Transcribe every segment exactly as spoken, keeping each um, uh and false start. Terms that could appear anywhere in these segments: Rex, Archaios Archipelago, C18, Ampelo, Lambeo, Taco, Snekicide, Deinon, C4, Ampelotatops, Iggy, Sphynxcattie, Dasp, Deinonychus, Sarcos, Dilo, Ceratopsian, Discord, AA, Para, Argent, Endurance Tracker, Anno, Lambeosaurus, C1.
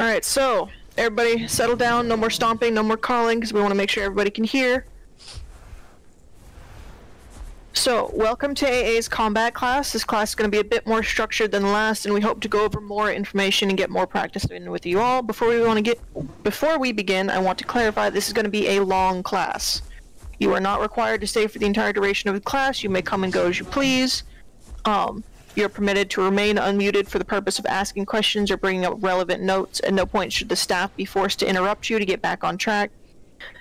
Alright, so, everybody settle down, no more stomping, no more calling, because we want to make sure everybody can hear. So, welcome to A A's combat class. This class is going to be a bit more structured than the last, and we hope to go over more information and get more practice in with you all. Before we want to get, before we begin, I want to clarify this is going to be a long class. You are not required to stay for the entire duration of the class. You may come and go as you please. Um, you're permitted to remain unmuted for the purpose of asking questions or bringing up relevant notes. At no point should the staff be forced to interrupt you to get back on track.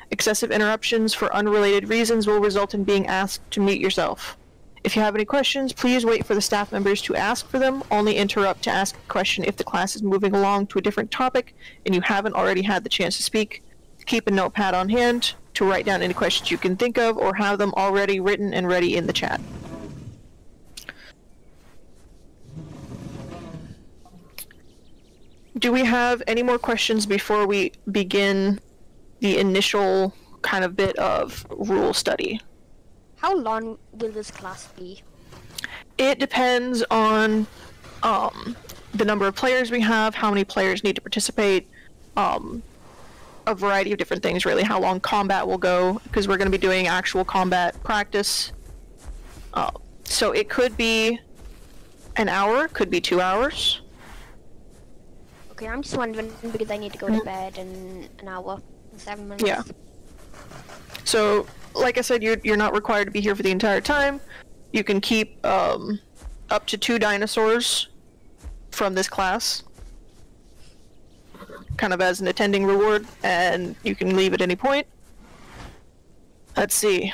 Excessive interruptions for unrelated reasons will result in being asked to mute yourself. If you have any questions, please wait for the staff members to ask for them. Only interrupt to ask a question if the class is moving along to a different topic and you haven't already had the chance to speak. Keep a notepad on hand to write down any questions you can think of or have them already written and ready in the chat. Do we have any more questions before we begin the initial kind of bit of rule study? How long will this class be? It depends on um, the number of players we have, how many players need to participate, um, a variety of different things really, how long combat will go, because we're going to be doing actual combat practice. Uh, so it could be an hour, could be two hours. Okay, I'm just wondering because I need to go to bed in an hour. Seven minutes. Yeah. So, like I said, you're, you're not required to be here for the entire time. You can keep um, up to two dinosaurs from this class, kind of as an attending reward, and you can leave at any point. Let's see.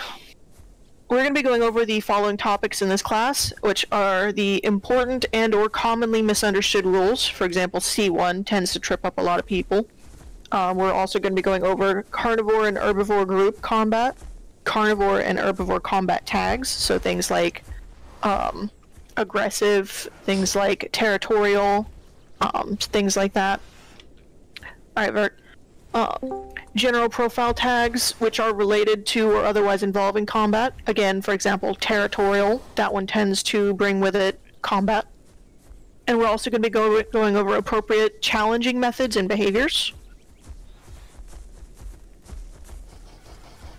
We're going to be going over the following topics in this class, which are the important and or commonly misunderstood rules. For example, C one tends to trip up a lot of people. Uh, we're also going to be going over carnivore and herbivore group combat, carnivore and herbivore combat tags, so things like um, aggressive, things like territorial, um, things like that. Alright, Vert. Uh, general profile tags, which are related to or otherwise involved in combat. Again, for example, territorial, that one tends to bring with it combat. And we're also going to be go going over appropriate challenging methods and behaviors.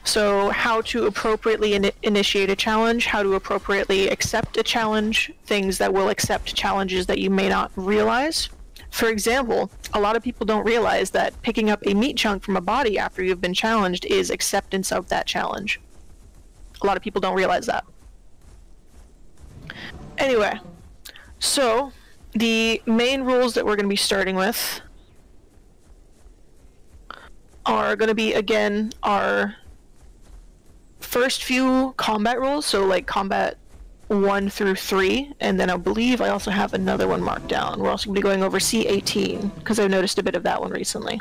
So how to appropriately in initiate a challenge, how to appropriately accept a challenge, things that will accept challenges that you may not realize. For example, a lot of people don't realize that picking up a meat chunk from a body after you've been challenged is acceptance of that challenge. A lot of people don't realize that. Anyway, so the main rules that we're going to be starting with are going to be, again, our first few combat rules, so like combat one through three, and then I believe I also have another one marked down. We're also going to be going over C eighteen, because I've noticed a bit of that one recently.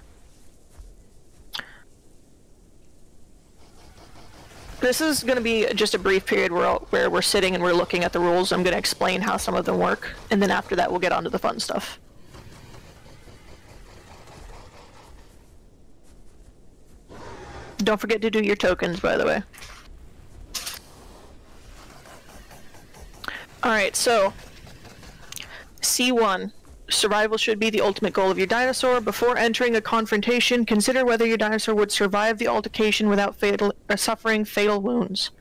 This is going to be just a brief period where, where we're sitting and we're looking at the rules. I'm going to explain how some of them work, and then after that we'll get on to the fun stuff. Don't forget to do your tokens, by the way. Alright, so C one. Survival should be the ultimate goal of your dinosaur. Before entering a confrontation, consider whether your dinosaur would survive the altercation without fatal, or suffering fatal wounds.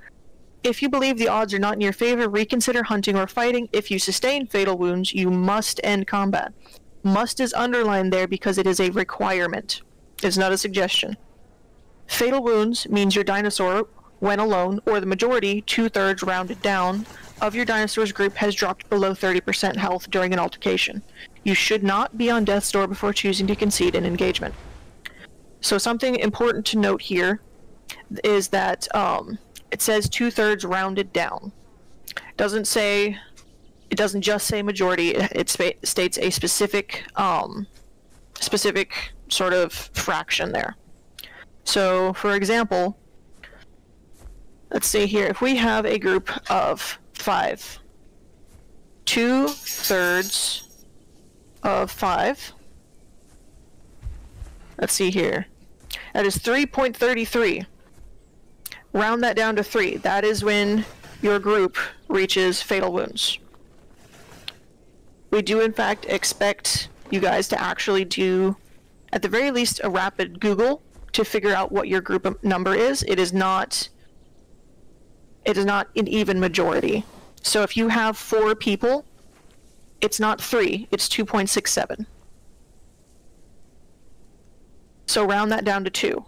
If you believe the odds are not in your favor, reconsider hunting or fighting. If you sustain fatal wounds, you must end combat. Must is underlined there because it is a requirement. It's not a suggestion. Fatal wounds means your dinosaur, when alone, or the majority, two-thirds rounded down, of your dinosaur's group has dropped below thirty percent health during an altercation. You should not be on death's door before choosing to concede an engagement. So something important to note here is that um, it says two-thirds rounded down. It doesn't say, it doesn't just say majority, it sp states a specific, um, specific sort of fraction there. So, for example, let's see here, if we have a group of five, two-thirds of five, let's see here, that is three point three three. Round that down to three. That is when your group reaches fatal wounds. We do, in fact, expect you guys to actually do at the very least a rapid Google to figure out what your group number is. It is not, it is not an even majority. So if you have four people, it's not three, it's two point six seven. So round that down to two.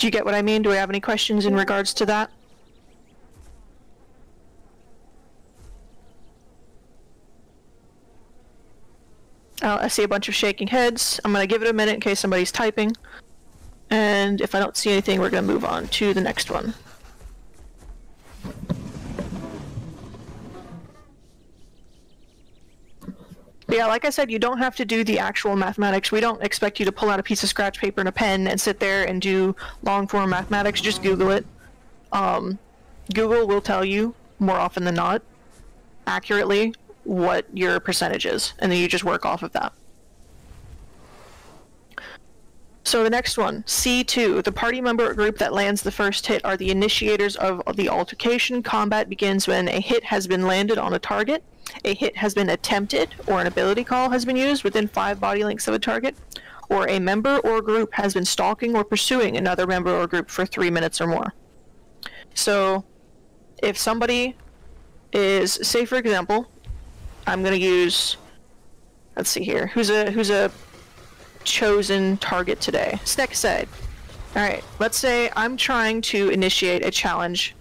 Do you get what I mean? Do we have any questions in regards to that? Uh, I see a bunch of shaking heads. I'm going to give it a minute in case somebody's typing. And if I don't see anything, we're going to move on to the next one. But yeah, like I said, you don't have to do the actual mathematics. We don't expect you to pull out a piece of scratch paper and a pen and sit there and do long-form mathematics. Just Google it. Um, Google will tell you, more often than not, accurately, what your percentage is, and then you just work off of that. So the next one, C two, the party member group that lands the first hit are the initiators of the altercation. Combat begins when a hit has been landed on a target, a hit has been attempted, or an ability call has been used within five body lengths of a target, or a member or group has been stalking or pursuing another member or group for three minutes or more. So if somebody is, say for example, I'm gonna use, let's see here, who's a who's a chosen target today? Snekicide. Alright, let's say I'm trying to initiate a challenge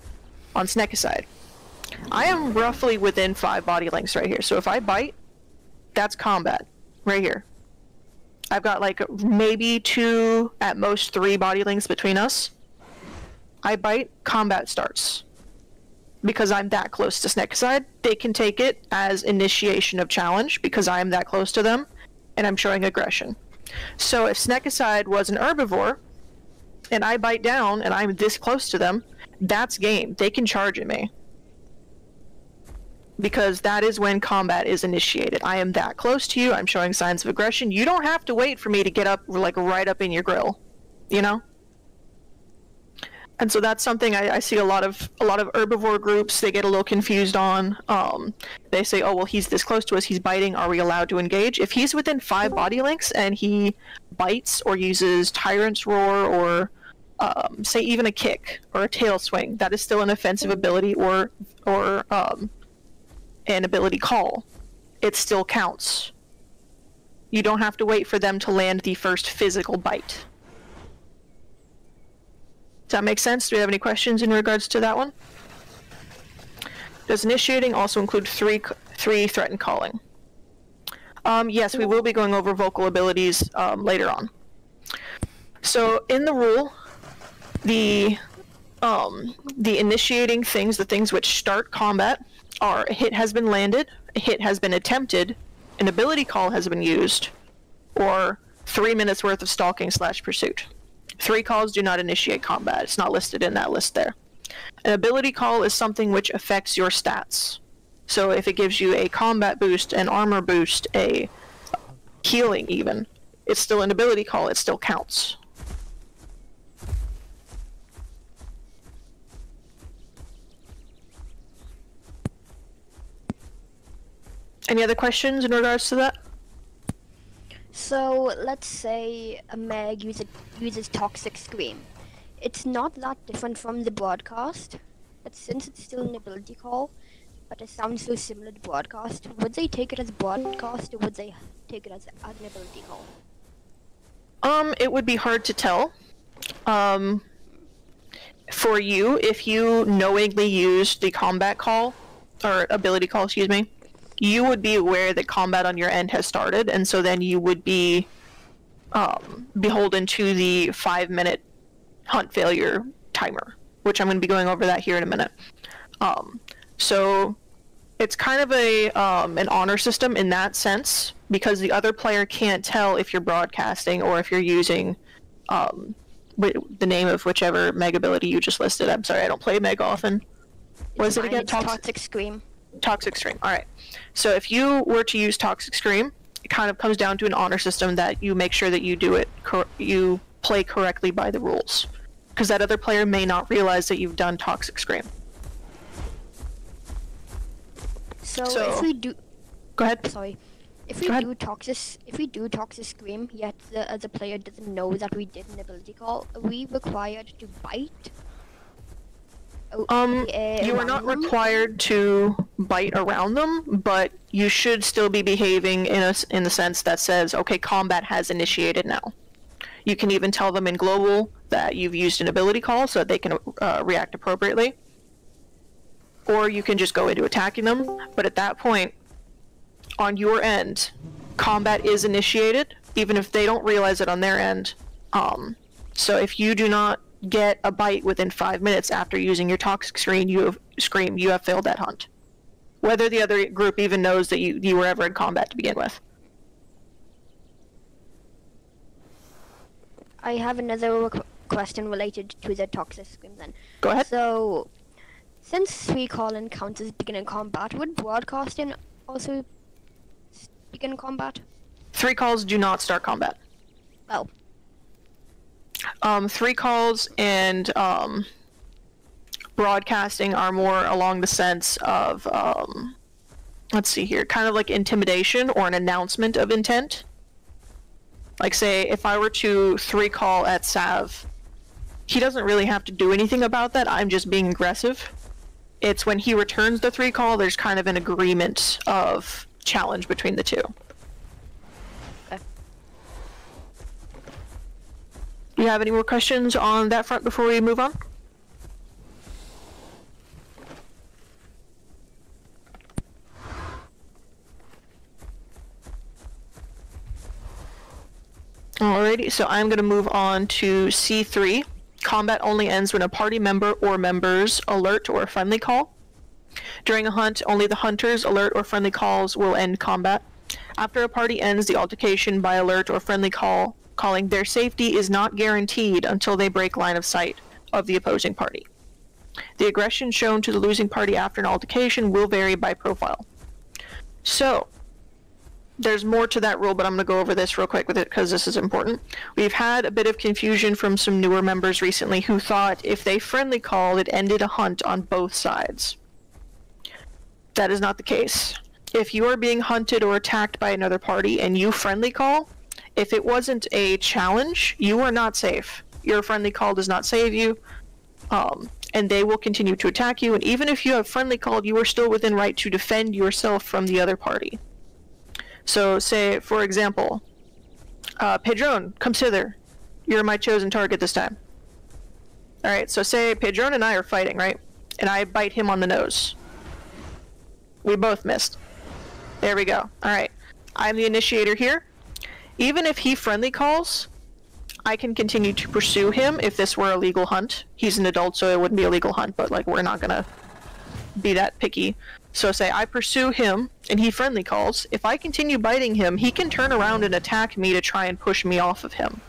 on Snekicide. I am roughly within five body lengths right here, so if I bite, that's combat, right here. I've got like maybe two, at most three body lengths between us. I bite, combat starts. Because I'm that close to Snekicide, they can take it as initiation of challenge because I'm that close to them, and I'm showing aggression. So if Snekicide was an herbivore, and I bite down and I'm this close to them, that's game. They can charge at me. Because that is when combat is initiated. I am that close to you, I'm showing signs of aggression. You don't have to wait for me to get up, like, right up in your grill, you know? And so that's something I, I see a lot of a lot of herbivore groups, they get a little confused on. Um, they say, oh, well, he's this close to us, he's biting, are we allowed to engage? If he's within five body lengths and he bites or uses Tyrant's Roar or, um, say, even a kick or a tail swing, that is still an offensive ability or, or um, an ability call. It still counts. You don't have to wait for them to land the first physical bite. Does that make sense? Do we have any questions in regards to that one? Does initiating also include three, three threat and calling? Um, yes, we will be going over vocal abilities um, later on. So in the rule, the, um, the initiating things, the things which start combat, are a hit has been landed, a hit has been attempted, an ability call has been used, or three minutes worth of stalking slash pursuit. Three calls do not initiate combat. It's not listed in that list there. An ability call is something which affects your stats. So if it gives you a combat boost, an armor boost, a healing even, it's still an ability call. It still counts. Any other questions in regards to that? So let's say a mag uses, uses Toxic Scream. It's not that different from the broadcast, but since it's still an ability call, but it sounds so similar to broadcast, would they take it as broadcast or would they take it as an ability call? Um, it would be hard to tell. Um, for you, if you knowingly used the combat call, or ability call, excuse me, you would be aware that combat on your end has started, and so then you would be um, beholden to the five-minute hunt failure timer, which I'm going to be going over that here in a minute. Um, so it's kind of a um, an honor system in that sense, because the other player can't tell if you're broadcasting or if you're using um, the name of whichever meg ability you just listed. I'm sorry, I don't play meg often. What is it again? Toxic Scream. Toxic Scream. All right. So if you were to use Toxic Scream, it kind of comes down to an honor system that you make sure that you do it, cor you play correctly by the rules, because that other player may not realize that you've done Toxic Scream. So, so if we do, go ahead. Sorry. If we do Toxic, if we do Toxic Scream, yet the other player doesn't know that we did an ability call, are we required to bite? Um, uh, you are not them? required to bite around them, but you should still be behaving in a, in the sense that says, okay, combat has initiated now. You can even tell them in global that you've used an ability call so that they can uh, react appropriately. Or you can just go into attacking them, but at that point, on your end, combat is initiated, even if they don't realize it on their end. Um, so if you do not get a bite within five minutes after using your toxic screen, you have, scream, you have failed that hunt. Whether the other group even knows that you, you were ever in combat to begin with. I have another question related to the toxic scream then. Go ahead. So, since we call encounters begin in combat, would broadcasting also begin combat? Three calls do not start combat. Oh. Um, three calls and um, broadcasting are more along the sense of, um, let's see here, kind of like intimidation or an announcement of intent. Like say, if I were to three call at Sav, he doesn't really have to do anything about that, I'm just being aggressive. It's when he returns the three call, there's kind of an agreement of challenge between the two. Do you have any more questions on that front before we move on? Alrighty, so I'm going to move on to C three. Combat only ends when a party member or members alert or friendly call. During a hunt, only the hunter's alert or friendly calls will end combat. After a party ends the altercation by alert or friendly call, calling their safety is not guaranteed until they break line of sight of the opposing party. The aggression shown to the losing party after an altercation will vary by profile. So, there's more to that rule, but I'm going to go over this real quick with it because this is important. We've had a bit of confusion from some newer members recently who thought if they friendly called, it ended a hunt on both sides. That is not the case. If you are being hunted or attacked by another party and you friendly call, if it wasn't a challenge, you are not safe. Your friendly call does not save you, um, and they will continue to attack you. And even if you have friendly called, you are still within right to defend yourself from the other party. So say, for example, uh, Pedrone, come hither. You're my chosen target this time. All right, so say Pedrone and I are fighting, right? And I bite him on the nose. We both missed. There we go. All right, I'm the initiator here. Even if he friendly calls, I can continue to pursue him if this were a legal hunt. He's an adult, so it wouldn't be a legal hunt, but like we're not gonna be that picky. So say I pursue him, and he friendly calls. If I continue biting him, he can turn around and attack me to try and push me off of him.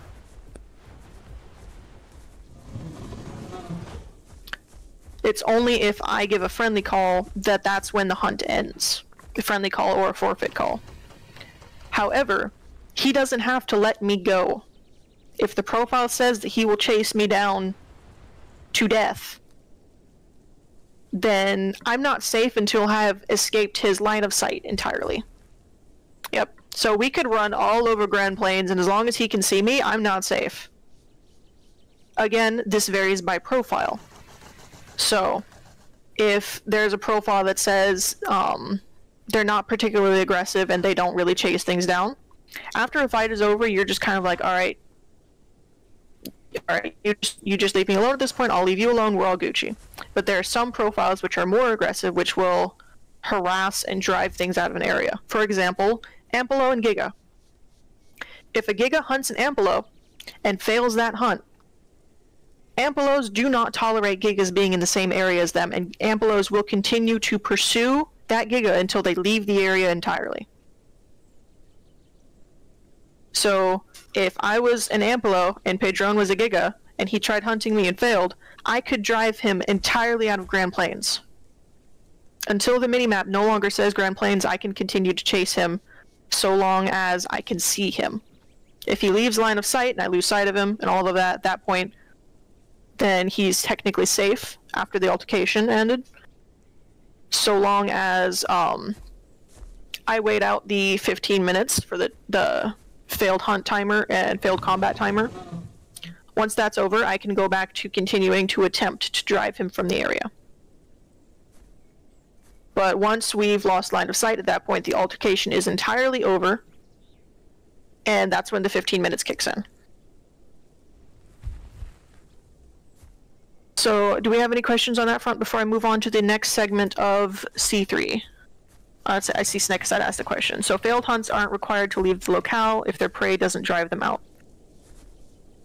It's only if I give a friendly call that that's when the hunt ends. A friendly call or a forfeit call. However, he doesn't have to let me go. If the profile says that he will chase me down to death, then I'm not safe until I have escaped his line of sight entirely. Yep. So we could run all over Grand Plains, and as long as he can see me, I'm not safe. Again, this varies by profile. So, if there's a profile that says um, they're not particularly aggressive and they don't really chase things down, after a fight is over, you're just kind of like, all right, all right, you just, you just leave me alone at this point, I'll leave you alone, we're all Gucci. But there are some profiles which are more aggressive, which will harass and drive things out of an area. For example, Ampelo and Giga. If a Giga hunts an Ampelo and fails that hunt, Ampelos do not tolerate Gigas being in the same area as them, and Ampelos will continue to pursue that Giga until they leave the area entirely. So, if I was an Ampelo and Pedrone was a Giga, and he tried hunting me and failed, I could drive him entirely out of Grand Plains. Until the minimap no longer says Grand Plains, I can continue to chase him so long as I can see him. If he leaves line of sight and I lose sight of him and all of that at that point, then he's technically safe after the altercation ended. So long as um, I wait out the fifteen minutes for the, the failed hunt timer and failed combat timer. Once that's over, I can go back to continuing to attempt to drive him from the area. But once we've lost line of sight at that point, the altercation is entirely over, and that's when the fifteen minutes kicks in. So, do we have any questions on that front before I move on to the next segment of C three? Uh, I see Snekicide asked the question. So, failed hunts aren't required to leave the locale if their prey doesn't drive them out.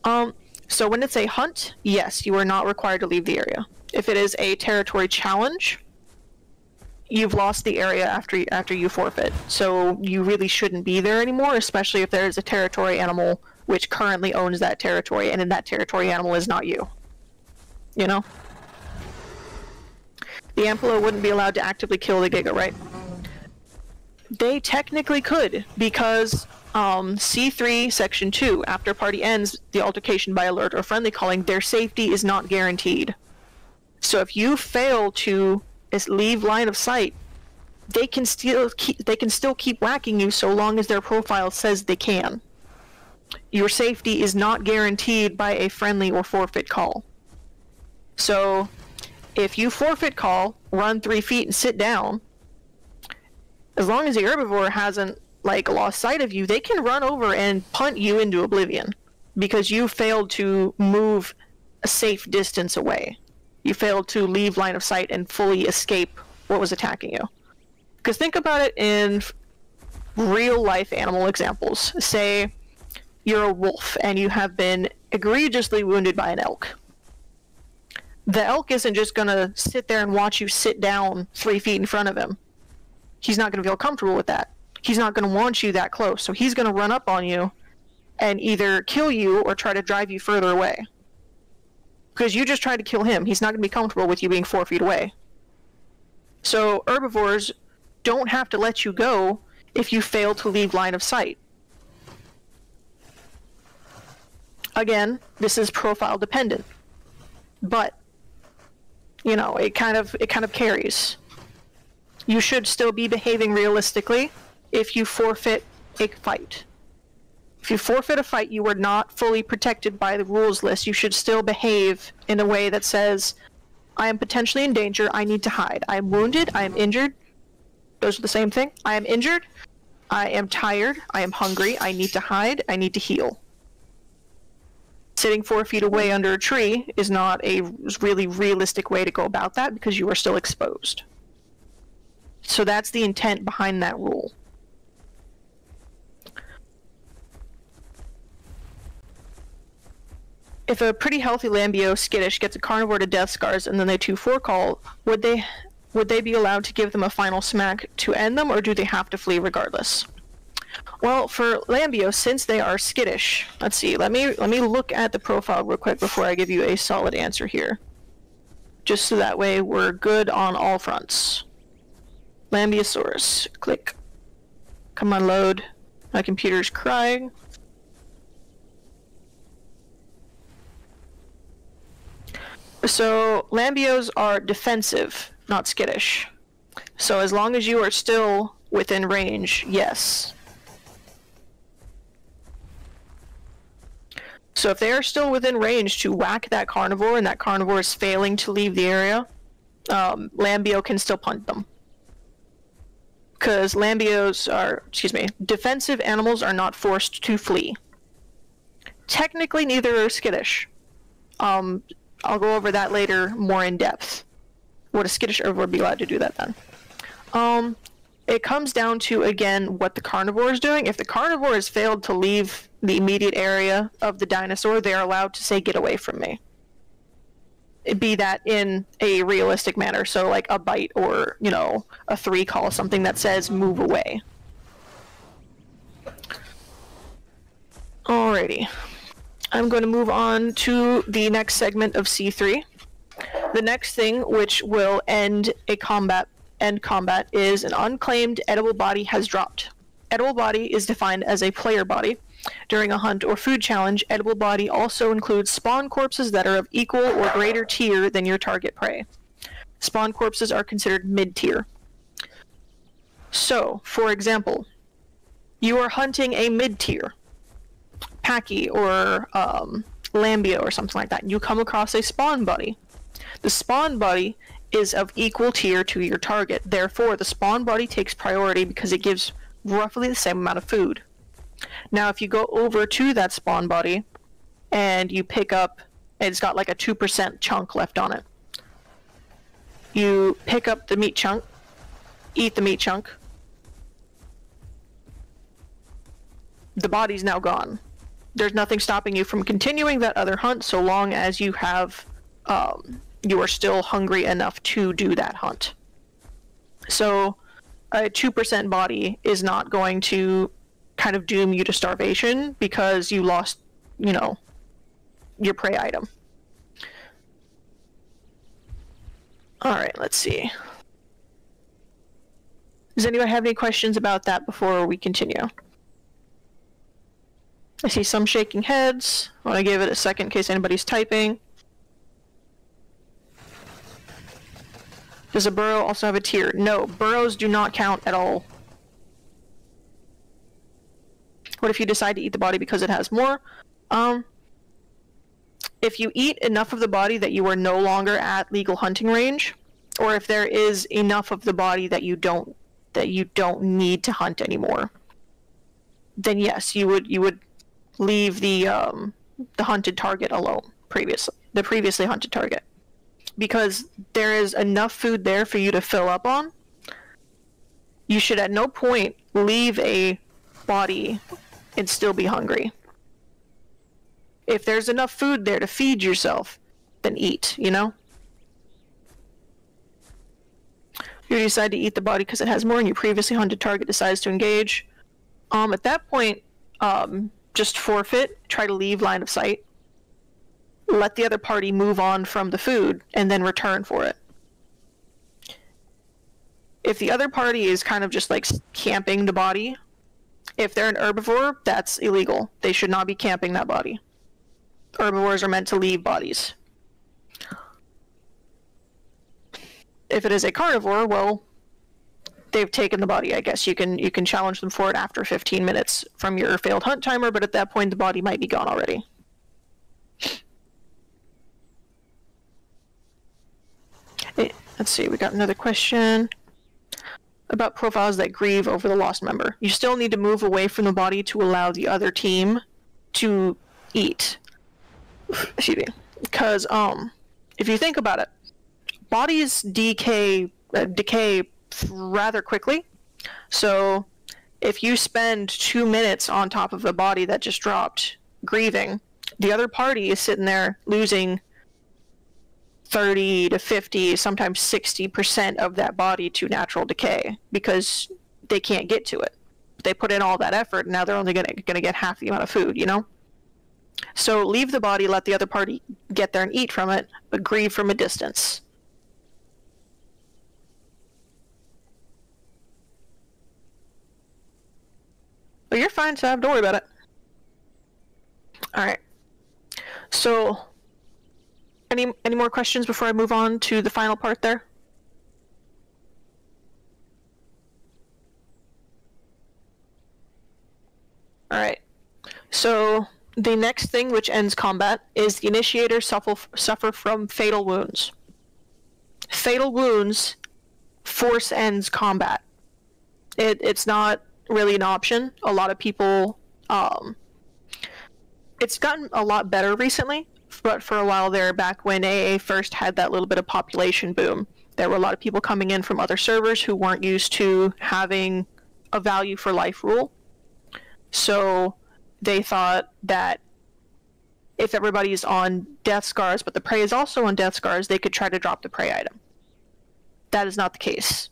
Um, so when it's a hunt, yes, you are not required to leave the area. If it is a territory challenge, you've lost the area after, after you forfeit. So, you really shouldn't be there anymore, especially if there is a territory animal which currently owns that territory, and in that territory animal is not you. You know? The Ampelo wouldn't be allowed to actively kill the Giga, right? They technically could, because um, C three, Section two, after party ends the altercation by alert or friendly calling, their safety is not guaranteed. So if you fail to leave line of sight, they can still keep, they can still keep whacking you so long as their profile says they can. Your safety is not guaranteed by a friendly or forfeit call. So, if you forfeit call, run three feet and sit down, as long as the herbivore hasn't, like, lost sight of you, they can run over and punt you into oblivion. Because you failed to move a safe distance away. You failed to leave line of sight and fully escape what was attacking you. Because think about it in real-life animal examples. Say, you're a wolf and you have been egregiously wounded by an elk. The elk isn't just going to sit there and watch you sit down three feet in front of him. He's not going to feel comfortable with that. He's not going to want you that close. So he's going to run up on you and either kill you or try to drive you further away. Because you just tried to kill him. He's not going to be comfortable with you being four feet away. So herbivores don't have to let you go if you fail to leave line of sight. Again, this is profile dependent. But you know, it kind of it kind of carries. You should still be behaving realistically if you forfeit a fight. If you forfeit a fight, you are not fully protected by the rules list. You should still behave in a way that says, I am potentially in danger, I need to hide. I am wounded, I am injured. Those are the same thing. I am injured, I am tired, I am hungry, I need to hide, I need to heal. Sitting four feet away under a tree is not a really realistic way to go about that because you are still exposed. So that's the intent behind that rule. If a pretty healthy Lambeo skittish gets a carnivore to death scars and then they two four call, would they would they be allowed to give them a final smack to end them, or do they have to flee regardless? Well, for Lambeo, since they are skittish, let's see, let me let me look at the profile real quick before I give you a solid answer here. Just so that way we're good on all fronts. Lambeosaurus, click. Come on, load. My computer's crying. So, Lambeos are defensive, not skittish. So as long as you are still within range, yes. So if they are still within range to whack that carnivore, and that carnivore is failing to leave the area, um, Lambeo can still punt them. Because Lambeos are, excuse me, defensive animals are not forced to flee. Technically, neither are skittish. Um, I'll go over that later, more in depth. Would a skittish herbivore be allowed to do that then? Um, It comes down to, again, what the carnivore is doing. If the carnivore has failed to leave the immediate area of the dinosaur, they are allowed to say, get away from me. Be that in a realistic manner, so like a bite or, you know, a three call, something that says, move away. Alrighty. I'm going to move on to the next segment of C three. The next thing, which will end a combat End combat is an unclaimed edible body has dropped. Edible body is defined as a player body. During a hunt or food challenge, edible body also includes spawn corpses that are of equal or greater tier than your target prey. Spawn corpses are considered mid-tier. So, for example, you are hunting a mid-tier, Packy or um, Lambio or something like that. You come across a spawn buddy. The spawn buddy is of equal tier to your target. Therefore, the spawn buddy takes priority because it gives roughly the same amount of food. Now, if you go over to that spawn buddy and you pick up, it's got like a two percent chunk left on it. You pick up the meat chunk, eat the meat chunk. The body's now gone. There's nothing stopping you from continuing that other hunt so long as you have, um, you are still hungry enough to do that hunt. So a two percent body is not going to kind of doom you to starvation because you lost, you know, your prey item. Alright, let's see. Does anyone have any questions about that before we continue? I see some shaking heads. I want to give it a second in case anybody's typing. Does a burrow also have a tier? No, burrows do not count at all. What if you decide to eat the body because it has more? Um, if you eat enough of the body that you are no longer at legal hunting range, or if there is enough of the body that you don't that you don't need to hunt anymore, then yes, you would you would leave the um, the hunted target alone previously the previously hunted target, because there is enough food there for you to fill up on. You should at no point leave a body and still be hungry. If there's enough food there to feed yourself, then eat, you know? You decide to eat the body because it has more and your previously hunted target decides to engage. Um, at that point, um, just forfeit, try to leave line of sight. Let the other party move on from the food and then return for it. If the other party is kind of just like camping the body, if they're an herbivore, that's illegal. They should not be camping that body. Herbivores are meant to leave bodies. If it is a carnivore, well, they've taken the body, I guess. You can you can challenge them for it after fifteen minutes from your failed hunt timer, but at that point the body might be gone already. It, let's see, we got another question about profiles that grieve over the lost member. You still need to move away from the body to allow the other team to eat. Excuse me. Because um, if you think about it, bodies decay uh, decay rather quickly. So if you spend two minutes on top of a body that just dropped grieving, the other party is sitting there losing thirty to fifty, sometimes sixty percent of that body to natural decay because they can't get to it. They put in all that effort, and now they're only gonna, gonna get half the amount of food, you know? So leave the body, let the other party get there and eat from it, but grieve from a distance. But you're fine, so I have to worry about it. Alright. So... Any, any more questions before I move on to the final part there? Alright, so the next thing which ends combat is the initiator suffer, suffer from fatal wounds. Fatal wounds force ends combat. It, it's not really an option. A lot of people, um, it's gotten a lot better recently. But for a while there, back when A A first had that little bit of population boom, there were a lot of people coming in from other servers who weren't used to having a value for life rule. So they thought that if everybody's on death scars, but the prey is also on death scars, they could try to drop the prey item. That is not the case.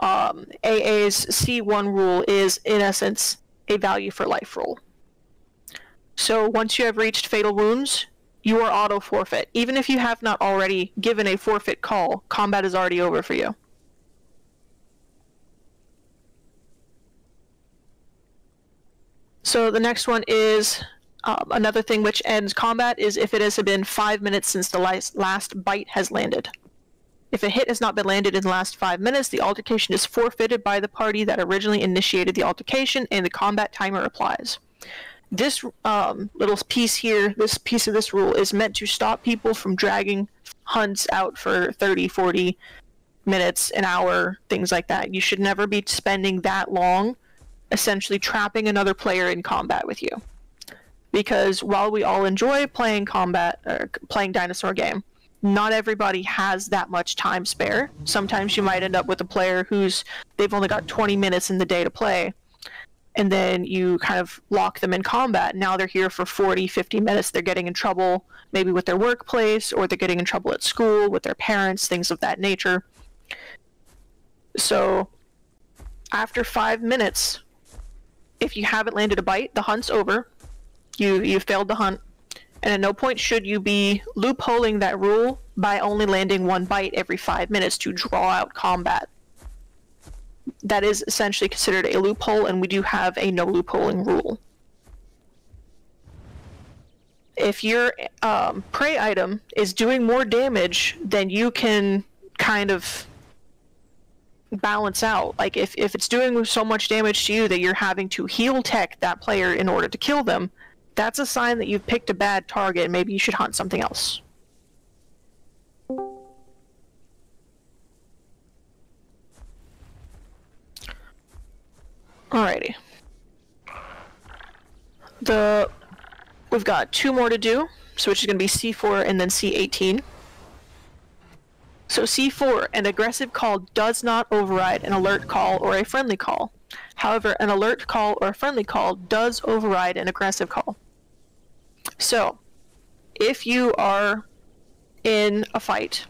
Um, A A's C one rule is, in essence, a value for life rule. So once you have reached fatal wounds, you are auto forfeit. Even if you have not already given a forfeit call, combat is already over for you. So the next one is um, another thing which ends combat is if it has been five minutes since the last, last bite has landed. If a hit has not been landed in the last five minutes, the altercation is forfeited by the party that originally initiated the altercation, and the combat timer applies. This um, little piece here, this piece of this rule, is meant to stop people from dragging hunts out for thirty, forty minutes, an hour, things like that. You should never be spending that long essentially trapping another player in combat with you. Because while we all enjoy playing combat, or playing dinosaur game, not everybody has that much time spare. Sometimes you might end up with a player who's, they've only got twenty minutes in the day to play, and then you kind of lock them in combat. Now they're here for forty, fifty minutes. They're getting in trouble maybe with their workplace, or they're getting in trouble at school, with their parents, things of that nature. So after five minutes, if you haven't landed a bite, the hunt's over. You, you failed the hunt. And at no point should you be loopholing that rule by only landing one bite every five minutes to draw out combat. That is essentially considered a loophole, and we do have a no loopholing rule. If your um, prey item is doing more damage than you can kind of balance out, like if, if it's doing so much damage to you that you're having to heal tech that player in order to kill them, that's a sign that you've picked a bad target and maybe you should hunt something else. Alrighty. The, we've got two more to do, so which is going to be C four and then C eighteen. So C four, an aggressive call does not override an alert call or a friendly call. However, an alert call or a friendly call does override an aggressive call. So, if you are in a fight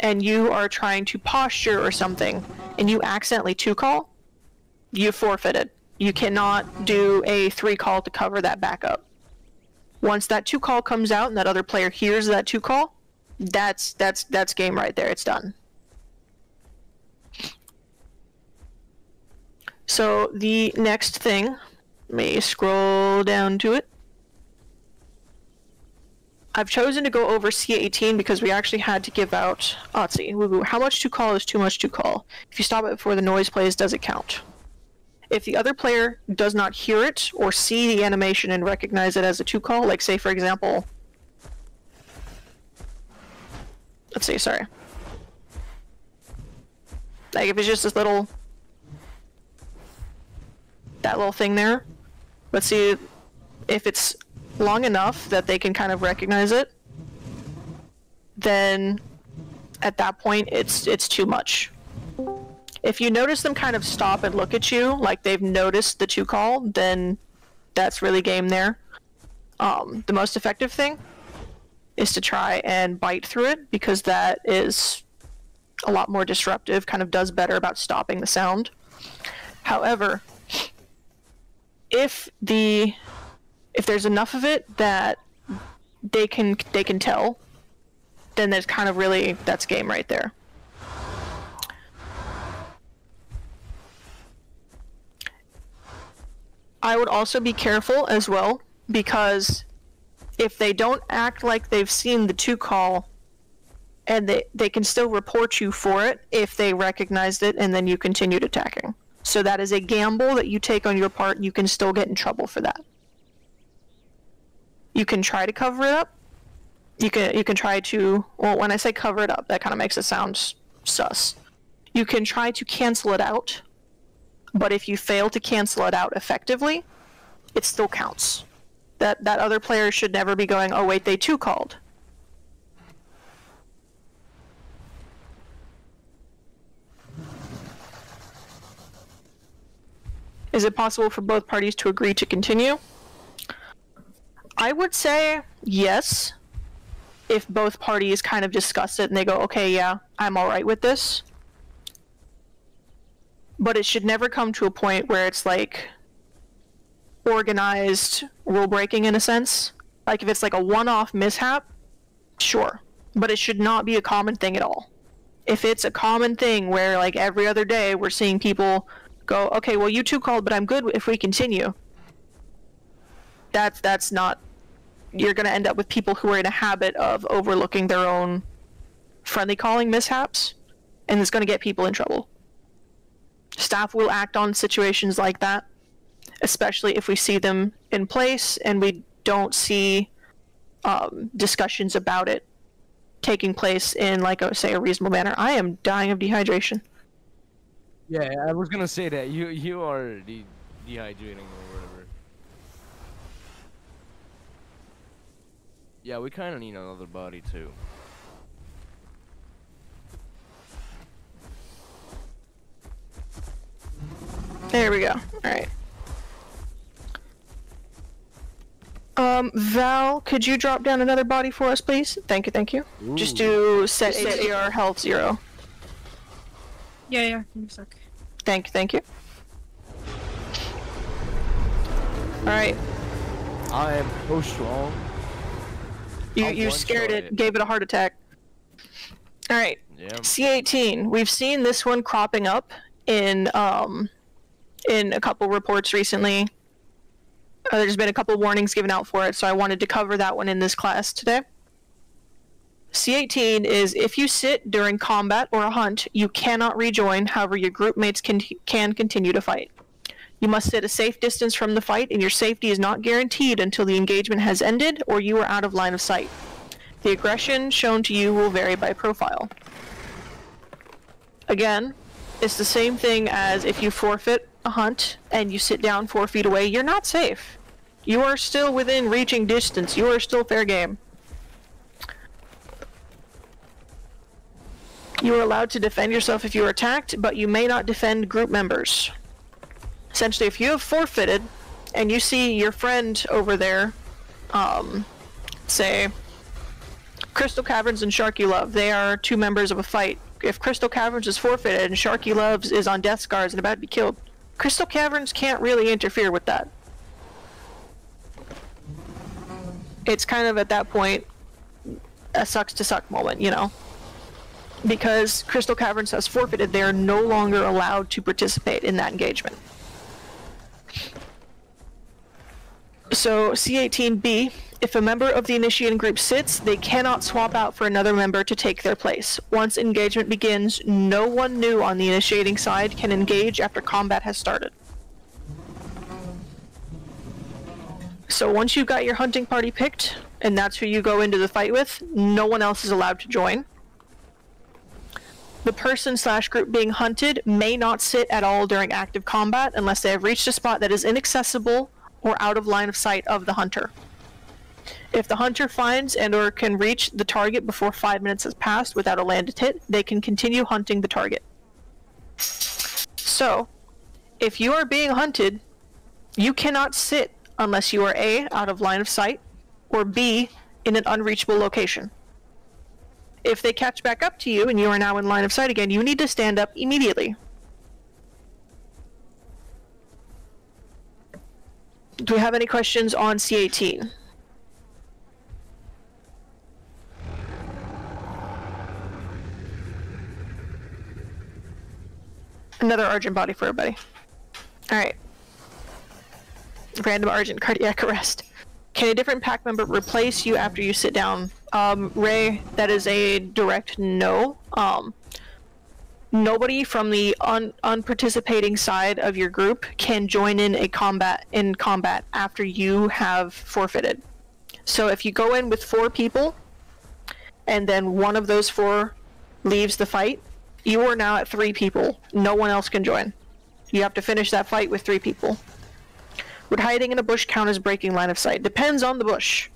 and you are trying to posture or something and you accidentally two-call, you forfeited. You cannot do a three-call to cover that backup. Once that two-call comes out and that other player hears that two-call, that's, that's, that's game right there. It's done. So the next thing, let me scroll down to it. I've chosen to go over C eighteen because we actually had to give out, oh, let's see, how much to call is too much to call. If you stop it before the noise plays, does it count? If the other player does not hear it or see the animation and recognize it as a two call, like say for example, let's see, sorry. Like if it's just this little, that little thing there. Let's see if it's long enough that they can kind of recognize it. Then at that point it's it's too much. If you notice them kind of stop and look at you like they've noticed the two call, then that's really game there. Um, the most effective thing is to try and bite through it, because that is a lot more disruptive, kind of does better about stopping the sound. However, If the if there's enough of it that they can they can tell, then there's kind of really that's game right there. I would also be careful as well, because if they don't act like they've seen the two call, and they they can still report you for it if they recognized it, and then you continued attacking. So that is a gamble that you take on your part, and you can still get in trouble for that. You can try to cover it up. You can you can try to, well, when I say cover it up, that kind of makes it sound sus. You can try to cancel it out, but if you fail to cancel it out effectively, it still counts. That that other player should never be going, oh wait, they two called. Is it possible for both parties to agree to continue? I would say yes, if both parties kind of discuss it and they go, okay, yeah, I'm all right with this. But it should never come to a point where it's like organized rule breaking in a sense. Like if it's like a one-off mishap, sure, but it should not be a common thing at all. If it's a common thing where like every other day we're seeing people go, okay, well, you two called, but I'm good if we continue. That's, that's not... You're going to end up with people who are in a habit of overlooking their own friendly calling mishaps, and it's going to get people in trouble. Staff will act on situations like that, especially if we see them in place and we don't see um, discussions about it taking place in, like I would say, a reasonable manner. I am dying of dehydration. Yeah, I was going to say that. You, you are de dehydrating or whatever. Yeah, we kind of need another body, too. There we go. Alright. Um, Val, could you drop down another body for us, please? Thank you, thank you. Ooh. Just do set H D R health zero. Yeah, yeah, give me a sec. Thank you, thank you. Alright. I am so strong. You, you scared it, it, gave it a heart attack. Alright. Yeah. C eighteen. We've seen this one cropping up in, um, in a couple reports recently. Uh, there's been a couple warnings given out for it, so I wanted to cover that one in this class today. C eighteen is, if you sit during combat or a hunt, you cannot rejoin, however your group mates can, can continue to fight. You must sit a safe distance from the fight, and your safety is not guaranteed until the engagement has ended or you are out of line of sight. The aggression shown to you will vary by profile. Again, it's the same thing as if you forfeit a hunt and you sit down four feet away, you're not safe. You are still within reaching distance. You are still fair game. You are allowed to defend yourself if you are attacked, but you may not defend group members. Essentially, if you have forfeited and you see your friend over there, um, say, Crystal Caverns and Shark You Love, they are two members of a fight. If Crystal Caverns is forfeited and Shark You Loves is on death scars and about to be killed, Crystal Caverns can't really interfere with that. It's kind of, at that point, a sucks to suck moment, you know? Because Crystal Caverns has forfeited, they are no longer allowed to participate in that engagement. So, C eighteen B, if a member of the initiating group sits, they cannot swap out for another member to take their place. Once engagement begins, no one new on the initiating side can engage after combat has started. So once you've got your hunting party picked, and that's who you go into the fight with, no one else is allowed to join. The person slash group being hunted may not sit at all during active combat unless they have reached a spot that is inaccessible or out of line of sight of the hunter. If the hunter finds and or can reach the target before five minutes has passed without a landed hit, they can continue hunting the target. So, if you are being hunted, you cannot sit unless you are A, out of line of sight, or B, in an unreachable location. If they catch back up to you and you are now in line of sight again, you need to stand up immediately. Do we have any questions on C eighteen? Another Argent body for everybody. Alright. Random Argent cardiac arrest. Can a different pack member replace you after you sit down? Um, Ray, that is a direct no. Um, nobody from the un unparticipating side of your group can join in a combat in combat after you have forfeited. So if you go in with four people, and then one of those four leaves the fight, you are now at three people. No one else can join. You have to finish that fight with three people. Would hiding in a bush count as breaking line of sight? Depends on the bush.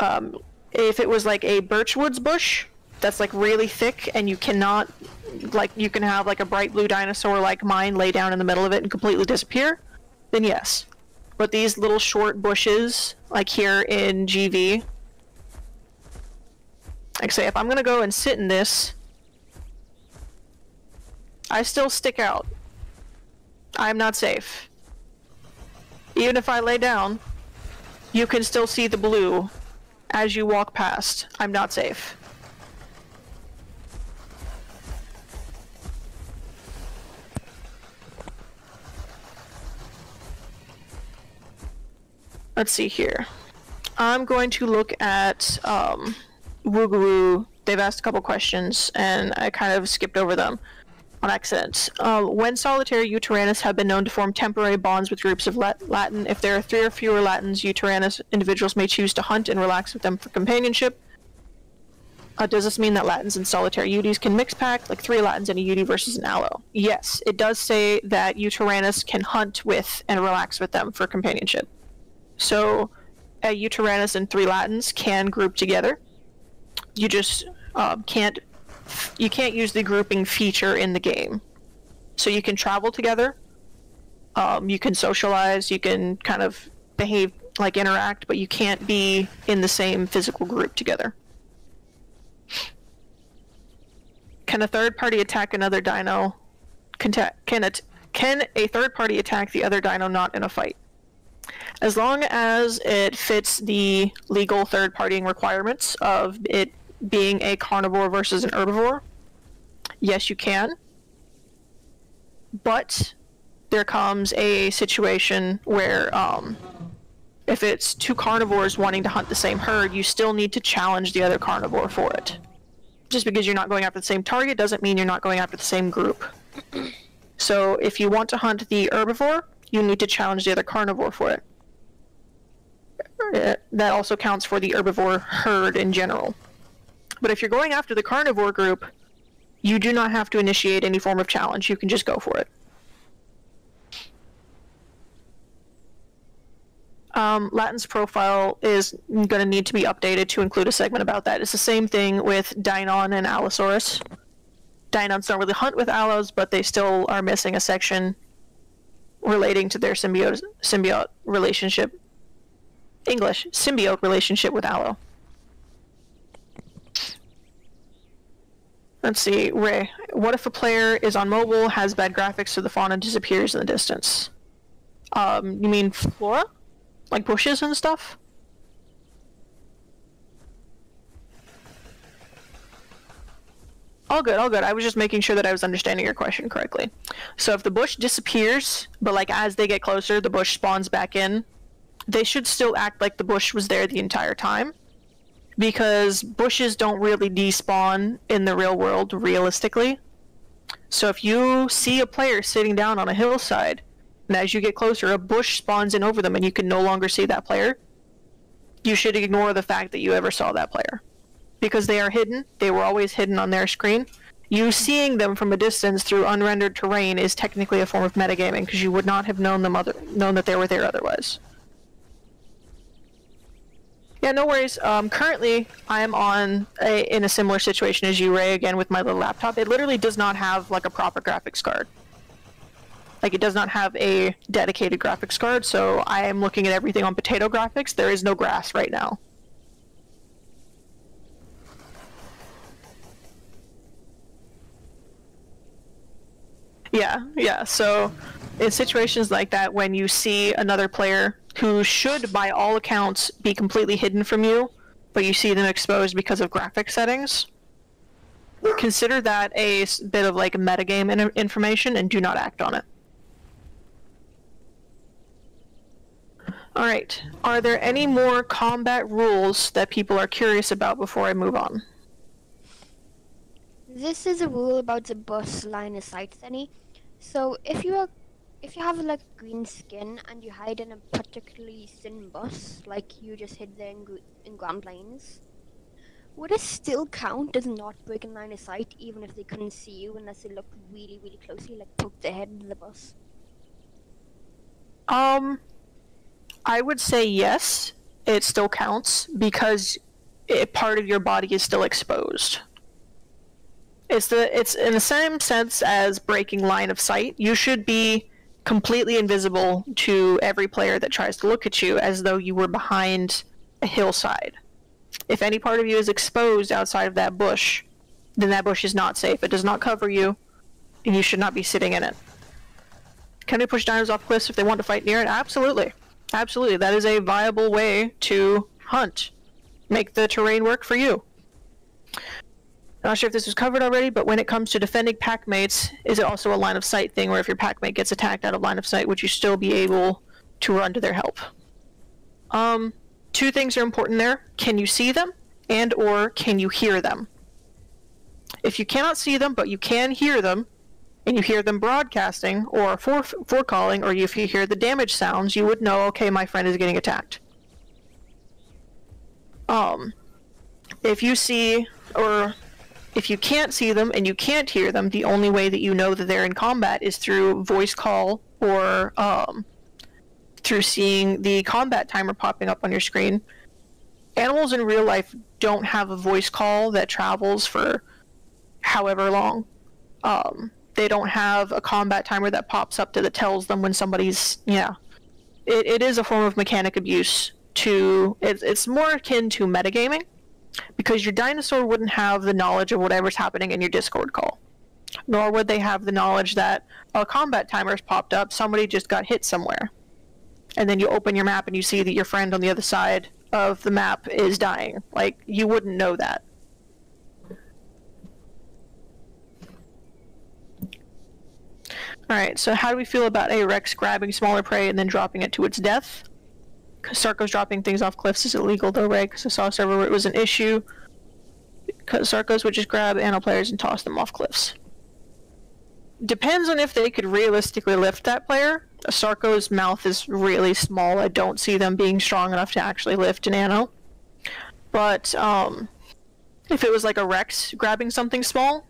Um, if it was like a birch woods bush, that's like really thick and you cannot, like you can have like a bright blue dinosaur like mine lay down in the middle of it and completely disappear, then yes. But these little short bushes, like here in G V, like say, if I'm gonna go and sit in this, I still stick out. I'm not safe. Even if I lay down, you can still see the blue as you walk past. I'm not safe. Let's see here. I'm going to look at, um, Woogaloo, they've asked a couple questions, and I kind of skipped over them on accident. Uh, when solitary, Eotyrannus have been known to form temporary bonds with groups of lat Latin. If there are three or fewer Latins, Eotyrannus individuals may choose to hunt and relax with them for companionship. Uh, does this mean that Latins and solitary Utis can mix pack, like three Latins and a Uti versus an Allo? Yes, it does say that Eotyrannus can hunt with and relax with them for companionship. So, a Eotyrannus and three Latins can group together. You just uh, can't you can't use the grouping feature in the game. So you can travel together, um, you can socialize, you can kind of behave, like interact, but you can't be in the same physical group together. Can a third party attack another dino? Can it, can a third party attack the other dino not in a fight? As long as it fits the legal third partying requirements of it being a carnivore versus an herbivore, yes, you can. But there comes a situation where um, if it's two carnivores wanting to hunt the same herd, you still need to challenge the other carnivore for it. Just because you're not going after the same target doesn't mean you're not going after the same group. So if you want to hunt the herbivore, you need to challenge the other carnivore for it. That also counts for the herbivore herd in general. But if you're going after the carnivore group, you do not have to initiate any form of challenge. You can just go for it. Um, Latin's profile is going to need to be updated to include a segment about that. It's the same thing with Deinon and Allosaurus. Deinons don't really hunt with Allos, but they still are missing a section relating to their symbiote, symbiote relationship. English, symbiote relationship with Allo. Let's see, Ray. What if a player is on mobile, has bad graphics, so the fauna disappears in the distance? Um, you mean flora? Like bushes and stuff? All good, all good. I was just making sure that I was understanding your question correctly. So if the bush disappears, but like as they get closer, the bush spawns back in, they should still act like the bush was there the entire time, because bushes don't really despawn in the real world realistically. So if you see a player sitting down on a hillside, and as you get closer, a bush spawns in over them and you can no longer see that player, you should ignore the fact that you ever saw that player. Because they are hidden, they were always hidden on their screen. You seeing them from a distance through unrendered terrain is technically a form of metagaming, because you would not have known them other known that they were there otherwise. Yeah, no worries. Um, currently, I am on a, in a similar situation as you, Ray, again with my little laptop. It literally does not have like a proper graphics card. Like, it does not have a dedicated graphics card, so I am looking at everything on potato graphics. There is no grass right now. Yeah, yeah, so in situations like that, when you see another player who should, by all accounts, be completely hidden from you, but you see them exposed because of graphic settings, consider that a bit of, like, metagame in information and do not act on it. Alright, are there any more combat rules that people are curious about before I move on? This is a rule about the bush line of sight thingy. So if you are, if you have like green skin and you hide in a particularly thin bush, like you just hid there in, in Grand Plains, would it still count as not breaking line of sight even if they couldn't see you unless they looked really, really closely, like poked their head in the bush? Um, I would say yes, it still counts because it, part of your body is still exposed. It's the it's in the same sense as breaking line of sight. You should be completely invisible to every player that tries to look at you, as though you were behind a hillside. If any part of you is exposed outside of that bush, then that bush is not safe. It does not cover you, and you should not be sitting in it. Can we push dinos off cliffs if they want to fight near it? Absolutely. Absolutely. That is a viable way to hunt. Make the terrain work for you. Not sure if this was covered already, but when it comes to defending packmates, is it also a line of sight thing where if your packmate gets attacked out of line of sight, would you still be able to run to their help? Um, two things are important there. Can you see them? and or can you hear them? If you cannot see them, but you can hear them, and you hear them broadcasting or fore forecalling, or if you hear the damage sounds, you would know, okay, my friend is getting attacked. Um, if you see, or if you can't see them and you can't hear them, the only way that you know that they're in combat is through voice call or um, through seeing the combat timer popping up on your screen. Animals in real life don't have a voice call that travels for however long. Um, they don't have a combat timer that pops up that tells them when somebody's, yeah. It, it is a form of mechanic abuse to, it, it's more akin to metagaming, because your dinosaur wouldn't have the knowledge of whatever's happening in your Discord call. Nor would they have the knowledge that a combat timer's popped up, somebody just got hit somewhere. And then you open your map and you see that your friend on the other side of the map is dying. Like, you wouldn't know that. Alright, so how do we feel about a Rex grabbing smaller prey and then dropping it to its death? Because Sarcos dropping things off cliffs is illegal though, right? Because I saw a server where it was an issue. Because Sarcos would just grab Anno players and toss them off cliffs. Depends on if they could realistically lift that player. A Sarcos' mouth is really small. I don't see them being strong enough to actually lift an Anno. But um, if it was like a Rex grabbing something small,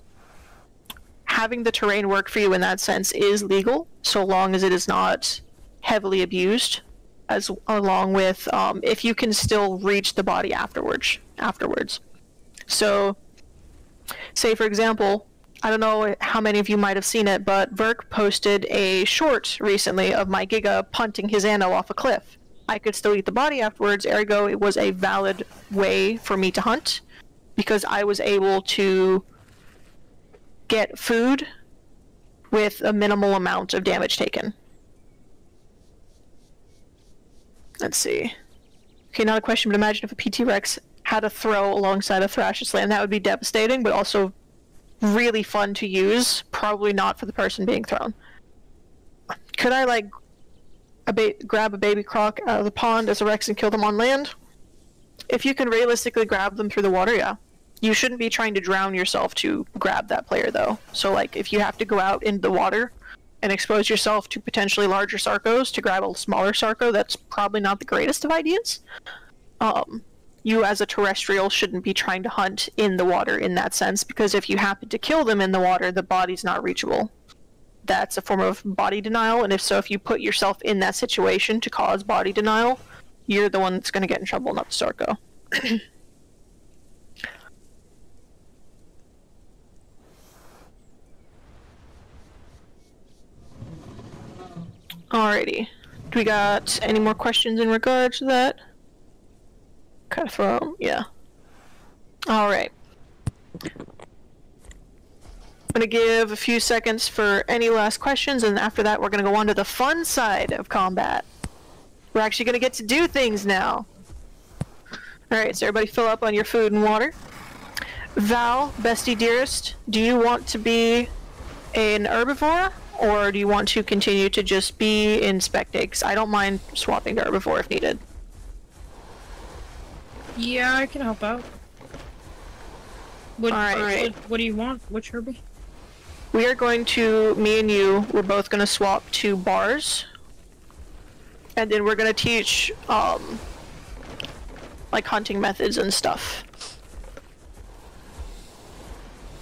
having the terrain work for you in that sense is legal, so long as it is not heavily abused, as along with um, if you can still reach the body afterwards. Afterwards, so say for example, I don't know how many of you might have seen it, but Verk posted a short recently of my Giga punting his Anno off a cliff. I could still eat the body afterwards, ergo it was a valid way for me to hunt because I was able to get food with a minimal amount of damage taken. Let's see. Okay, not a question, but imagine if a P T Rex had a throw alongside a Thrasher Slam. That would be devastating, but also really fun to use. Probably not for the person being thrown. Could I, like, a ba grab a baby croc out of the pond as a Rex and kill them on land? If you can realistically grab them through the water, yeah. You shouldn't be trying to drown yourself to grab that player, though. So, like, if you have to go out into the water and expose yourself to potentially larger Sarcos to grab a smaller Sarco, that's probably not the greatest of ideas. Um, you, as a terrestrial, shouldn't be trying to hunt in the water in that sense, because if you happen to kill them in the water, the body's not reachable. That's a form of body denial, and if so, if you put yourself in that situation to cause body denial, you're the one that's going to get in trouble, not the Sarco. Alrighty. Do we got any more questions in regards to that? Kind of throw, yeah. Alright. I'm gonna give a few seconds for any last questions, and after that we're gonna go on to the fun side of combat. We're actually gonna get to do things now. Alright, so everybody fill up on your food and water. Val, bestie dearest, do you want to be an herbivore? Or do you want to continue to just be in Spectates? I don't mind swapping to herbivore if needed. Yeah, I can help out. What, all right. What, what do you want? Which herby? We are going to, me and you, we're both going to swap to bars. And then we're going to teach, um, like, hunting methods and stuff.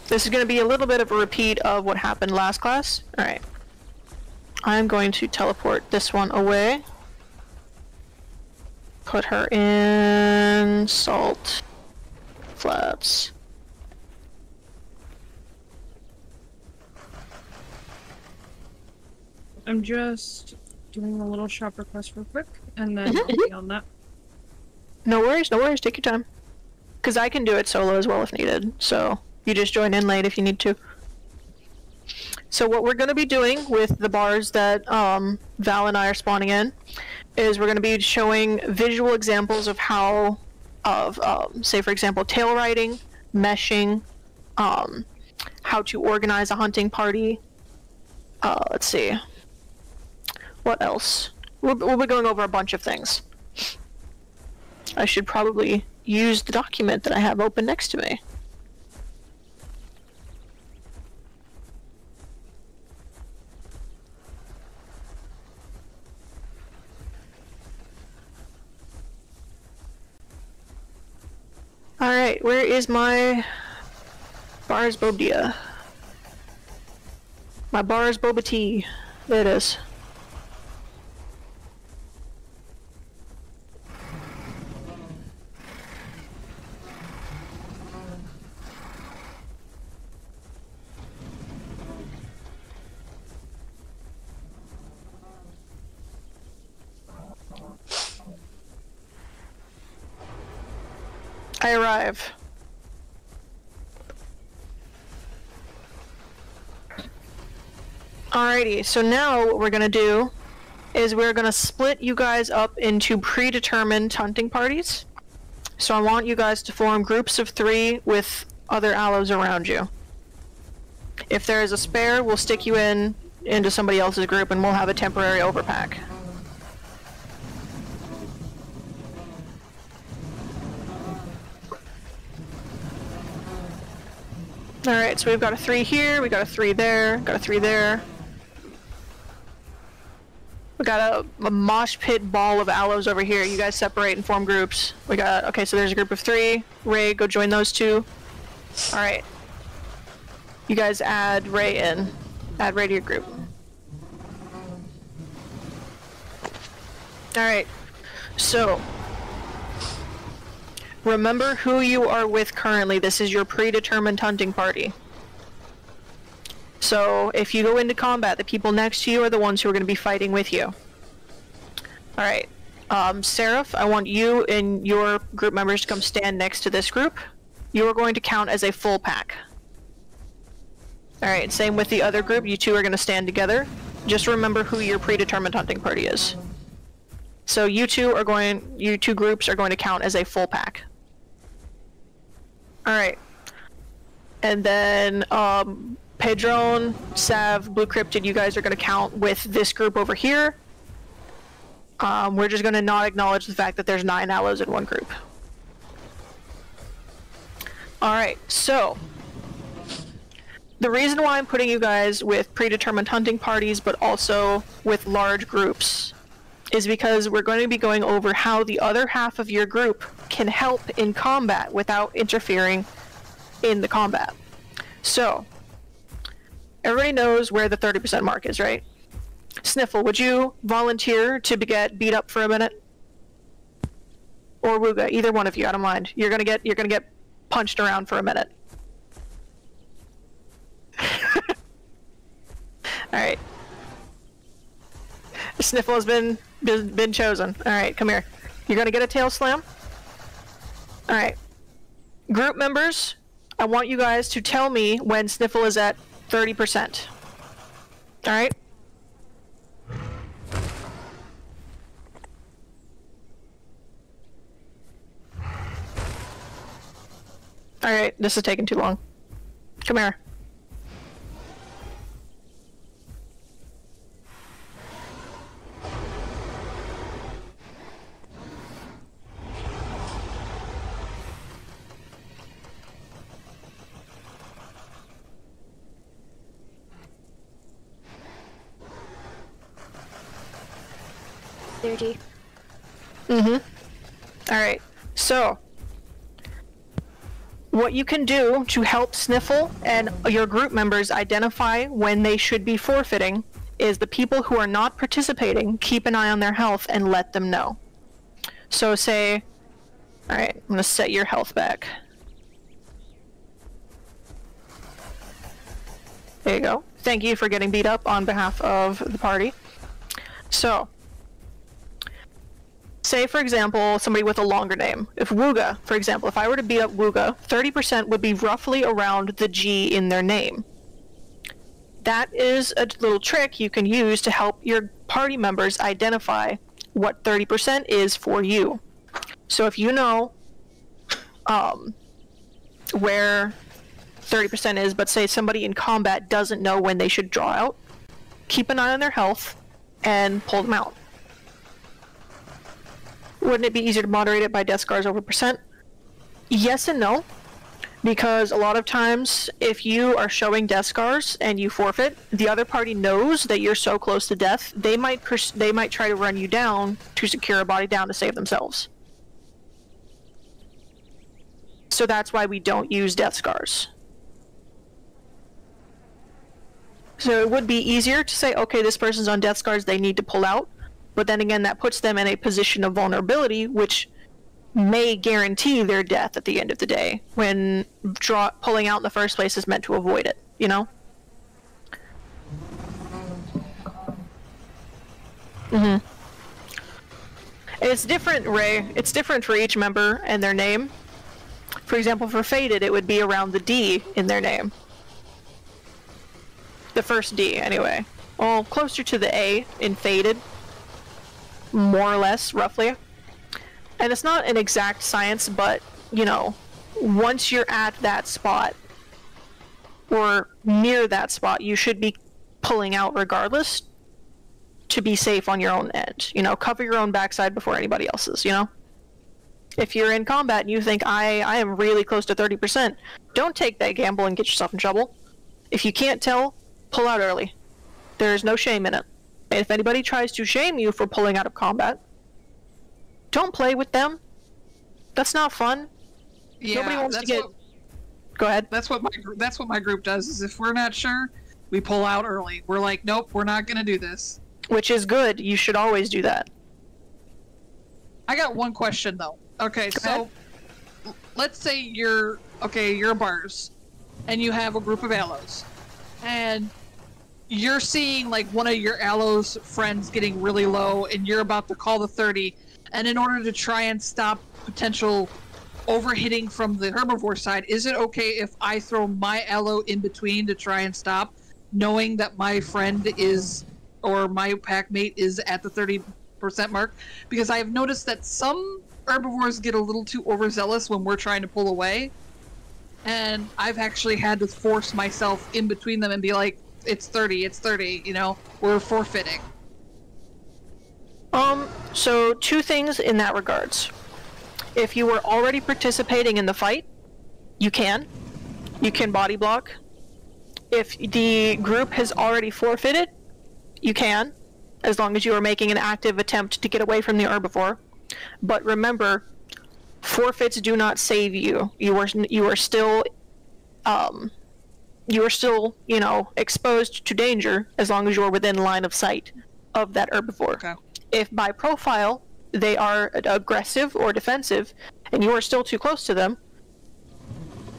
This is going to be a little bit of a repeat of what happened last class. Alright. I'm going to teleport this one away. Put her in... salt... flats. I'm just doing a little shop request real quick, and then mm-hmm. I'll be on that. No worries, no worries, take your time. Because I can do it solo as well if needed, so... you just join in late if you need to. So what we're going to be doing with the bars that um, Val and I are spawning in is we're going to be showing visual examples of how, of um, say for example, tail riding, meshing, um, how to organize a hunting party. Uh, let's see. What else? We'll, we'll be going over a bunch of things. I should probably use the document that I have open next to me. Alright, where is my Bars Boba? My Bars Boba tea. There it is. I arrive. Alrighty, so now what we're gonna do is we're gonna split you guys up into predetermined hunting parties. So I want you guys to form groups of three with other allos around you. If there is a spare, we'll stick you in into somebody else's group and we'll have a temporary overpack. Alright, so we've got a three here, we got a three there, got a three there. We got a, a mosh pit ball of aloes over here. You guys separate and form groups. We got, okay, so there's a group of three. Ray, go join those two. Alright. You guys add Ray in. Add Ray to your group. Alright, so remember who you are with currently. This is your predetermined hunting party. So if you go into combat, the people next to you are the ones who are going to be fighting with you. Alright. Um, Seraph, I want you and your group members to come stand next to this group. You are going to count as a full pack. Alright, same with the other group. You two are going to stand together. Just remember who your predetermined hunting party is. So you two are going, you two groups are going to count as a full pack. Alright. And then, um, Pedrone, Sav, Blue Cryptid, you guys are going to count with this group over here. Um, we're just going to not acknowledge the fact that there's nine allos in one group. Alright, so the reason why I'm putting you guys with predetermined hunting parties, but also with large groups, is because we're going to be going over how the other half of your group can help in combat without interfering in the combat. So, everybody knows where the thirty percent mark is, right? Sniffle, would you volunteer to get beat up for a minute? Or Wooga, either one of you, I don't mind. You're gonna get, you're gonna get punched around for a minute. Alright. Sniffle has been been chosen. All right, come here. You're gonna get a tail slam. All right, group members, I want you guys to tell me when Sniffle is at thirty percent. All right. All right, this is taking too long. Come here. Mm-hmm. Alright, so what you can do to help Sniffle and your group members identify when they should be forfeiting is the people who are not participating, keep an eye on their health and let them know. So say, alright, I'm going to set your health back. There you go. Thank you for getting beat up on behalf of the party. So say, for example, somebody with a longer name. If Wooga, for example, if I were to beat up Wooga, thirty percent would be roughly around the G in their name. That is a little trick you can use to help your party members identify what thirty percent is for you. So if you know um, where thirty percent is, but say somebody in combat doesn't know when they should draw out, keep an eye on their health and pull them out. Wouldn't it be easier to moderate it by death scars over percent? Yes and no, because a lot of times if you are showing death scars and you forfeit, the other party knows that you're so close to death, they might pers they might try to run you down to secure a body down to save themselves. So that's why we don't use death scars. So it would be easier to say, okay, this person's on death scars, they need to pull out. But then again, that puts them in a position of vulnerability, which may guarantee their death at the end of the day, when draw pulling out in the first place is meant to avoid it, you know? Mm-hmm. It's different, Ray. It's different for each member and their name. For example, for Faded, it would be around the D in their name. The first D, anyway. Well, closer to the A in Faded. More or less, roughly. And it's not an exact science, but, you know, once you're at that spot, or near that spot, you should be pulling out regardless to be safe on your own end. You know, cover your own backside before anybody else's, you know? If you're in combat and you think, I, I am really close to thirty percent, don't take that gamble and get yourself in trouble. If you can't tell, pull out early. There is no shame in it. And if anybody tries to shame you for pulling out of combat, don't play with them. That's not fun. Yeah, nobody wants to get. What, Go ahead. That's what my that's what my group does. Is if we're not sure, we pull out early. We're like, nope, we're not gonna do this. Which is good. You should always do that. I got one question though. Okay, Go so ahead. Let's say you're okay. You're Bars, and you have a group of Allos, and you're seeing like one of your Allo's friends getting really low, and you're about to call the thirty. And in order to try and stop potential overhitting from the herbivore side, is it okay if I throw my Allo in between to try and stop, knowing that my friend is, or my pack mate is at the thirty percent mark? Because I've noticed that some herbivores get a little too overzealous when we're trying to pull away. And I've actually had to force myself in between them and be like, it's thirty, it's thirty, you know, we're forfeiting. Um, so two things in that regards. If you were already participating in the fight, you can. You can body block. If the group has already forfeited, you can, as long as you are making an active attempt to get away from the herbivore. But remember, forfeits do not save you. You are, you are still, um, you are still, you know, exposed to danger as long as you are within line of sight of that herbivore. Okay. If by profile they are aggressive or defensive, and you are still too close to them,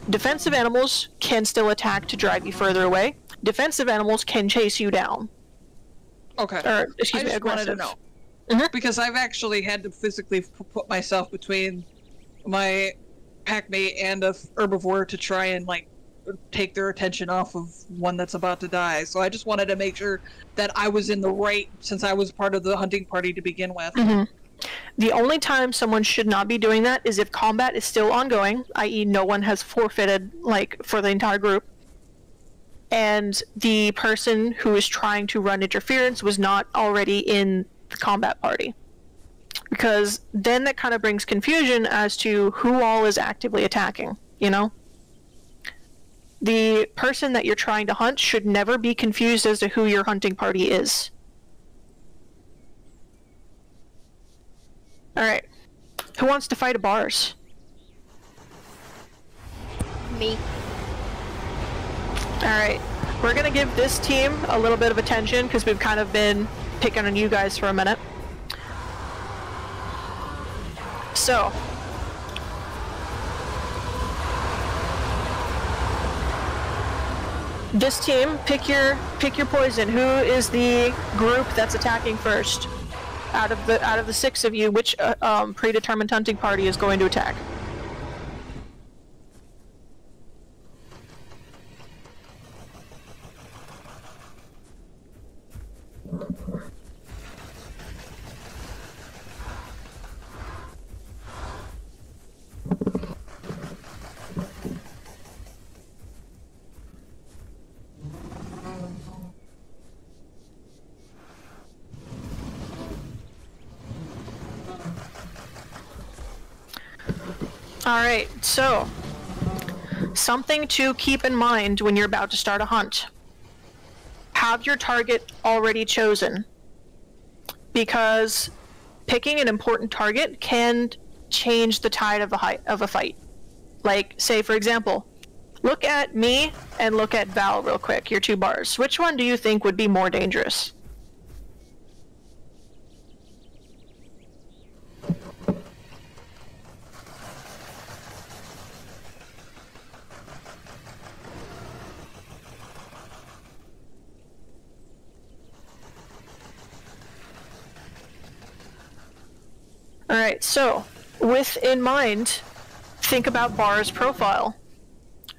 defensive animals can still attack to drive you further away. Defensive animals can chase you down. Okay. Or, excuse I me, just aggressive. Wanted to know. Mm-hmm. Because I've actually had to physically put myself between my packmate and a herbivore to try and, like, take their attention off of one that's about to die. So I just wanted to make sure that I was in the right, since I was part of the hunting party to begin with. Mm-hmm. The only time someone should not be doing that is if combat is still ongoing, that is no one has forfeited, like, for the entire group, and the person who is trying to run interference was not already in the combat party. Because then that kind of brings confusion as to who all is actively attacking, you know? The person that you're trying to hunt should never be confused as to who your hunting party is. Alright. Who wants to fight a Bars? Me. Alright. We're gonna give this team a little bit of attention because we've kind of been picking on you guys for a minute. So... this team, pick your pick your poison. Who is the group that's attacking first? Out of the out of the six of you, which uh, um, predetermined hunting party is going to attack? Alright, so something to keep in mind when you're about to start a hunt. Have your target already chosen, because picking an important target can change the tide of a, of a fight. Like, say for example, look at me and look at Val real quick, your two bars. Which one do you think would be more dangerous? Alright, so with in mind, think about Bar's profile.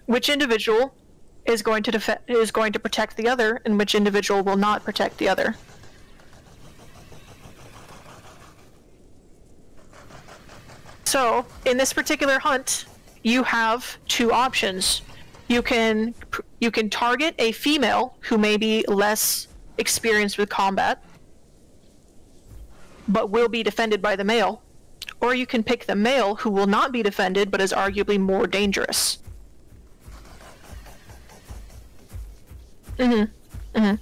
Which individual is going to def is going to protect the other, and which individual will not protect the other? So, in this particular hunt, you have two options. You can you can target a female who may be less experienced with combat, but will be defended by the male, or you can pick the male who will not be defended but is arguably more dangerous. Mm-hmm. Mm-hmm.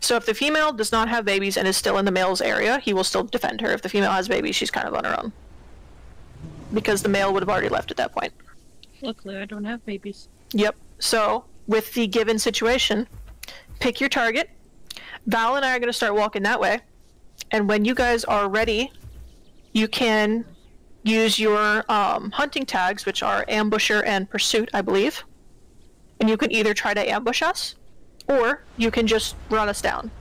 So if the female does not have babies and is still in the male's area, he will still defend her. If the female has babies, she's kind of on her own, because the male would have already left at that point. Luckily, I don't have babies. Yep. So with the given situation, pick your target. Val and I are going to start walking that way. And when you guys are ready, you can use your um, hunting tags, which are ambusher and pursuit, I believe. And you can either try to ambush us, or you can just run us down.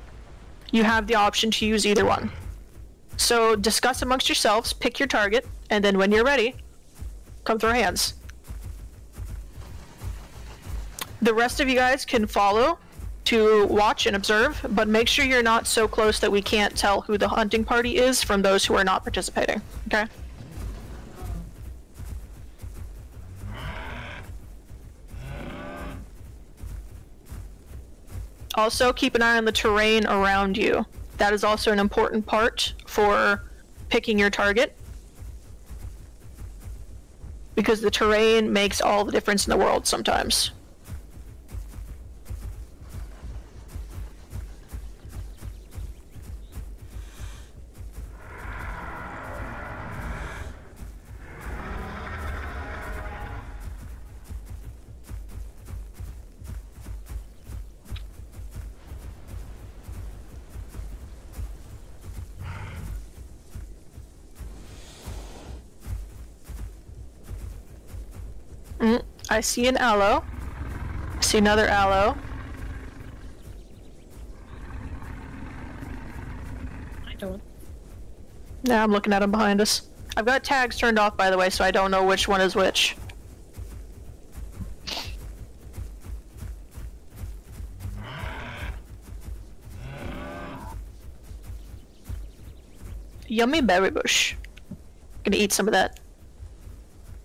You have the option to use either one. So discuss amongst yourselves, pick your target, and then when you're ready, come throw hands. The rest of you guys can follow to watch and observe, but make sure you're not so close that we can't tell who the hunting party is from those who are not participating, okay? Also, keep an eye on the terrain around you. That is also an important part for picking your target, because the terrain makes all the difference in the world sometimes. I see an aloe. I see another aloe. I don't. Now I'm looking at them behind us. I've got tags turned off, by the way, so I don't know which one is which. Yummy berry bush. Gonna eat some of that.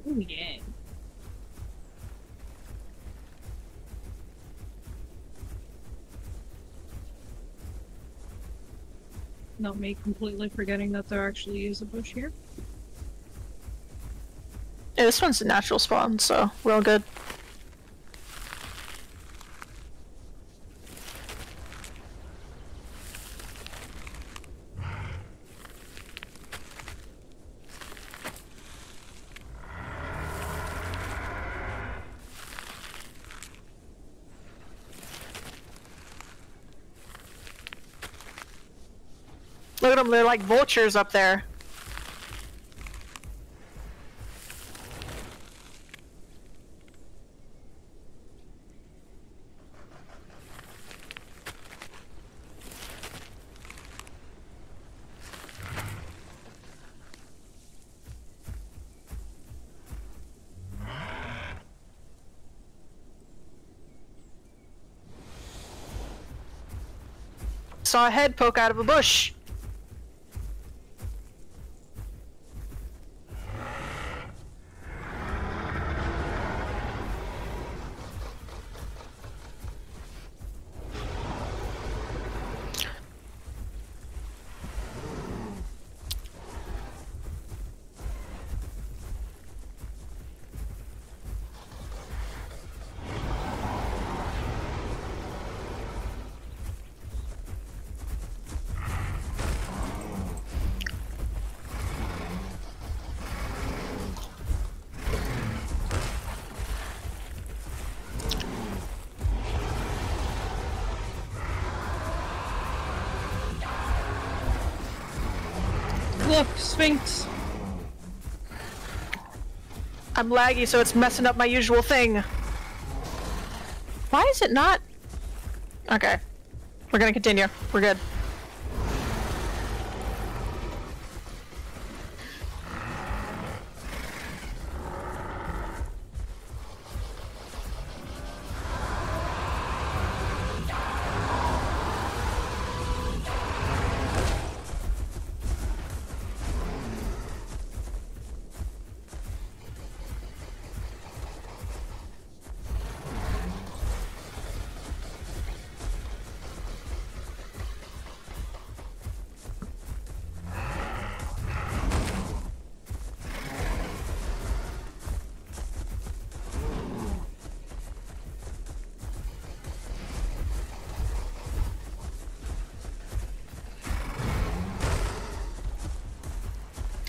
Ooh, yeah. Not me completely forgetting that there actually is a bush here. Yeah, this one's a natural spawn, so we're all good. Look at them, they're like vultures up there. Saw a head poke out of a bush. look, Sphinx. I'm laggy, so it's messing up my usual thing. Why is it not? Okay. We're gonna continue. We're good.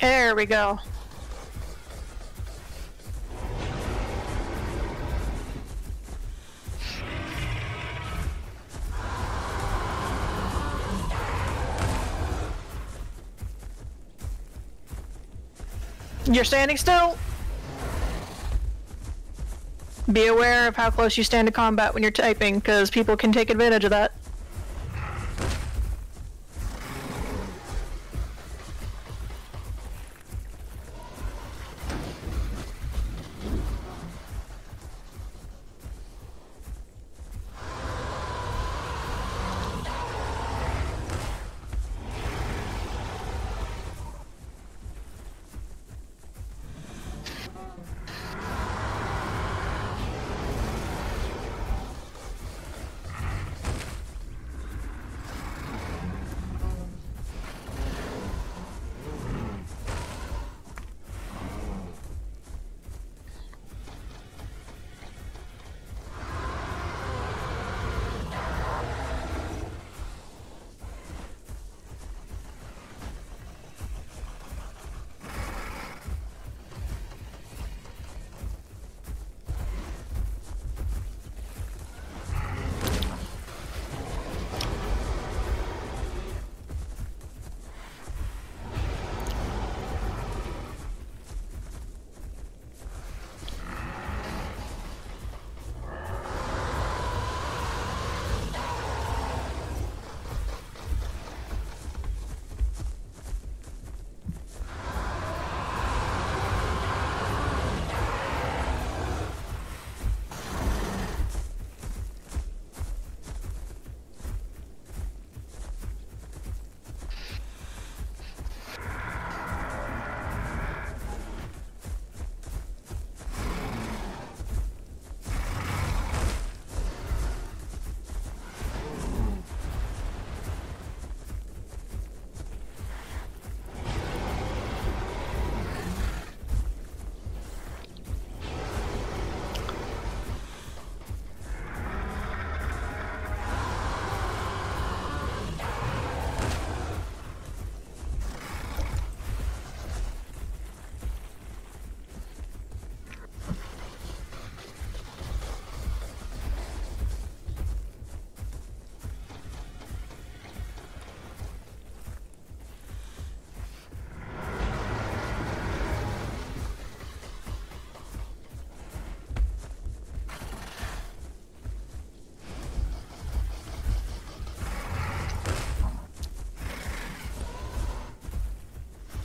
There we go. You're standing still. Be aware of how close you stand to combat when you're typing, because people can take advantage of that.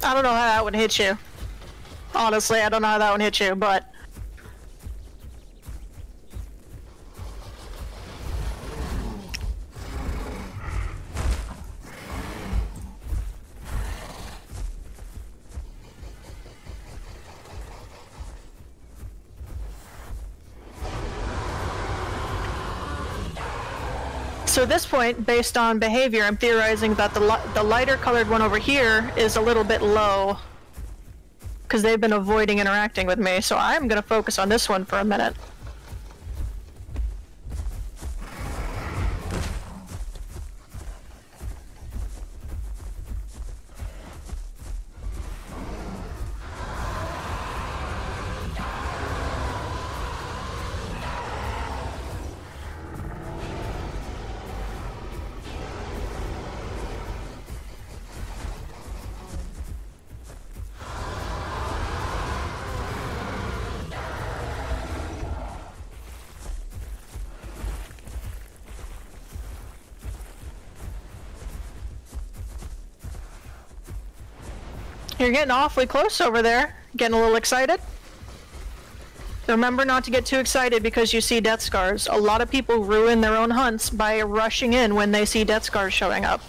I don't know how that one hit you. Honestly, I don't know how that one hit you, but... So at this point, based on behavior, I'm theorizing that the, li the lighter colored one over here is a little bit low, because they've been avoiding interacting with me, so I'm going to focus on this one for a minute. You're getting awfully close over there. Getting a little excited. Remember not to get too excited because you see death scars. A lot of people ruin their own hunts by rushing in when they see death scars showing up,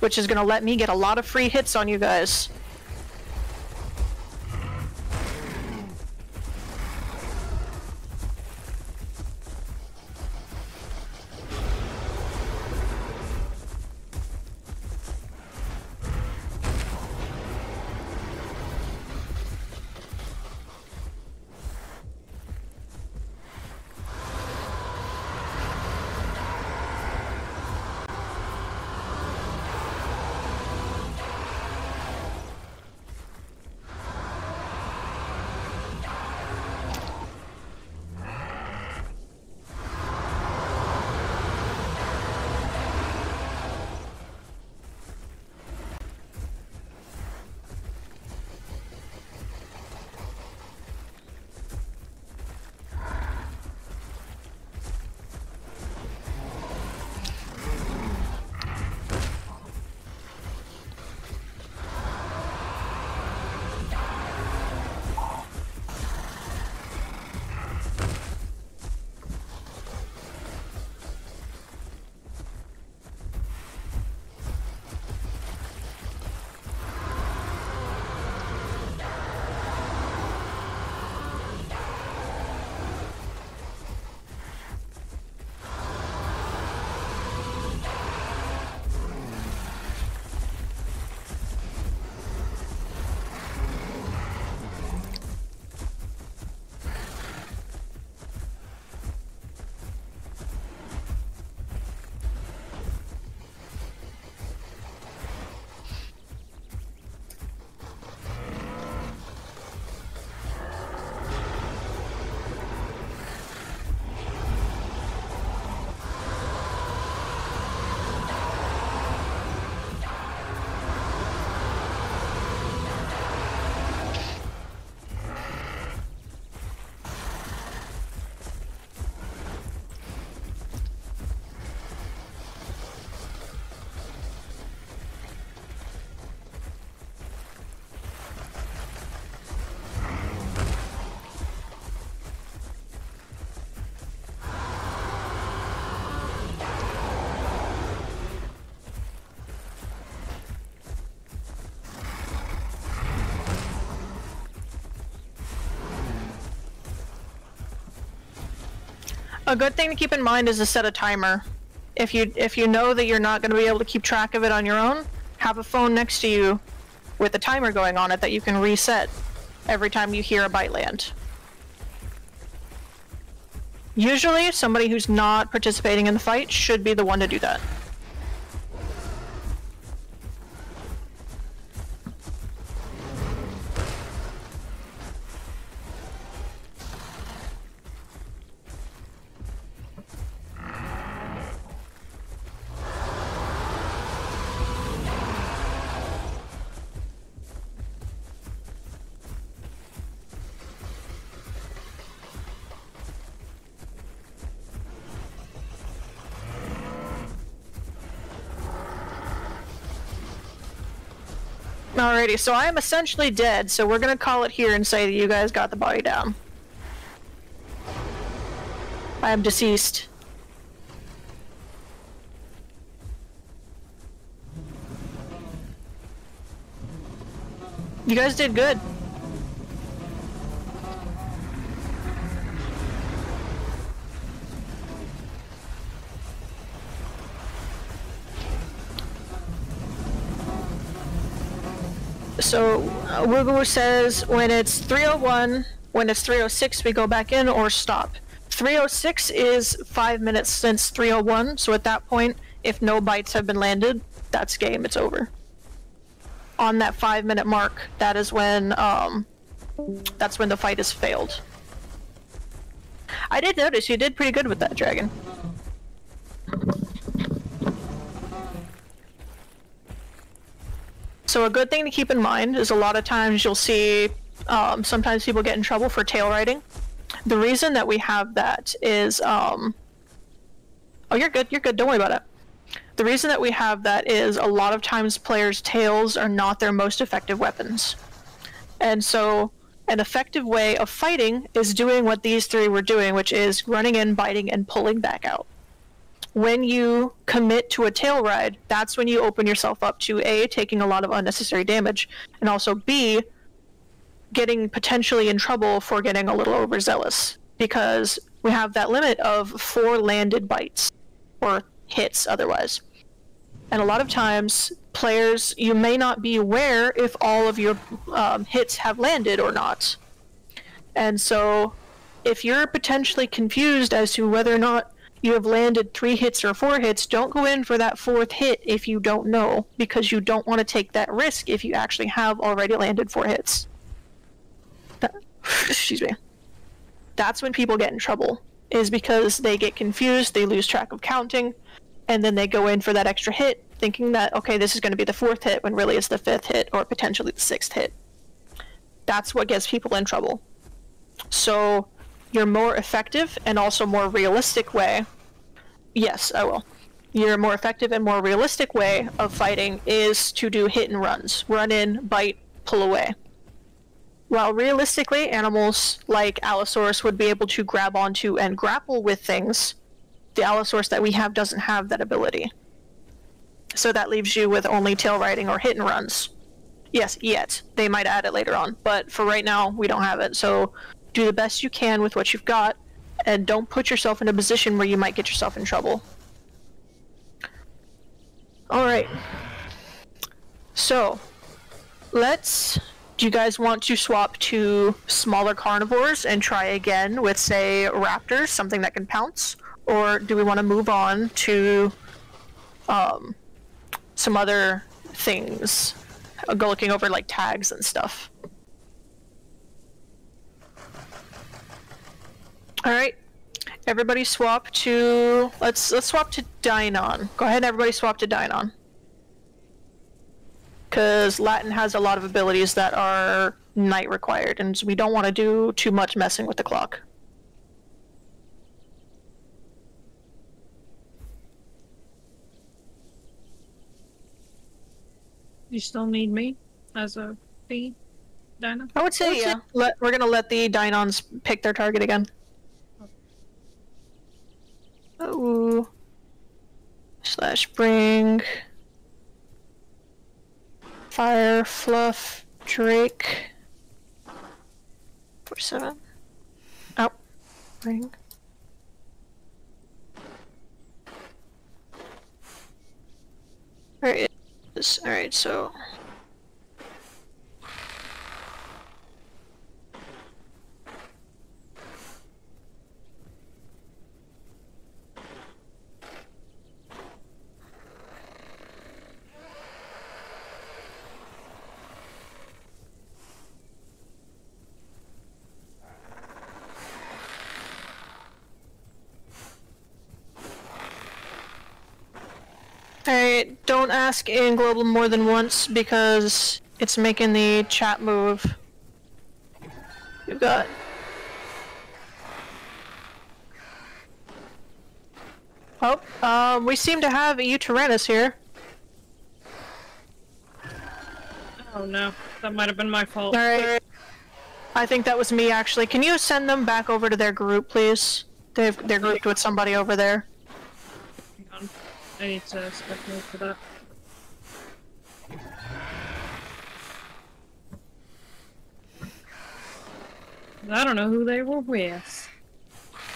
which is gonna let me get a lot of free hits on you guys. A good thing to keep in mind is to set a timer. If you if you know that you're not going to be able to keep track of it on your own, have a phone next to you with a timer going on it that you can reset every time you hear a bite land. Usually, somebody who's not participating in the fight should be the one to do that. Alrighty, so I am essentially dead, so we're gonna call it here and say that you guys got the body down. I am deceased. You guys did good. So uh, Wugu says when it's three oh one, when it's three oh six we go back in or stop. three oh six is five minutes since three oh one, so at that point if no bites have been landed, that's game, it's over. On that five minute mark, that is when um, that's when the fight has failed. I did notice you did pretty good with that dragon. So a good thing to keep in mind is a lot of times you'll see, um, sometimes people get in trouble for tail riding. The reason that we have that is, um, oh, you're good, you're good, don't worry about it. The reason that we have that is a lot of times players' tails are not their most effective weapons. And so an effective way of fighting is doing what these three were doing, which is running in, biting, and pulling back out. When you commit to a tail ride, that's when you open yourself up to A, taking a lot of unnecessary damage, and also B, getting potentially in trouble for getting a little overzealous, because we have that limit of four landed bites, or hits otherwise. And a lot of times, players, you may not be aware if all of your um, hits have landed or not. And so, if you're potentially confused as to whether or not you have landed three hits or four hits, don't go in for that fourth hit if you don't know, because you don't want to take that risk if you actually have already landed four hits. That, excuse me. That's when people get in trouble, is because they get confused, they lose track of counting, and then they go in for that extra hit, thinking that, okay, this is going to be the fourth hit, when really it's the fifth hit, or potentially the sixth hit. That's what gets people in trouble. So, your more effective and also more realistic way, yes, I will, your more effective and more realistic way of fighting is to do hit and runs. Run in, bite, pull away. While realistically, animals like Allosaurus would be able to grab onto and grapple with things, the Allosaurus that we have doesn't have that ability. So that leaves you with only tail riding or hit and runs. Yes, yet. They might add it later on, but for right now, we don't have it. So do the best you can with what you've got, and don't put yourself in a position where you might get yourself in trouble. Alright. So, let's... do you guys want to swap to smaller carnivores and try again with, say, raptors, something that can pounce? Or do we want to move on to um, some other things? I'll go looking over, like, tags and stuff. All right, everybody swap to, let's let's swap to Deinon. Go ahead and everybody swap to Deinon. Because Latin has a lot of abilities that are night required, and we don't want to do too much messing with the clock. You still need me as a the Deinon? I would say, What's yeah. Let, we're gonna let the Deinons pick their target again. Oh, slash bring, fire, fluff, drake, four, seven, oh, bring. There it is. All right, so. Alright, don't ask in global more than once because it's making the chat move. You've got... Oh, um, we seem to have a Eotyrannus here. Oh no, that might have been my fault. Alright, I think that was me actually. Can you send them back over to their group, please? They've, they're grouped with somebody over there. I need to speculate for that. I don't know who they were with.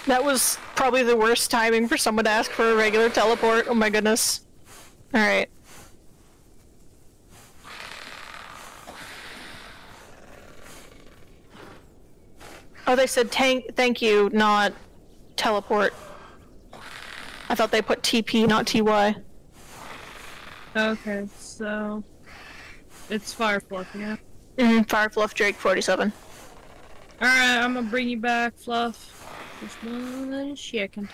That was probably the worst timing for someone to ask for a regular teleport. Oh my goodness. Alright. Oh, they said tank, thank you, not teleport. I thought they put T P, not T Y. Okay, so... it's Fire Fluff, yeah? Mm-hmm, Fire Fluff, Drake, forty-seven. Alright, I'm gonna bring you back, Fluff. Just one second.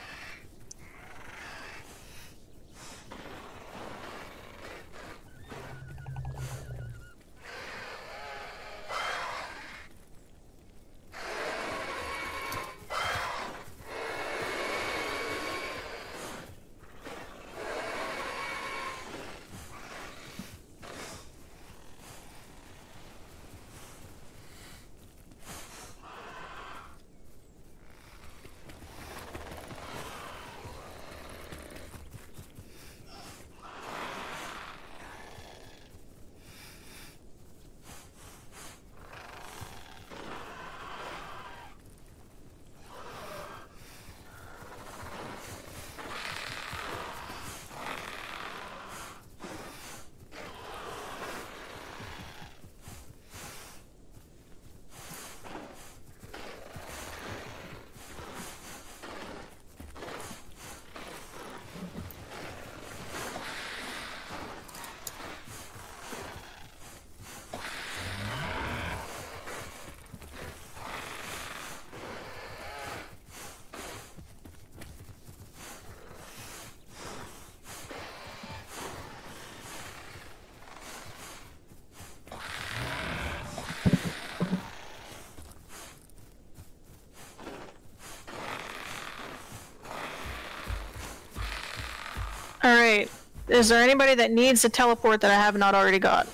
Alright, is there anybody that needs a teleport that I have not already got?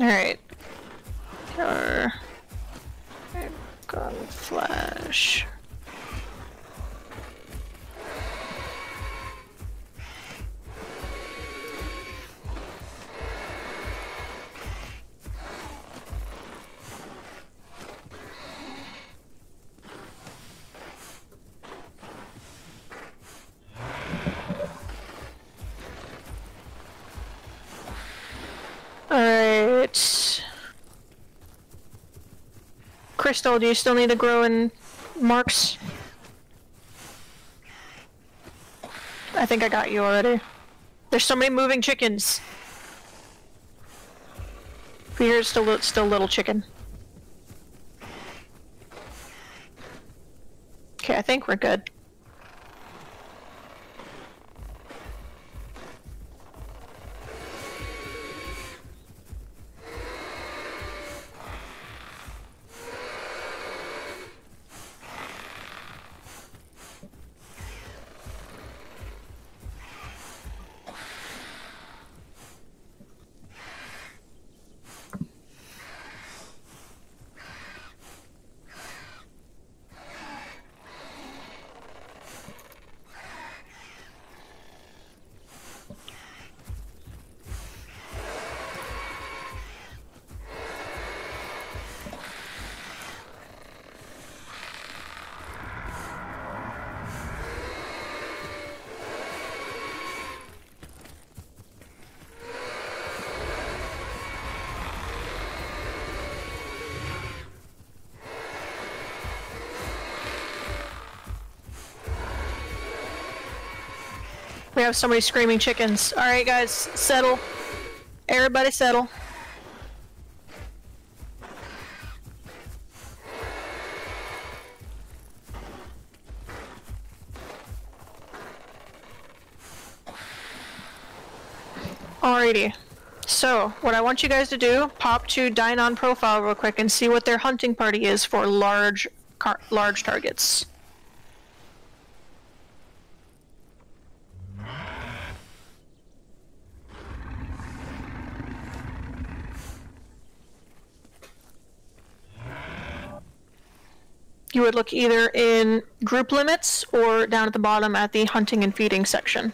Alright. Gun flash. Alright. Crystal, do you still need to grow in marks? I think I got you already. There's so many moving chickens. Here's still, still little chicken. Okay, I think we're good. We have so many screaming chickens. Alright guys, settle. Everybody settle. Alrighty. So, what I want you guys to do, pop to Deinon profile real quick and see what their hunting party is for large, car large targets. You would look either in group limits or down at the bottom at the hunting and feeding section.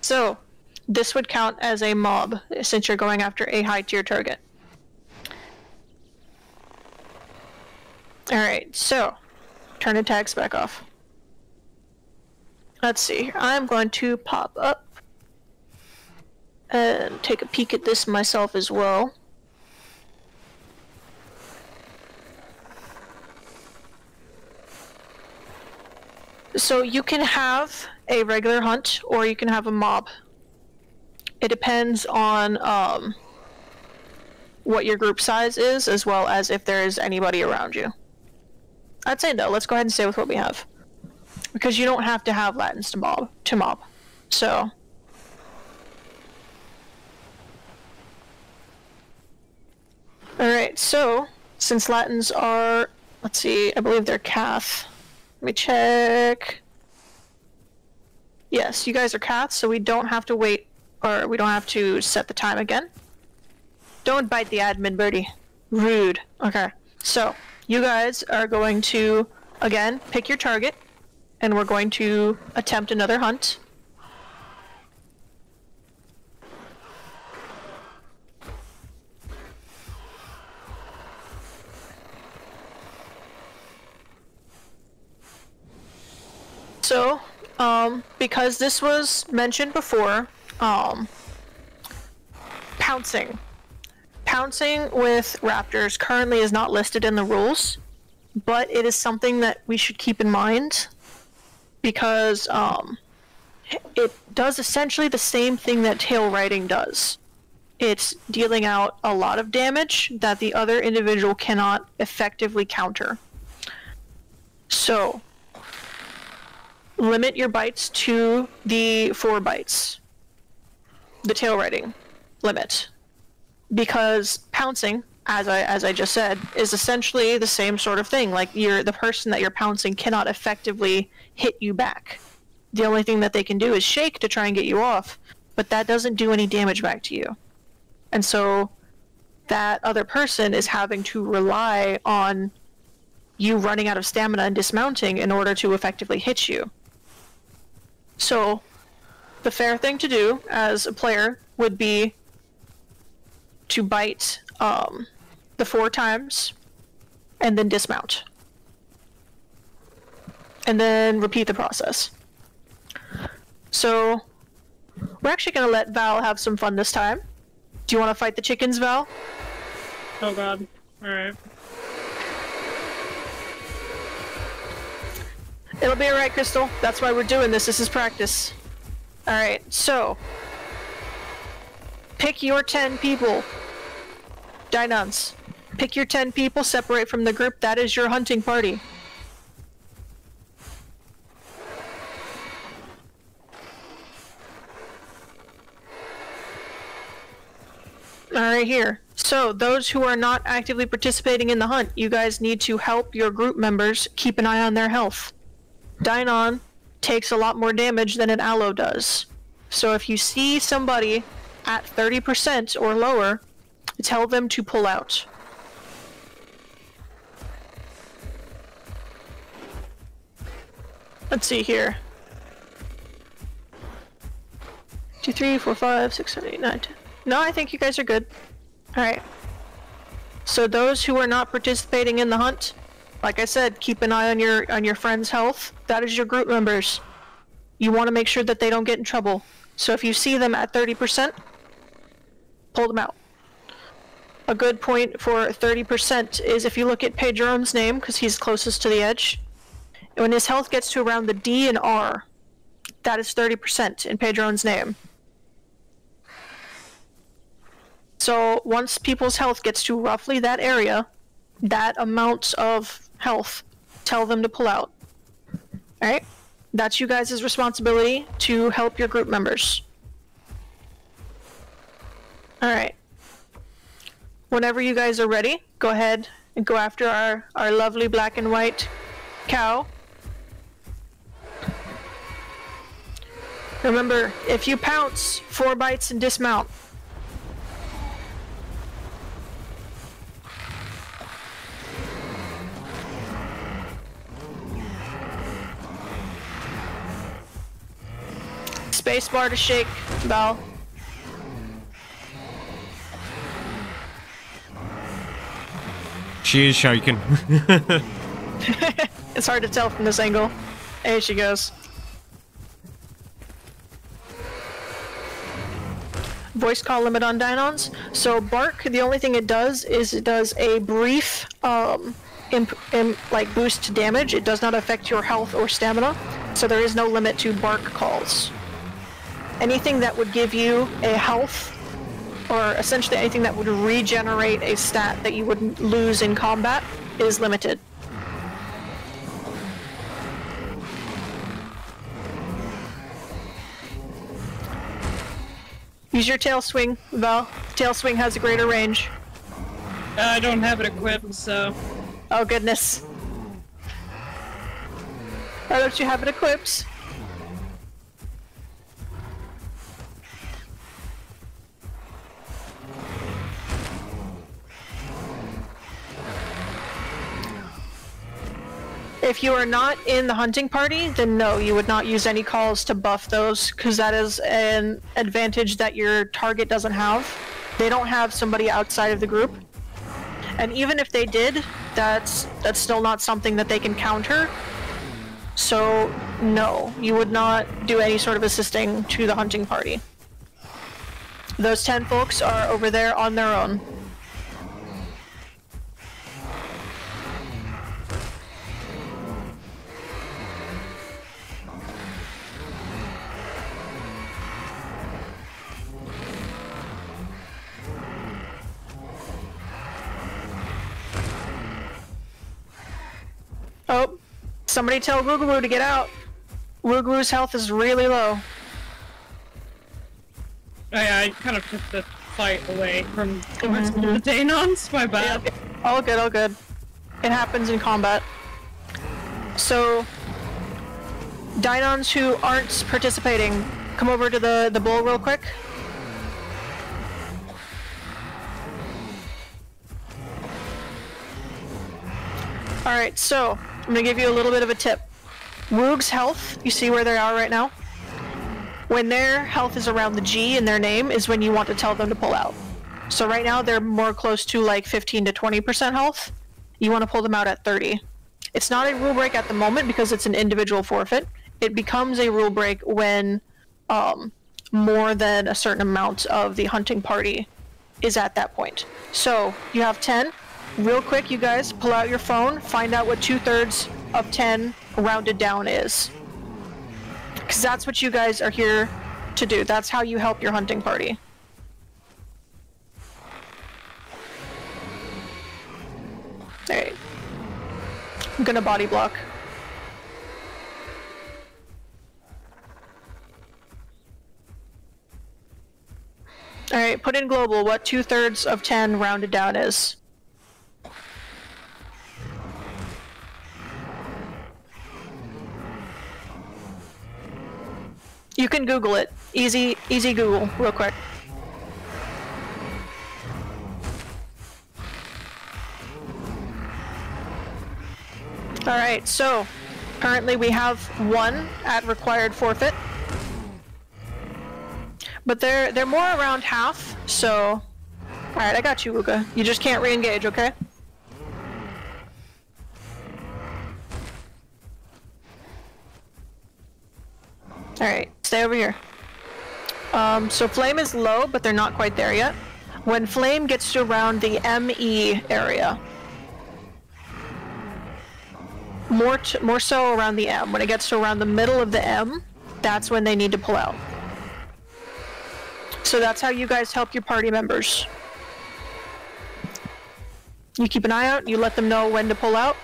So, this would count as a mob, since you're going after a high-tier target. Alright, so, turn the tags back off. Let's see, I'm going to pop up and take a peek at this myself as well. So you can have a regular hunt, or you can have a mob. It depends on um, what your group size is, as well as if there is anybody around you. I'd say no, let's go ahead and stay with what we have. Because you don't have to have Latins to mob, to mob. So. Alright, so, since Latins are, let's see, I believe they're Cath. Let me check. Yes, you guys are Cath, so we don't have to wait. Or we don't have to set the time again. Don't bite the admin, birdie. Rude. Okay. So, you guys are going to, again, pick your target. And we're going to attempt another hunt. So, um, because this was mentioned before, Um, pouncing. Pouncing with raptors currently is not listed in the rules, but it is something that we should keep in mind because um, It does essentially the same thing that tail riding does. It's dealing out a lot of damage that the other individual cannot effectively counter. So, limit your bites to the four bites. The tail riding limit. Because pouncing, as I as I just said, is essentially the same sort of thing. Like, you're the person that you're pouncing cannot effectively hit you back. The only thing that they can do is shake to try and get you off, but that doesn't do any damage back to you. And so that other person is having to rely on you running out of stamina and dismounting in order to effectively hit you. So the fair thing to do as a player would be to bite um, the four times and then dismount. And then repeat the process. So we're actually going to let Val have some fun this time. Do you want to fight the chickens, Val? Oh god. Alright. It'll be alright, Crystal. That's why we're doing this. This is practice. Alright, so pick your ten people. Dinons. Pick your ten people, separate from the group. That is your hunting party. Alright, here. So, those who are not actively participating in the hunt, you guys need to help your group members keep an eye on their health. Dinon takes a lot more damage than an Allo does. So if you see somebody at thirty percent or lower, tell them to pull out. Let's see here. two, three, four, five, six, seven, eight, nine, ten. No, I think you guys are good. Alright. So those who are not participating in the hunt, like I said, keep an eye on your on your friend's health. That is your group members. You want to make sure that they don't get in trouble. So if you see them at thirty percent, pull them out. A good point for thirty percent is if you look at Pedrone's name, because he's closest to the edge. When his health gets to around the D and R, that is thirty percent in Pedrone's name. So once people's health gets to roughly that area, that amount of health, tell them to pull out. Alright? That's you guys' responsibility to help your group members. Alright. Whenever you guys are ready, go ahead and go after our, our lovely black and white cow. Remember, if you pounce, four bites and dismount. Spacebar to shake, Val. She is shaking. It's hard to tell from this angle. There she goes. Voice call limit on Dinons. So bark, the only thing it does is it does a brief um, imp imp like boost to damage. It does not affect your health or stamina. So there is no limit to bark calls. Anything that would give you a health, or essentially anything that would regenerate a stat that you would lose in combat, is limited. Use your tail swing, Val. Tail swing has a greater range. Uh, I don't have it equipped, so... Oh goodness. Why don't you have it equipped? If you are not in the hunting party, then no, you would not use any calls to buff those, because that is an advantage that your target doesn't have. They don't have somebody outside of the group. And even if they did, that's that's still not something that they can counter. So no, you would not do any sort of assisting to the hunting party. Those ten folks are over there on their own. Somebody tell Woogaloo to get out. Woogaloo's health is really low. I, I kind of took the fight away from the rest mm-hmm. of the Dainons, my bad. Yep. All good, all good. It happens in combat. So, Dainons who aren't participating, come over to the, the bull real quick. Alright, so, I'm gonna give you a little bit of a tip. Woog's health, you see where they are right now? When their health is around the G in their name is when you want to tell them to pull out. So right now they're more close to like fifteen to twenty percent health. You want to pull them out at thirty. It's not a rule break at the moment because it's an individual forfeit. It becomes a rule break when um, more than a certain amount of the hunting party is at that point. So you have ten. Real quick, you guys, pull out your phone, find out what two-thirds of ten rounded down is. Because that's what you guys are here to do. That's how you help your hunting party. Alright. I'm gonna body block. Alright, put in global what two-thirds of ten rounded down is. You can Google it. Easy, easy Google, real quick. Alright, so currently we have one at required forfeit. But they're they're more around half, so alright, I got you, Luca. You just can't re-engage, okay? Alright, stay over here. Um, so flame is low, but they're not quite there yet. When flame gets to around the M E area, more t more so around the M. When it gets to around the middle of the M, that's when they need to pull out. So that's how you guys help your party members. You keep an eye out, you let them know when to pull out,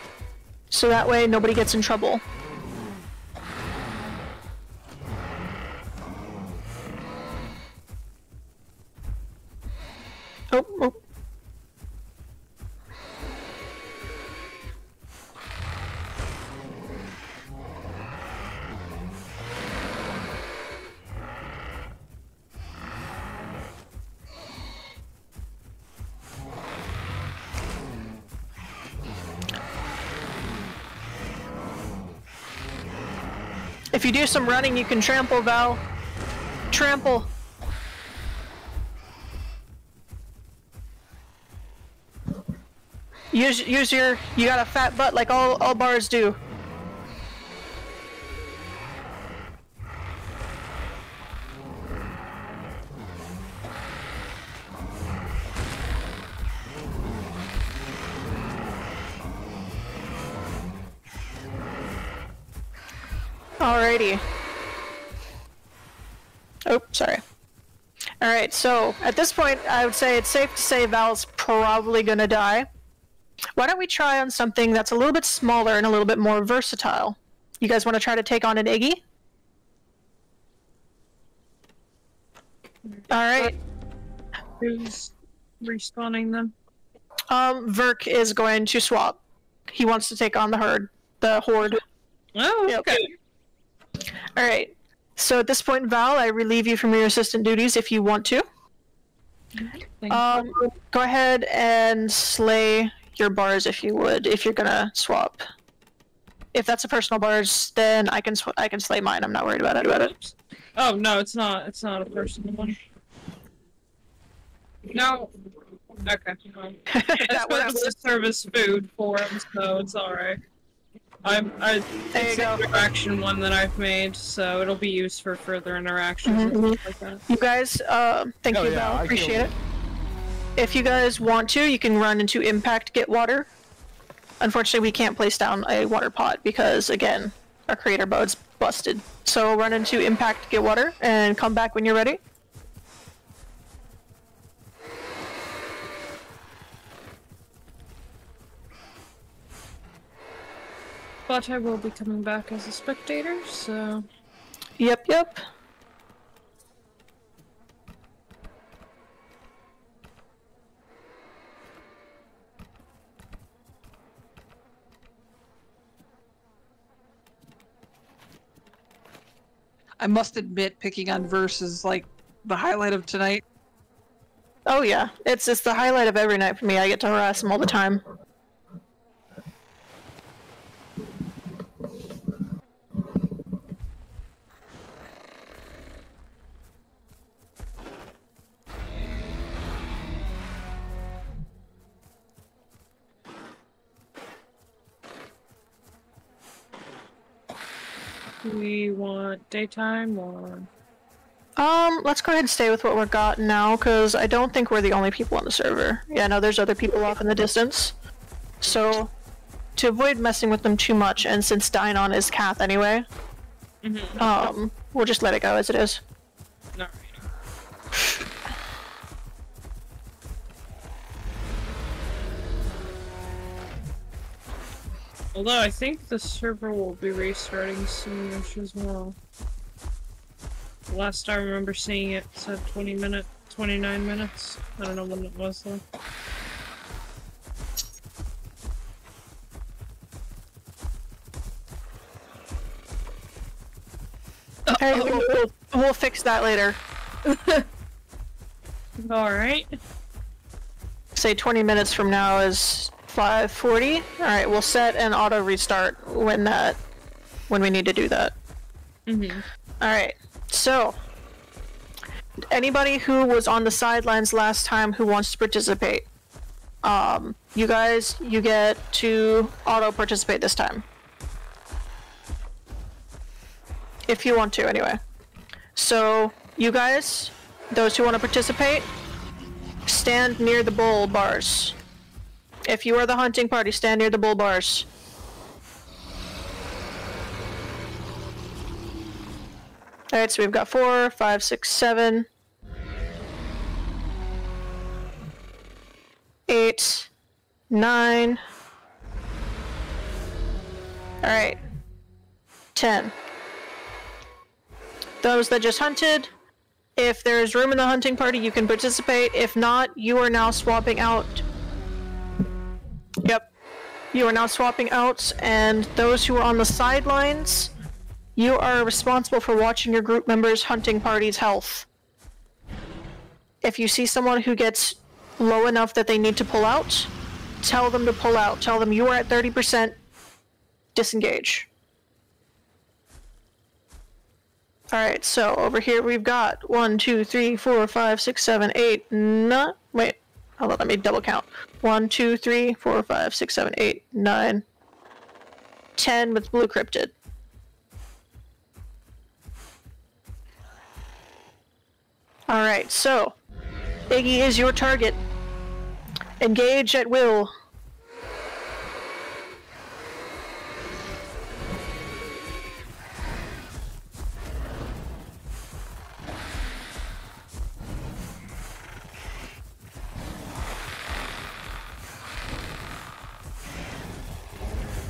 so that way nobody gets in trouble. Oh, oh. If you do some running, you can trample, Val. Trample. Use use your you got a fat butt like all all bars do. Alrighty. Oh, sorry. Alright, so at this point I would say it's safe to say Val's probably gonna die. Why don't we try on something that's a little bit smaller and a little bit more versatile? You guys want to try to take on an Iggy? Alright. Who's respawning them? Um, Verk is going to swap. He wants to take on the herd. The horde. Oh, yep. Okay. Alright. So at this point, Val, I relieve you from your assistant duties if you want to. Um, go ahead and slay your bars if you would, if you're gonna swap. If that's a personal bars, then I can sw I can slay mine. I'm not worried about it. About it. Oh no, it's not. It's not a personal one. No. Okay. That's what was the service food for him, so it's all right. I'm. I, there it's you go. An interaction one that I've made, so it'll be used for further interactions mm-hmm. and stuff like that. You guys, uh, thank oh, you, Val. Yeah, appreciate it. If you guys want to, you can run into Impact, get water. Unfortunately, we can't place down a water pot because, again, our creator mode's busted. So run into Impact, get water, and come back when you're ready. But I will be coming back as a spectator, so... Yep, yep. I must admit, picking on Verse is like the highlight of tonight. Oh yeah, it's just the highlight of every night for me. I get to harass him all the time. We want daytime or... Um, let's go ahead and stay with what we've got now, because I don't think we're the only people on the server. Yeah, no, there's other people off in the distance. So, to avoid messing with them too much, and since Deinon is Cath anyway, mm-hmm. um, we'll just let it go as it is. Alright. Although, I think the server will be restarting soonish as well. Last I remember seeing it said twenty minutes, twenty-nine minutes. I don't know when it was though. Hey, we'll, we'll, we'll fix that later. Alright. Say twenty minutes from now is five forty. Alright, we'll set an auto restart when that, when we need to do that. Mm-hmm. Alright. So, anybody who was on the sidelines last time who wants to participate, um, you guys, you get to auto-participate this time. If you want to, anyway. So, you guys, those who want to participate, stand near the bull bars. If you are the hunting party, stand near the bull bars. Alright, so we've got four, five, six, seven, eight, nine. Alright. ten. Those that just hunted, if there's room in the hunting party, you can participate. If not, you are now swapping out. Yep. You are now swapping out, and those who are on the sidelines, you are responsible for watching your group members' hunting party's health. If you see someone who gets low enough that they need to pull out, tell them to pull out. Tell them you are at thirty percent. Disengage. Alright, so over here we've got one, two, three, four, five, six, seven, eight, nine... Wait, hold on, let me double count. one, two, three, four, five, six, seven, eight, nine, ten with blue cryptid. Alright, so, Iggy is your target. Engage at will.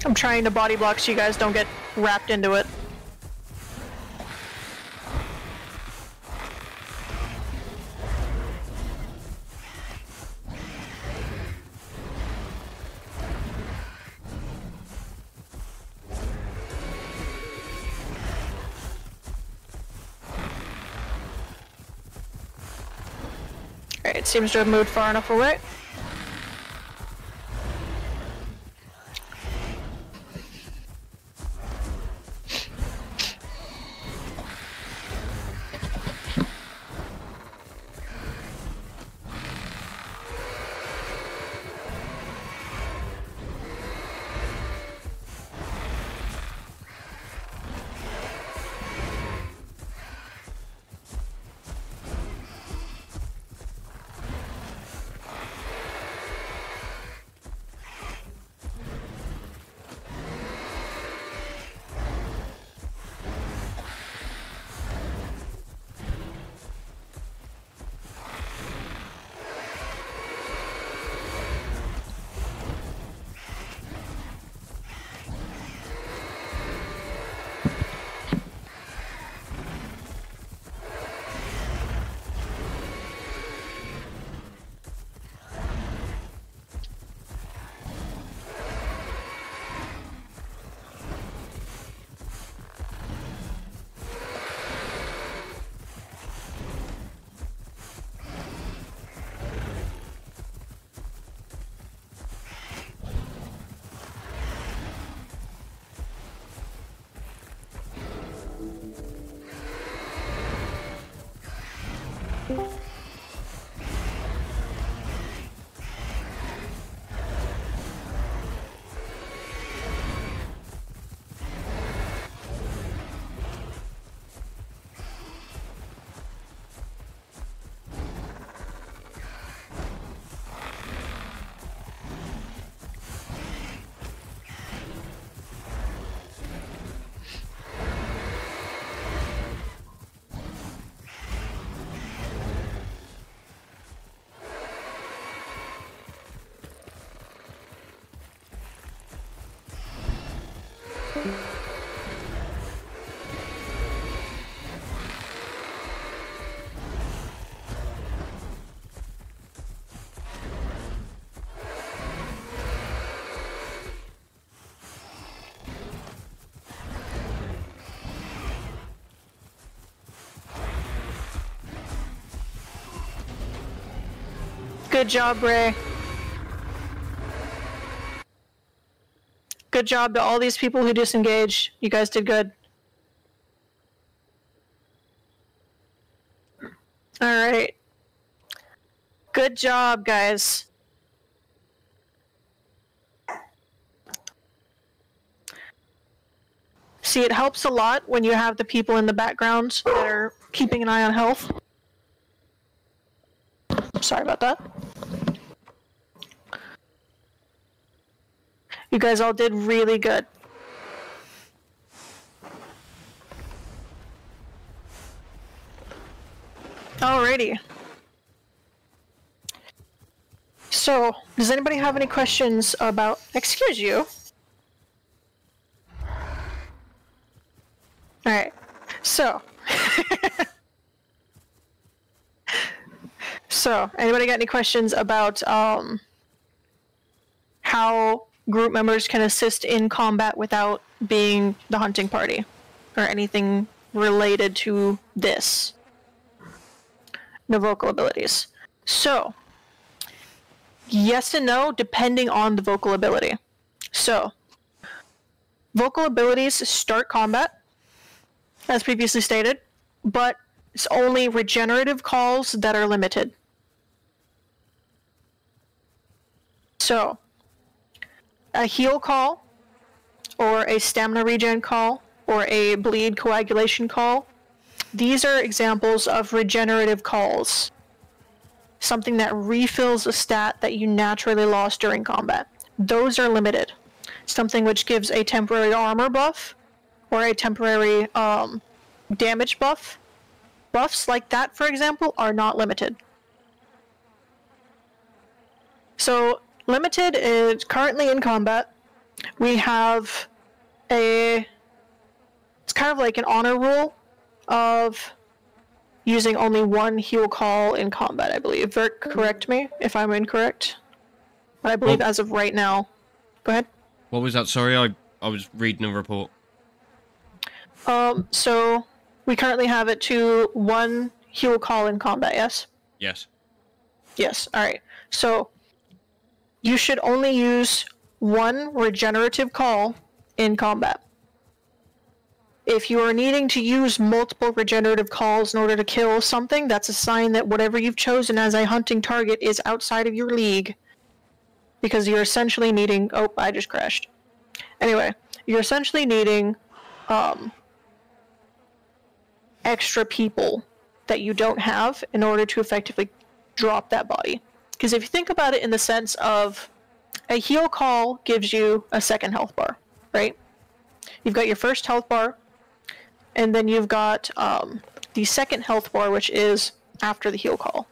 I'm trying to body block so you guys don't get wrapped into it. It seems to have moved far enough away. Good job, Ray. Good job to all these people who disengaged. You guys did good. All right. Good job, guys. See, it helps a lot when you have the people in the background that are keeping an eye on health. Sorry about that. You guys all did really good. Alrighty. So, does anybody have any questions about... Excuse you. Alright. So... So, anybody got any questions about um, how group members can assist in combat without being the hunting party? Or anything related to this? No vocal abilities. So, yes and no, depending on the vocal ability. So, vocal abilities start combat, as previously stated, but it's only regenerative calls that are limited. So, a heal call, or a stamina regen call, or a bleed coagulation call, these are examples of regenerative calls. Something that refills a stat that you naturally lost during combat. Those are limited. Something which gives a temporary armor buff, or a temporary um, damage buff. Buffs like that, for example, are not limited. So, limited is currently in combat. We have a... It's kind of like an honor rule of using only one heal call in combat, I believe. Vert, correct me if I'm incorrect. But I believe well, as of right now... Go ahead. What was that? Sorry, I, I was reading a report. Um, so, we currently have it to one heal call in combat, yes? Yes. Yes, alright. So... You should only use one regenerative call in combat. If you are needing to use multiple regenerative calls in order to kill something, that's a sign that whatever you've chosen as a hunting target is outside of your league. Because you're essentially needing... Oh, I just crashed. Anyway, you're essentially needing um, extra people that you don't have in order to effectively drop that body. Because if you think about it in the sense of a heal call gives you a second health bar, right? You've got your first health bar, and then you've got um, the second health bar, which is after the heal call.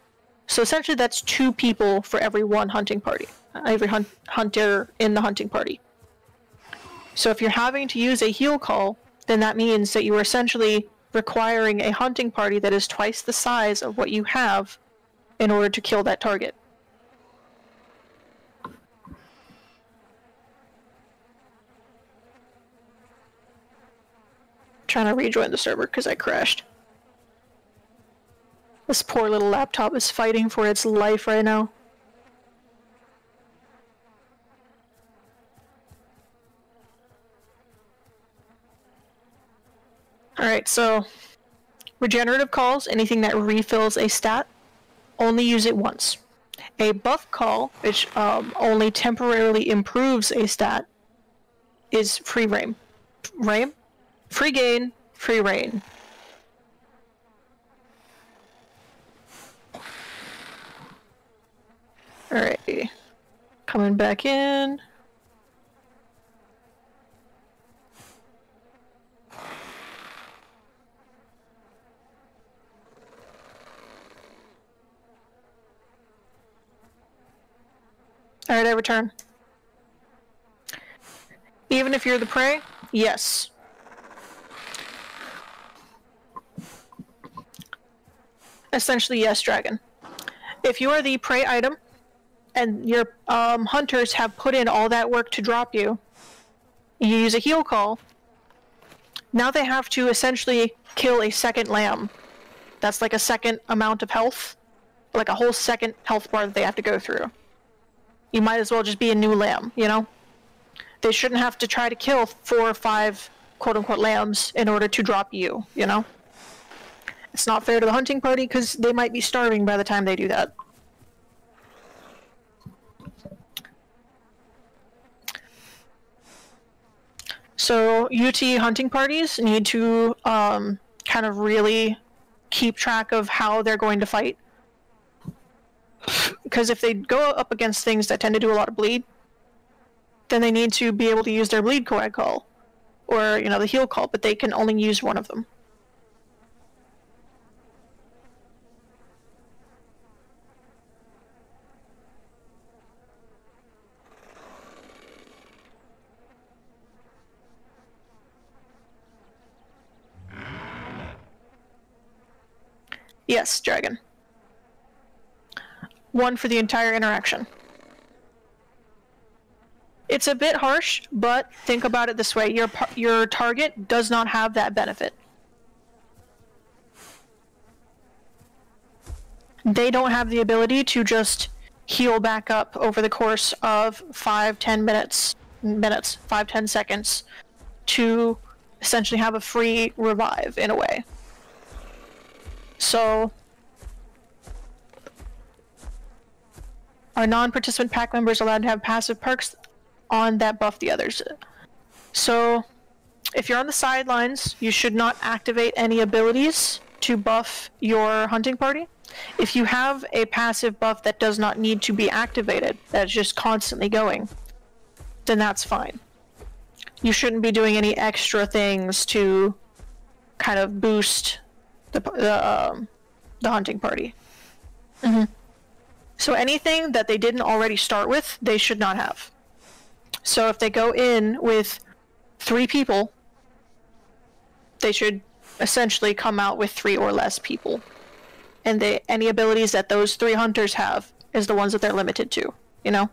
So essentially that's two people for every one hunting party, every hun hunter in the hunting party. So if you're having to use a heal call, then that means that you are essentially requiring a hunting party that is twice the size of what you have in order to kill that target. Trying to rejoin the server because I crashed. This poor little laptop is fighting for its life right now. Alright, so Regenerative calls, anything that refills a stat, only use it once. A buff call, which um, only temporarily improves a stat, is free reign. Reign? Free gain, free reign. Alrighty. Coming back in. Alright, I return. Even if you're the prey? Yes. Essentially, yes, dragon. If you are the prey item, and your um, hunters have put in all that work to drop you, you use a heal call. Now they have to essentially kill a second lamb. That's like a second amount of health. Like a whole second health bar that they have to go through. You might as well just be a new lamb, you know? They shouldn't have to try to kill four or five quote-unquote lambs in order to drop you, you know? It's not fair to the hunting party because they might be starving by the time they do that. So U T hunting parties need to um, kind of really keep track of how they're going to fight. Because if they go up against things that tend to do a lot of bleed, then they need to be able to use their bleed coag call, or, you know, the heal call, but they can only use one of them. Yes, dragon. One for the entire interaction. It's a bit harsh, but think about it this way. Your, your target does not have that benefit. They don't have the ability to just heal back up over the course of five, ten minutes, minutes, five, ten seconds to essentially have a free revive in a way. So our non-participant pack members are allowed to have passive perks on that buff the others. So if you're on the sidelines, you should not activate any abilities to buff your hunting party. If you have a passive buff that does not need to be activated, that's just constantly going, then that's fine. You shouldn't be doing any extra things to kind of boost the, the, um, the hunting party. Mm-hmm. So anything that they didn't already start with, they should not have. So if they go in with three people, they should essentially come out with three or less people. And they, any abilities that those three hunters have is the ones that they're limited to, you know?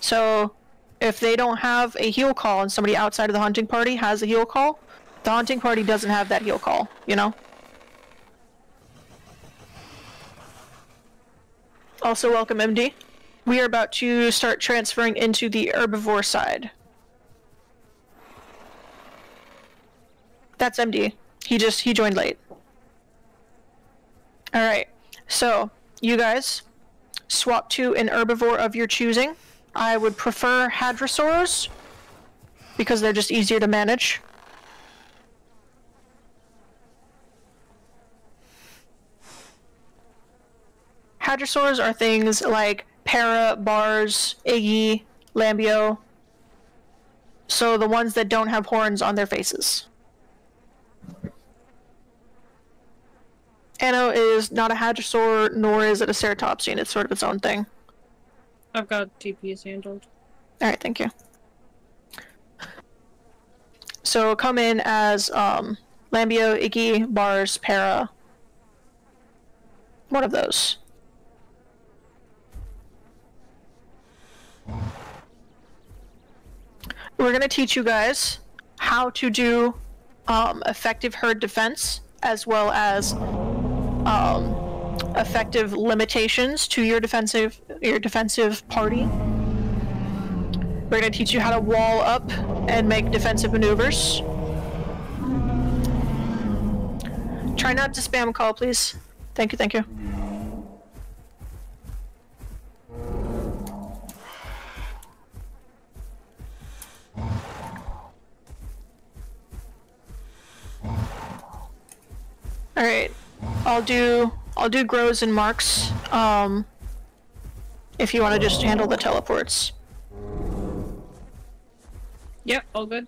So if they don't have a heal call and somebody outside of the hunting party has a heal call, the hunting party doesn't have that heal call, you know? Also, welcome, M D. We are about to start transferring into the herbivore side. That's M D. He just, he joined late. Alright, so you guys swap to an herbivore of your choosing. I would prefer Hadrosaurs because they're just easier to manage. Hadrosaurs are things like Para, Bars, Iggy, Lambeo. So the ones that don't have horns on their faces. Anno is not a Hadrosaur, nor is it a Ceratopsian. It's sort of its own thing. I've got T Ps handled. Alright, thank you. So come in as um, Lambeo, Iggy, Bars, Para. One of those. We're going to teach you guys how to do um, effective herd defense as well as um, effective limitations to your defensive your defensive party. We're going to teach you how to wall up and make defensive maneuvers. Try not to spam call, please. Thank you, thank you. All right, I'll do I'll do grows and marks. Um, if you want to just handle the teleports. Yep, all good.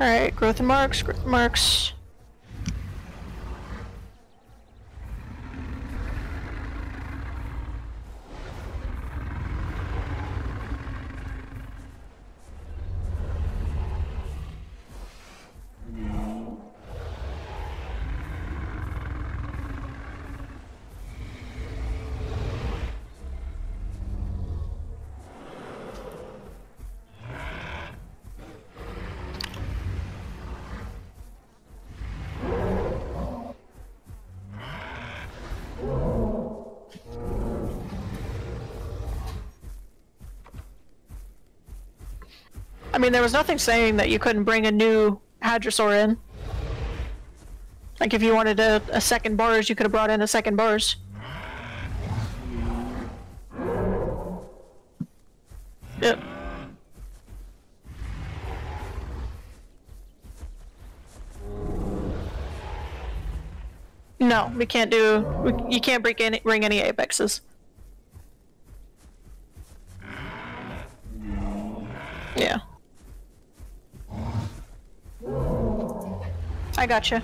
All right, growth and marks, growth and marks. I mean, there was nothing saying that you couldn't bring a new Hadrosaur in. Like, if you wanted a, a second Bars, you could have brought in a second Bars. Yep. No, we can't do. We, you can't bring any, bring any Apexes. Yeah. I gotcha.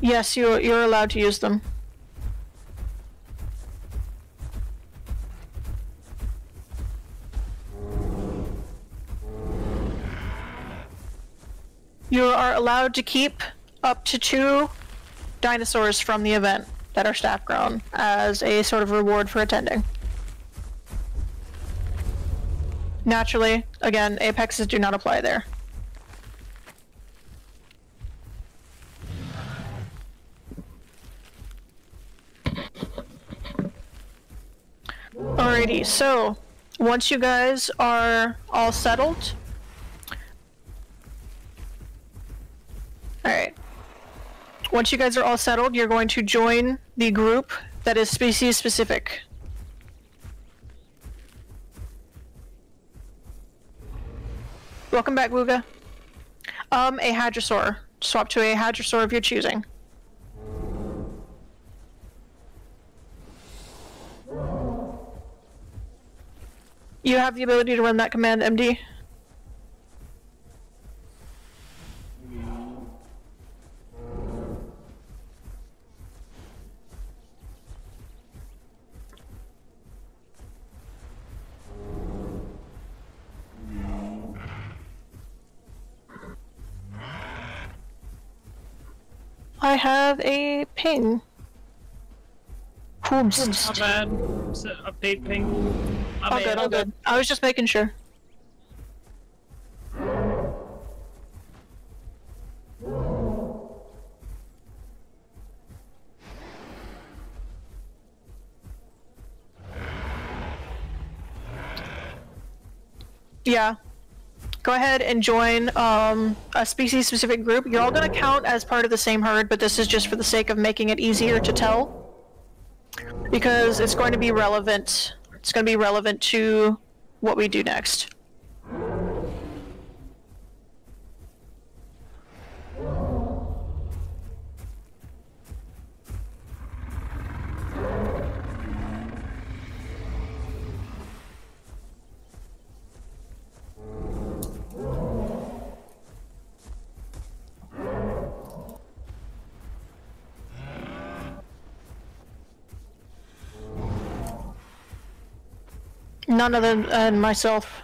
Yes, you you're allowed to use them. You are allowed to keep up to two dinosaurs from the event that are staff grown as a sort of reward for attending. Naturally, again, Apexes do not apply there. Alrighty, so once you guys are all settled, Alright, once you guys are all settled, you're going to join the group that is species specific. Welcome back, Wuga. Um, a Hadrosaur. Swap to a Hadrosaur of your choosing. You have the ability to run that command, M D. I have a ping. Not bad. It's an update ping. All oh, good, all good. I was just making sure. Yeah. Go ahead and join um, a species-specific group. You're all going to count as part of the same herd, but this is just for the sake of making it easier to tell, because it's going to be relevant. It's going to be relevant to what we do next. None other than myself.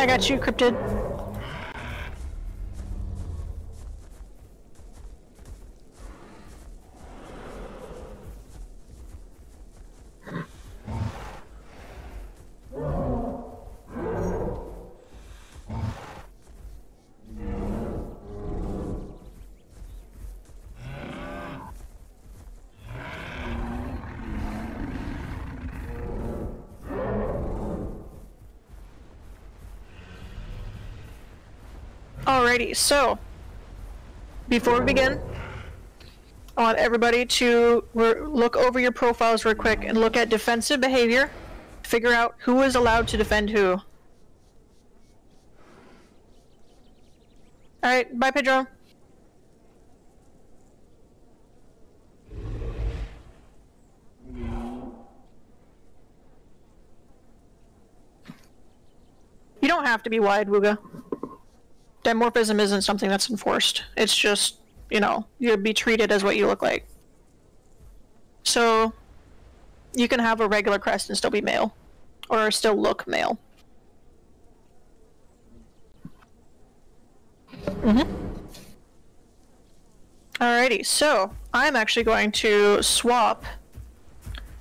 I got you, Cryptid. Alrighty, so before we begin, I want everybody to look over your profiles real quick and look at defensive behavior, figure out who is allowed to defend who. Alright, bye Pedro. You don't have to be wide, Wooga. Dimorphism isn't something that's enforced. It's just, you know, you'll be treated as what you look like. So, you can have a regular crest and still be male. Or still look male. Mm-hmm. Alrighty, so, I'm actually going to swap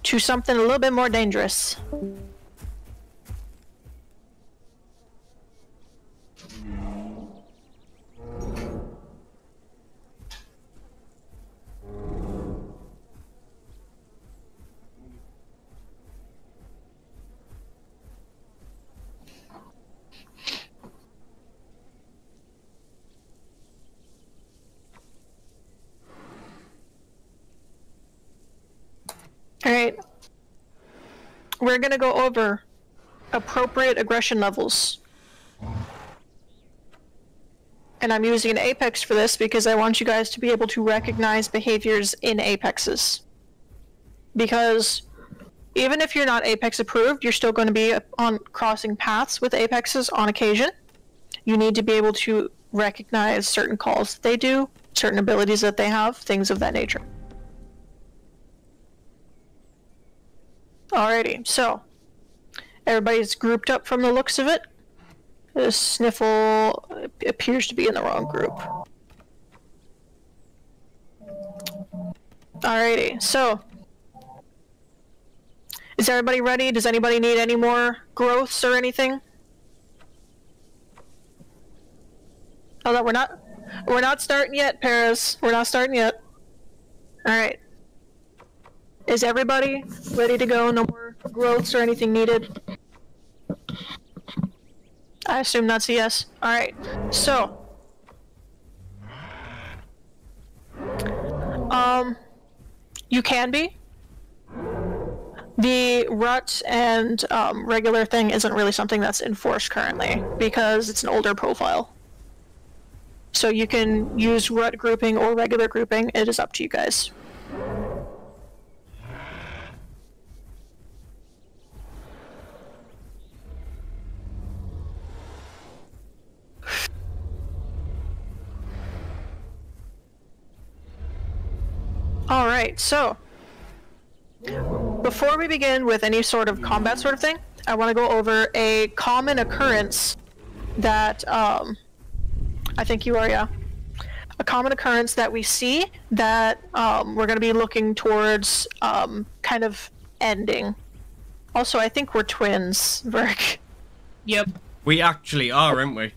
to something a little bit more dangerous. Alright, we're going to go over appropriate aggression levels. And I'm using an Apex for this because I want you guys to be able to recognize behaviors in Apexes. Because even if you're not Apex approved, you're still going to be on crossing paths with Apexes on occasion. You need to be able to recognize certain calls that they do, certain abilities that they have, things of that nature. Alrighty, so everybody's grouped up from the looks of it. The Sniffle appears to be in the wrong group. Alrighty, so is everybody ready? Does anybody need any more growths or anything? Oh, that we're not, we're not starting yet, Paris. We're not starting yet. Alright. Is everybody ready to go? No more growths or anything needed? I assume that's a yes. Alright, so. Um, you can be. The rut and um, regular thing isn't really something that's enforced currently because it's an older profile. So you can use rut grouping or regular grouping. It is up to you guys. Alright, so, before we begin with any sort of combat sort of thing, I want to go over a common occurrence that, um, I think you are, yeah. A common occurrence that we see that um, we're going to be looking towards um, kind of ending. Also, I think we're twins, Verk. Yep. We actually are, aren't we?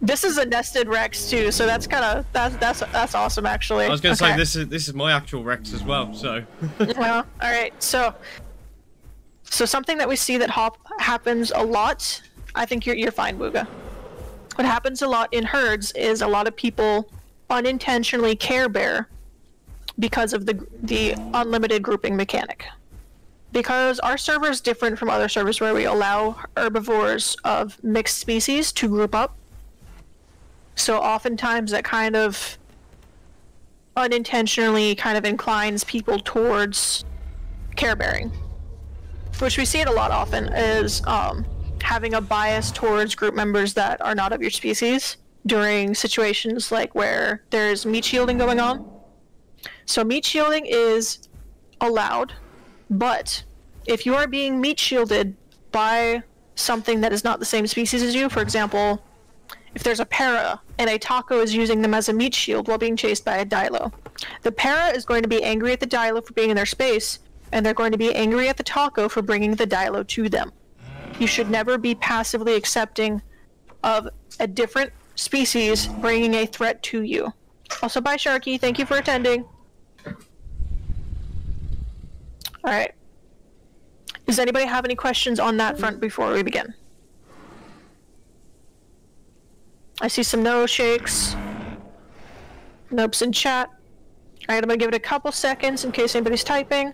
This is a nested Rex too, so that's kind of that's that's that's awesome actually. I was going to okay. say this is this is my actual Rex as well, so. Well, all right. So, so something that we see that hop happens a lot. I think you're you're fine, Wooga. What happens a lot in herds is a lot of people unintentionally care bear because of the the unlimited grouping mechanic. Because our server is different from other servers where we allow herbivores of mixed species to group up. So oftentimes that kind of unintentionally kind of inclines people towards care bearing. Which we see it a lot often is um, having a bias towards group members that are not of your species during situations like where there's meat shielding going on. So meat shielding is allowed. But if you are being meat shielded by something that is not the same species as you. For example, if there's a Para and a Taco is using them as a meat shield while being chased by a Dilo, the Para is going to be angry at the Dilo for being in their space, and they're going to be angry at the Taco for bringing the Dilo to them. You should never be passively accepting of a different species bringing a threat to you. Also, bye Sharky, thank you for attending. Alright. Does anybody have any questions on that front before we begin? I see some no shakes. Nope's in chat. Alright, I'm gonna give it a couple seconds in case anybody's typing.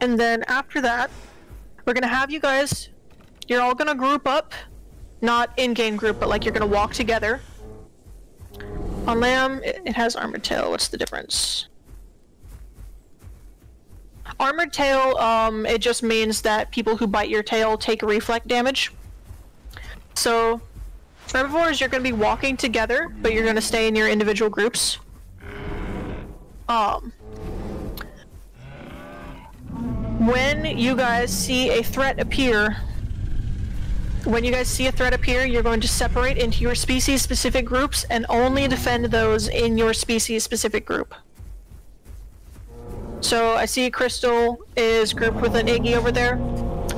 And then after that, we're gonna have you guys, you're all gonna group up, not in-game group, but like you're gonna walk together. On Lamb, it, it has Armored Tail, what's the difference? Armored Tail, um, it just means that people who bite your tail take reflect damage. So, herbivores, you're gonna be walking together, but you're gonna stay in your individual groups. Um... When you guys see a threat appear, when you guys see a threat appear, you're going to separate into your species-specific groups and only defend those in your species-specific group. So I see Crystal is grouped with an Iggy over there.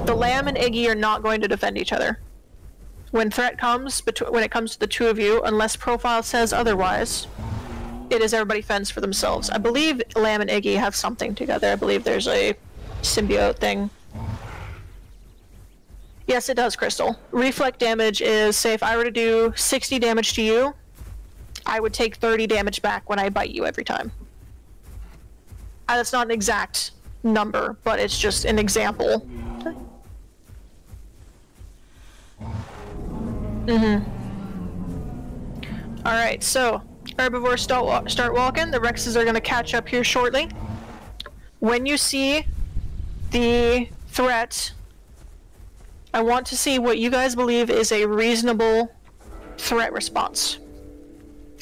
The Lamb and Iggy are not going to defend each other. When threat comes, when it comes to the two of you, unless profile says otherwise, it is everybody fends for themselves. I believe Lamb and Iggy have something together. I believe there's a symbiote thing. Yes, it does, Crystal. Reflect damage is, say if I were to do sixty damage to you, I would take thirty damage back when I bite you every time. Uh, that's not an exact number, but it's just an example. Mm-hmm. Alright, so, herbivores start, wa start walking. The Rexes are going to catch up here shortly. When you see the threat, I want to see what you guys believe is a reasonable threat response.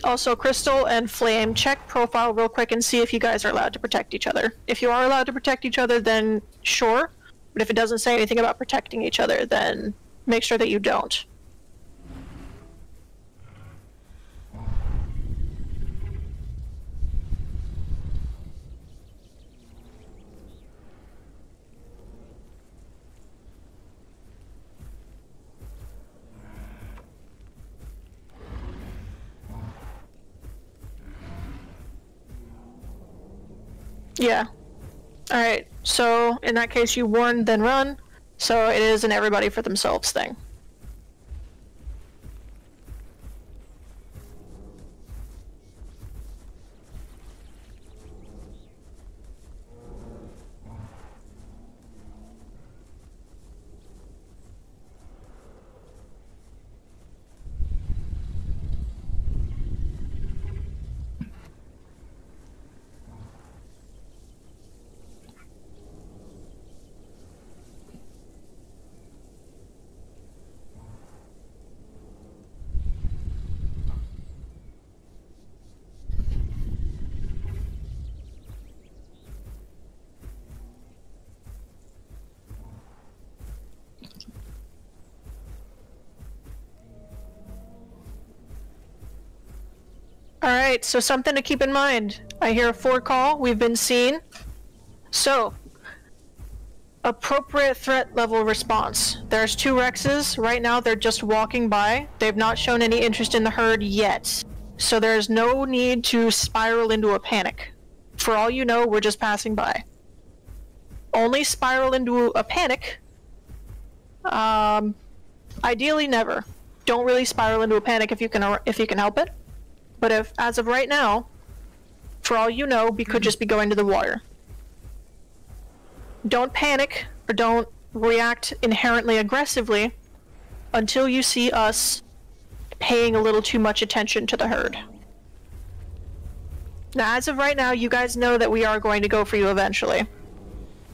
Also, Crystal and Flame, check profile real quick and see if you guys are allowed to protect each other. If you are allowed to protect each other, then sure. But if it doesn't say anything about protecting each other, then make sure that you don't. Yeah. Alright, so in that case you warn, then run. So it is an everybody for themselves thing. Alright, so something to keep in mind. I hear a four call, we've been seen. So, appropriate threat level response. There's two Rexes, right now they're just walking by. They've not shown any interest in the herd yet. So there's no need to spiral into a panic. For all you know, we're just passing by. Only spiral into a panic. Um, ideally never. Don't really spiral into a panic if you can, if you can help it. But if, as of right now, for all you know, we could just be going to the water. Don't panic, or don't react inherently aggressively, until you see us paying a little too much attention to the herd. Now, as of right now, you guys know that we are going to go for you eventually.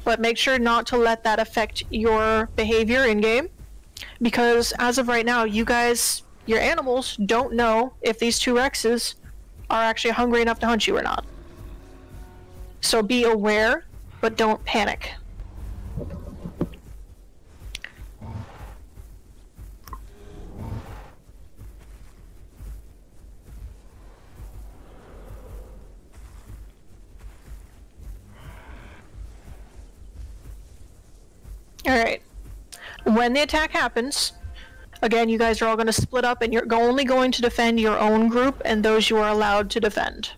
But make sure not to let that affect your behavior in-game, because as of right now, you guys... your animals don't know if these two Rexes are actually hungry enough to hunt you or not. So be aware, but don't panic. when the attack happens, again, you guys are all going to split up, and you're only going to defend your own group and those you are allowed to defend.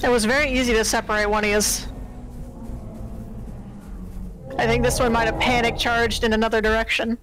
It was very easy to separate one of his. I think this one might have panic charged in another direction.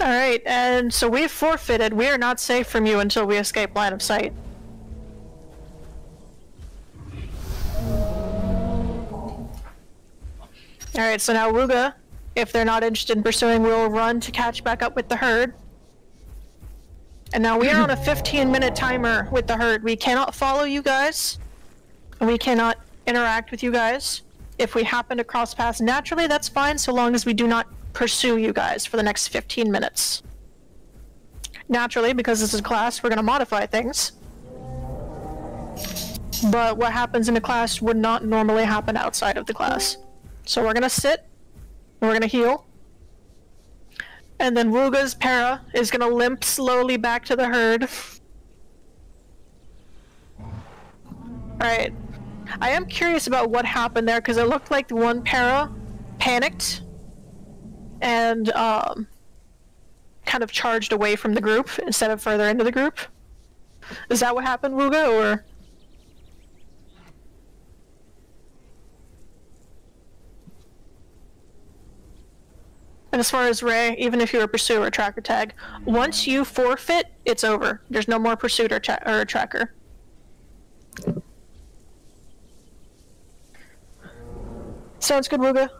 Alright, and so we've forfeited. We are not safe from you until we escape line of sight. Alright, so now Ruga, if they're not interested in pursuing, will run to catch back up with the herd. And now we are on a fifteen minute timer with the herd. We cannot follow you guys. We cannot interact with you guys. If we happen to cross paths naturally, that's fine, so long as we do not pursue you guys for the next fifteen minutes. Naturally, because this is class, we're going to modify things. But what happens in the class would not normally happen outside of the class. So we're going to sit, we're going to heal. And then Wuga's Para is gonna limp slowly back to the herd. Alright. I am curious about what happened there, because it looked like one Para panicked and um, kind of charged away from the group instead of further into the group. Is that what happened, Wuga, or...? And as far as Ray, even if you're a pursuer, tracker tag, once you forfeit, it's over. There's no more pursuit or, tra or tracker. Sounds good, Wuga.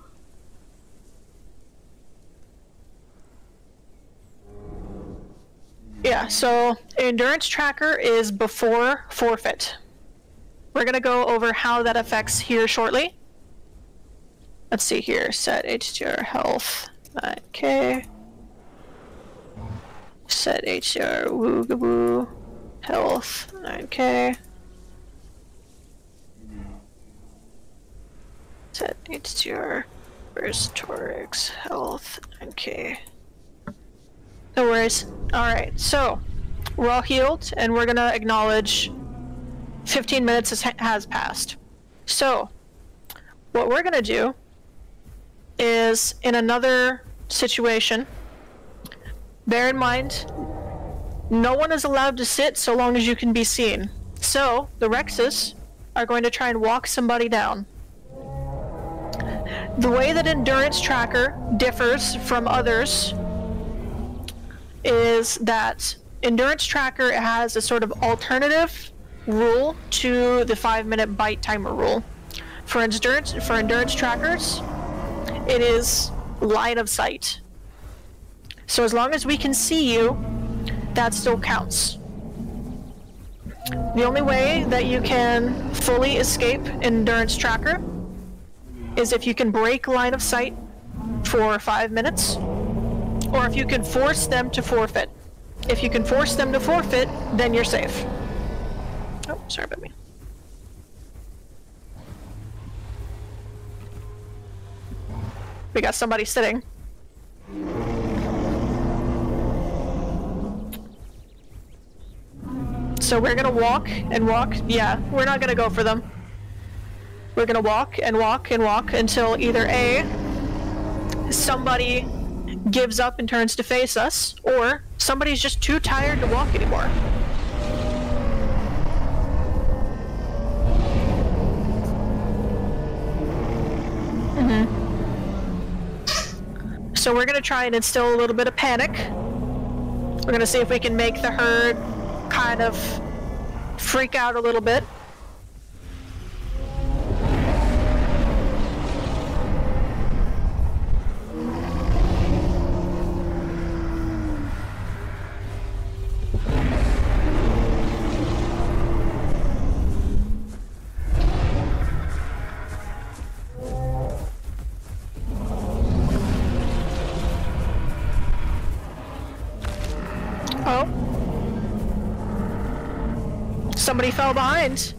Yeah, so endurance tracker is before forfeit. We're gonna go over how that affects here shortly. Let's see here, set H D R health, nine K. Set H D R Woogaboo, health, nine K. Set H D R Vercitorix, health, nine K. No worries. Alright, so we're all healed and we're gonna acknowledge fifteen minutes has, has passed. So what we're gonna do is, in another situation, bear in mind no one is allowed to sit so long as you can be seen. So the Rexes are going to try and walk somebody down. The way that Endurance Tracker differs from others is that Endurance Tracker has a sort of alternative rule to the five minute bite timer rule. For endurance, for endurance trackers, it is line of sight. So as long as we can see you, that still counts. The only way that you can fully escape Endurance Tracker is if you can break line of sight for five minutes. Or if you can force them to forfeit. If you can force them to forfeit, then you're safe. Oh, sorry about me. We got somebody sitting. So we're gonna walk and walk. Yeah, we're not gonna go for them. We're gonna walk and walk and walk until either A, somebody gives up and turns to face us, or somebody's just too tired to walk anymore. Mm-hmm. So we're gonna try and instill a little bit of panic. We're gonna see if we can make the herd kind of freak out a little bit. Somebody fell behind.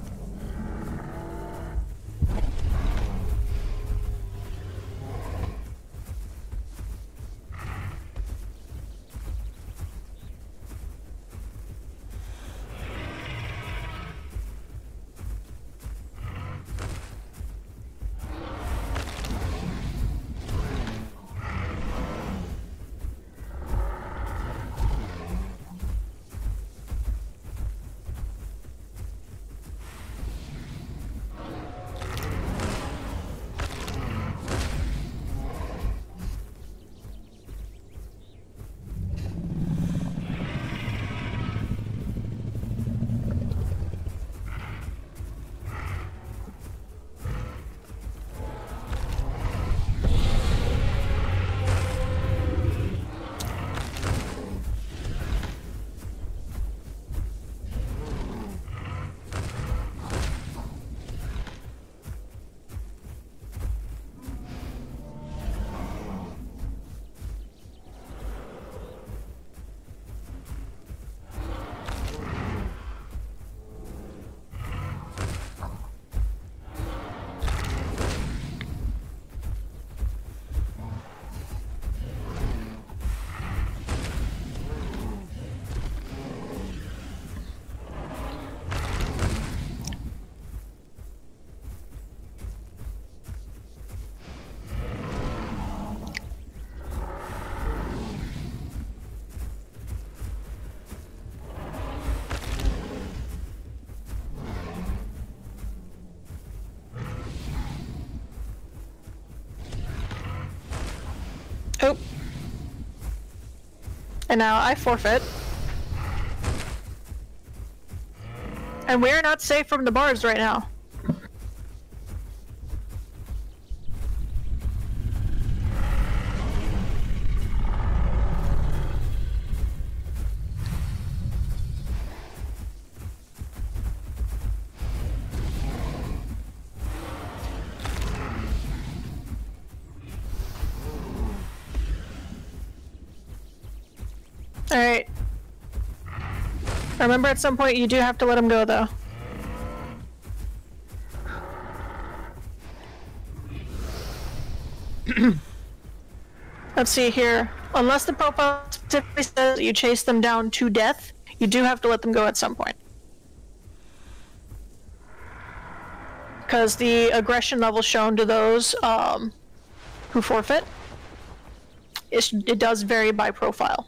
And now I forfeit. And we're not safe from the bars right now. Alright. Remember, at some point you do have to let him go, though. Let's see here. Unless the profile specifically says you chase them down to death, you do have to let them go at some point. Because the aggression level shown to those um, who forfeit, it, it does vary by profile.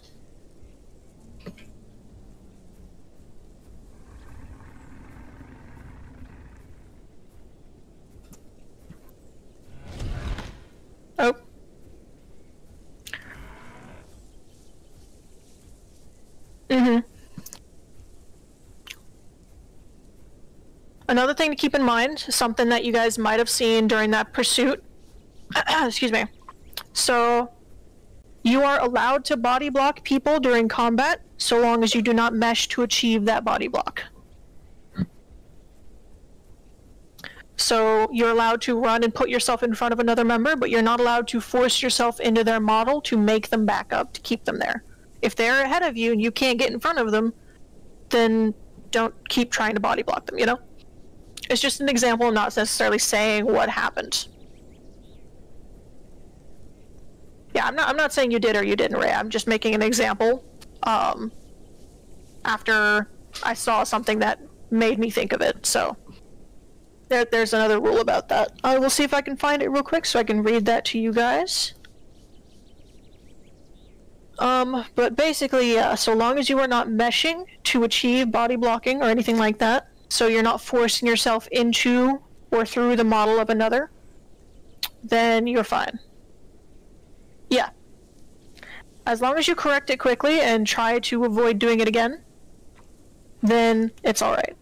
Oh. Mm-hmm. Another thing to keep in mind, something that you guys might have seen during that pursuit. Excuse me. So, you are allowed to body block people during combat, so long as you do not mesh to achieve that body block. So you're allowed to run and put yourself in front of another member, but you're not allowed to force yourself into their model to make them back up, to keep them there. If they're ahead of you and you can't get in front of them, then don't keep trying to body block them, you know? It's just an example, not necessarily saying what happened. Yeah, I'm not, I'm not saying you did or you didn't, Ray. I'm just making an example um, after I saw something that made me think of it, so... There, there's another rule about that. I will see if I can find it real quick so I can read that to you guys. Um, but basically, yeah, so long as you are not meshing to achieve body blocking or anything like that, so you're not forcing yourself into or through the model of another, then you're fine. Yeah. As long as you correct it quickly and try to avoid doing it again, then it's alright.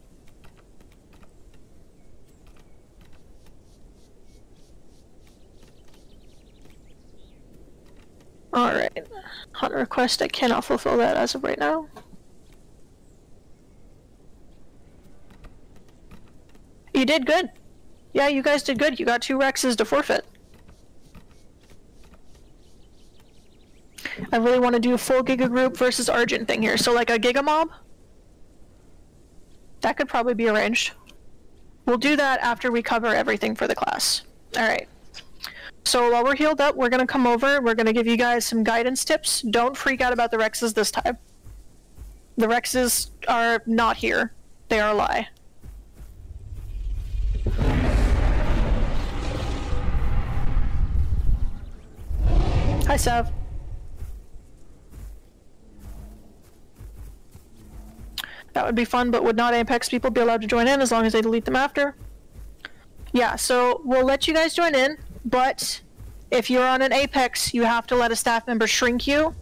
Alright, hunt request, I cannot fulfill that as of right now. You did good. Yeah, you guys did good. You got two Rexes to forfeit. I really want to do a full Giga group versus Argent thing here. So like a Giga mob? That could probably be arranged. We'll do that after we cover everything for the class. Alright. So while we're healed up, we're gonna come over, we're gonna give you guys some guidance tips. Don't freak out about the Rexes this time. The Rexes are not here. They are a lie. Hi, Sav. That would be fun, but would not Apex people be allowed to join in as long as they delete them after? Yeah, so we'll let you guys join in. But if you're on an Apex, you have to let a staff member shrink you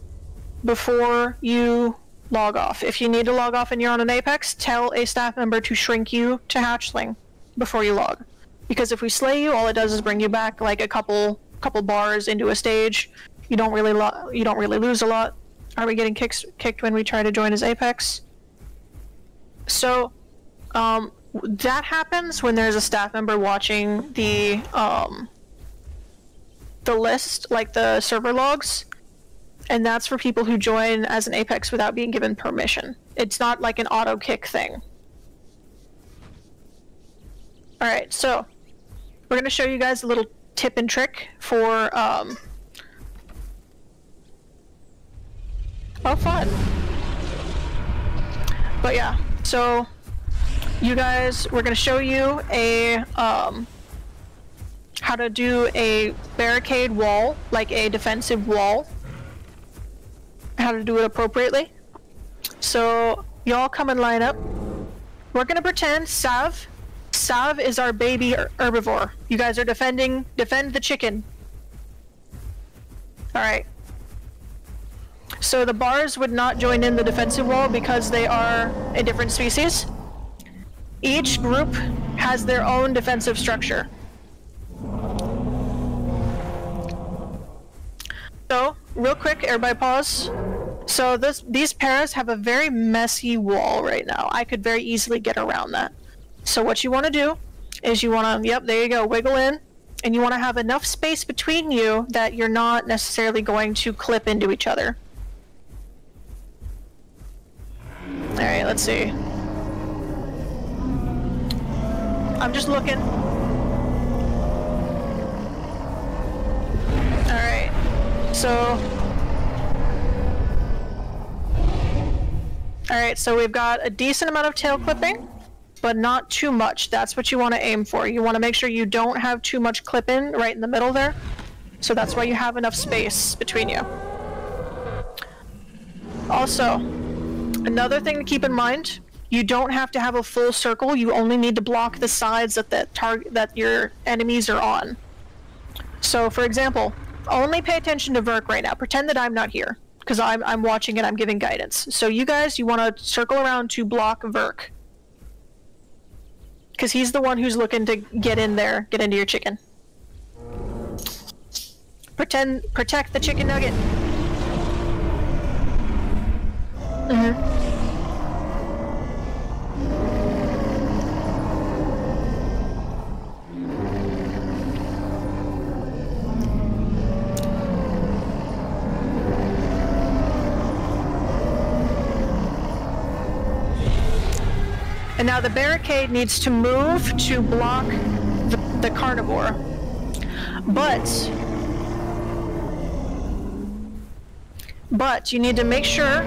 before you log off. If you need to log off and you're on an Apex, tell a staff member to shrink you to hatchling before you log. Because if we slay you, all it does is bring you back like a couple couple bars into a stage. You don't really lo you don't really lose a lot. Are we getting kicks kicked when we try to join as Apex? So um, that happens when there's a staff member watching the. Um, the list, like the server logs, and that's for people who join as an Apex without being given permission. It's not like an auto kick thing. Alright, so we're going to show you guys a little tip and trick for um... oh fun! But yeah, so you guys, we're going to show you a um... how to do a barricade wall, like a defensive wall, how to do it appropriately. So y'all come and line up. We're gonna pretend Sav Sav is our baby herbivore. You guys are defending defend the chicken. All right, So the bars would not join in the defensive wall because they are a different species. Each group has their own defensive structure. So, real quick, everybody pause. So this, these paras have a very messy wall right now. I could very easily get around that. So what you want to do is you want to, yep, there you go, wiggle in. And you want to have enough space between you that you're not necessarily going to clip into each other. All right, let's see. I'm just looking. All right, so... All right, so we've got a decent amount of tail clipping, but not too much. That's what you want to aim for. You want to make sure you don't have too much clipping right in the middle there. So that's why you have enough space between you. Also, another thing to keep in mind, you don't have to have a full circle. You only need to block the sides that the target that your enemies are on. So for example, only pay attention to Verk right now. Pretend that I'm not here, because I'm, I'm watching and I'm giving guidance. So you guys, you want to circle around to block Verk, because he's the one who's looking to get in there, get into your chicken. Pretend, protect the chicken nugget. And now the barricade needs to move to block the, the carnivore. But, but you need to make sure,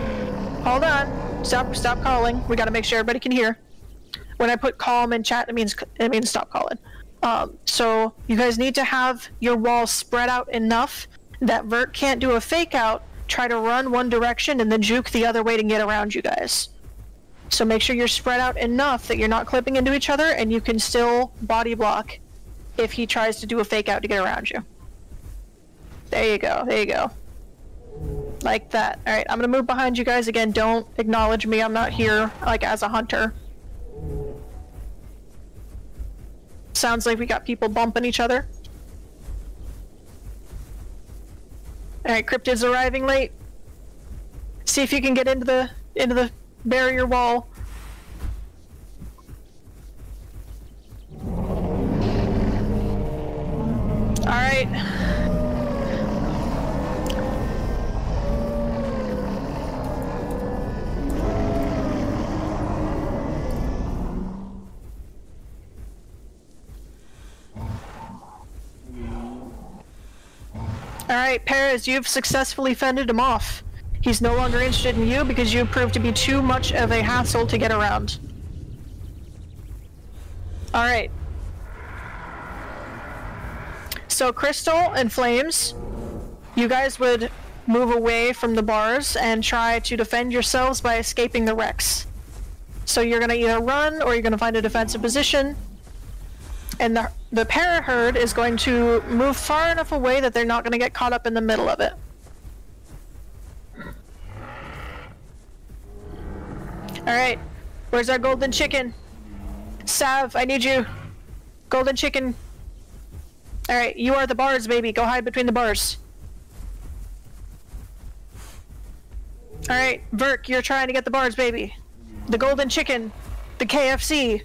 hold on, stop, stop calling. We gotta make sure everybody can hear. When I put calm in chat, it means, it means stop calling. Um, so you guys need to have your wall spread out enough that Vert can't do a fake out, try to run one direction and then juke the other way to get around you guys. So make sure you're spread out enough that you're not clipping into each other and you can still body block if he tries to do a fake out to get around you. There you go, there you go. Like that. All right, I'm gonna move behind you guys again. Don't acknowledge me, I'm not here, like, as a hunter. Sounds like we got people bumping each other. All right, cryptids arriving late. See if you can get into the, into the, barrier wall. All right. All right, Paras, you've successfully fended him off. He's no longer interested in you because you proved to be too much of a hassle to get around. Alright. So Crystal and Flames, you guys would move away from the bars and try to defend yourselves by escaping the Rex. So you're going to either run or you're going to find a defensive position. And the, the para herd is going to move far enough away that they're not going to get caught up in the middle of it. Alright, where's our golden chicken? Sav, I need you. Golden chicken. Alright, you are the bars, baby. Go hide between the bars. Alright, Verk, you're trying to get the bars, baby. The golden chicken. The K F C.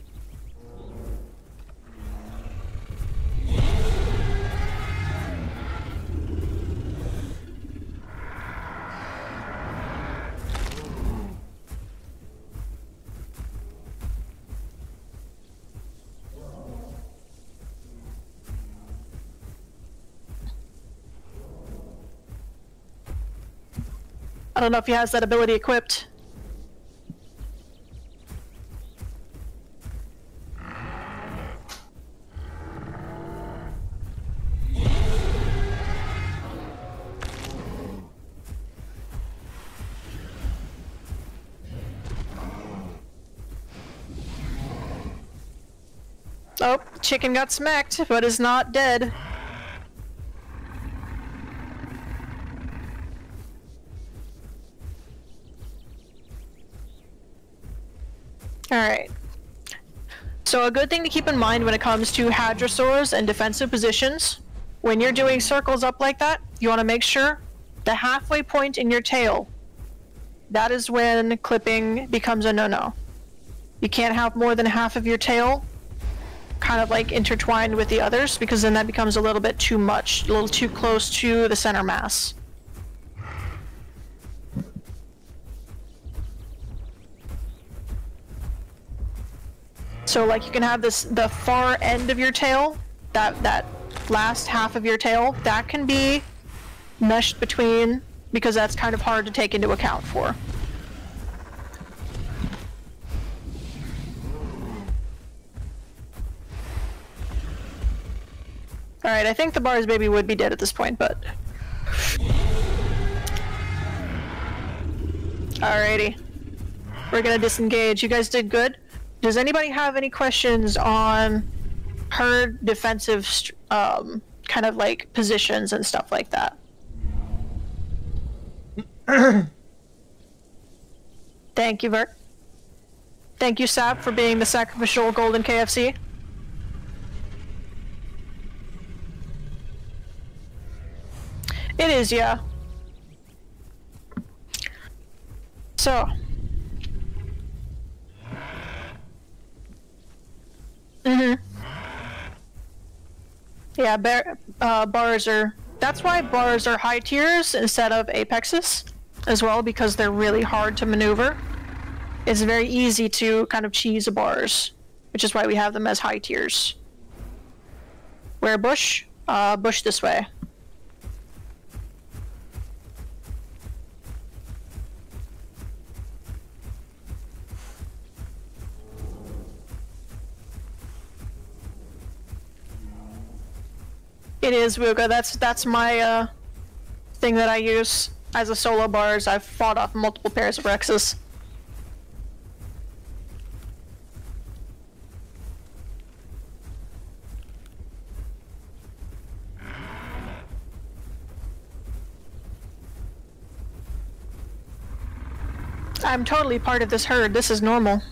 I don't know if he has that ability equipped. Oh, chicken got smacked, but is not dead. Alright. So a good thing to keep in mind when it comes to hadrosaurs and defensive positions, when you're doing circles up like that, you want to make sure the halfway point in your tail, that is when clipping becomes a no-no. You can't have more than half of your tail kind of like intertwined with the others, because then that becomes a little bit too much, a little too close to the center mass. So like you can have this, the far end of your tail, that that last half of your tail, that can be meshed between, because that's kind of hard to take into account for. All right, I think the bar's baby would be dead at this point, but. Alrighty, we're gonna disengage. You guys did good. Does anybody have any questions on her defensive um, kind of like positions and stuff like that? Thank you, Vert. Thank you, Sap, for being the sacrificial golden K F C. It is, yeah. So. Mhm. Yeah, bar, uh, bars are. That's why bars are high tiers instead of apexes, as well, because they're really hard to maneuver. It's very easy to kind of cheese bars, which is why we have them as high tiers. Where bush? Uh, bush this way. It is, Wuga. That's that's my uh, thing that I use as a solo bars. I've fought off multiple pairs of Rexes. I'm totally part of this herd. This is normal.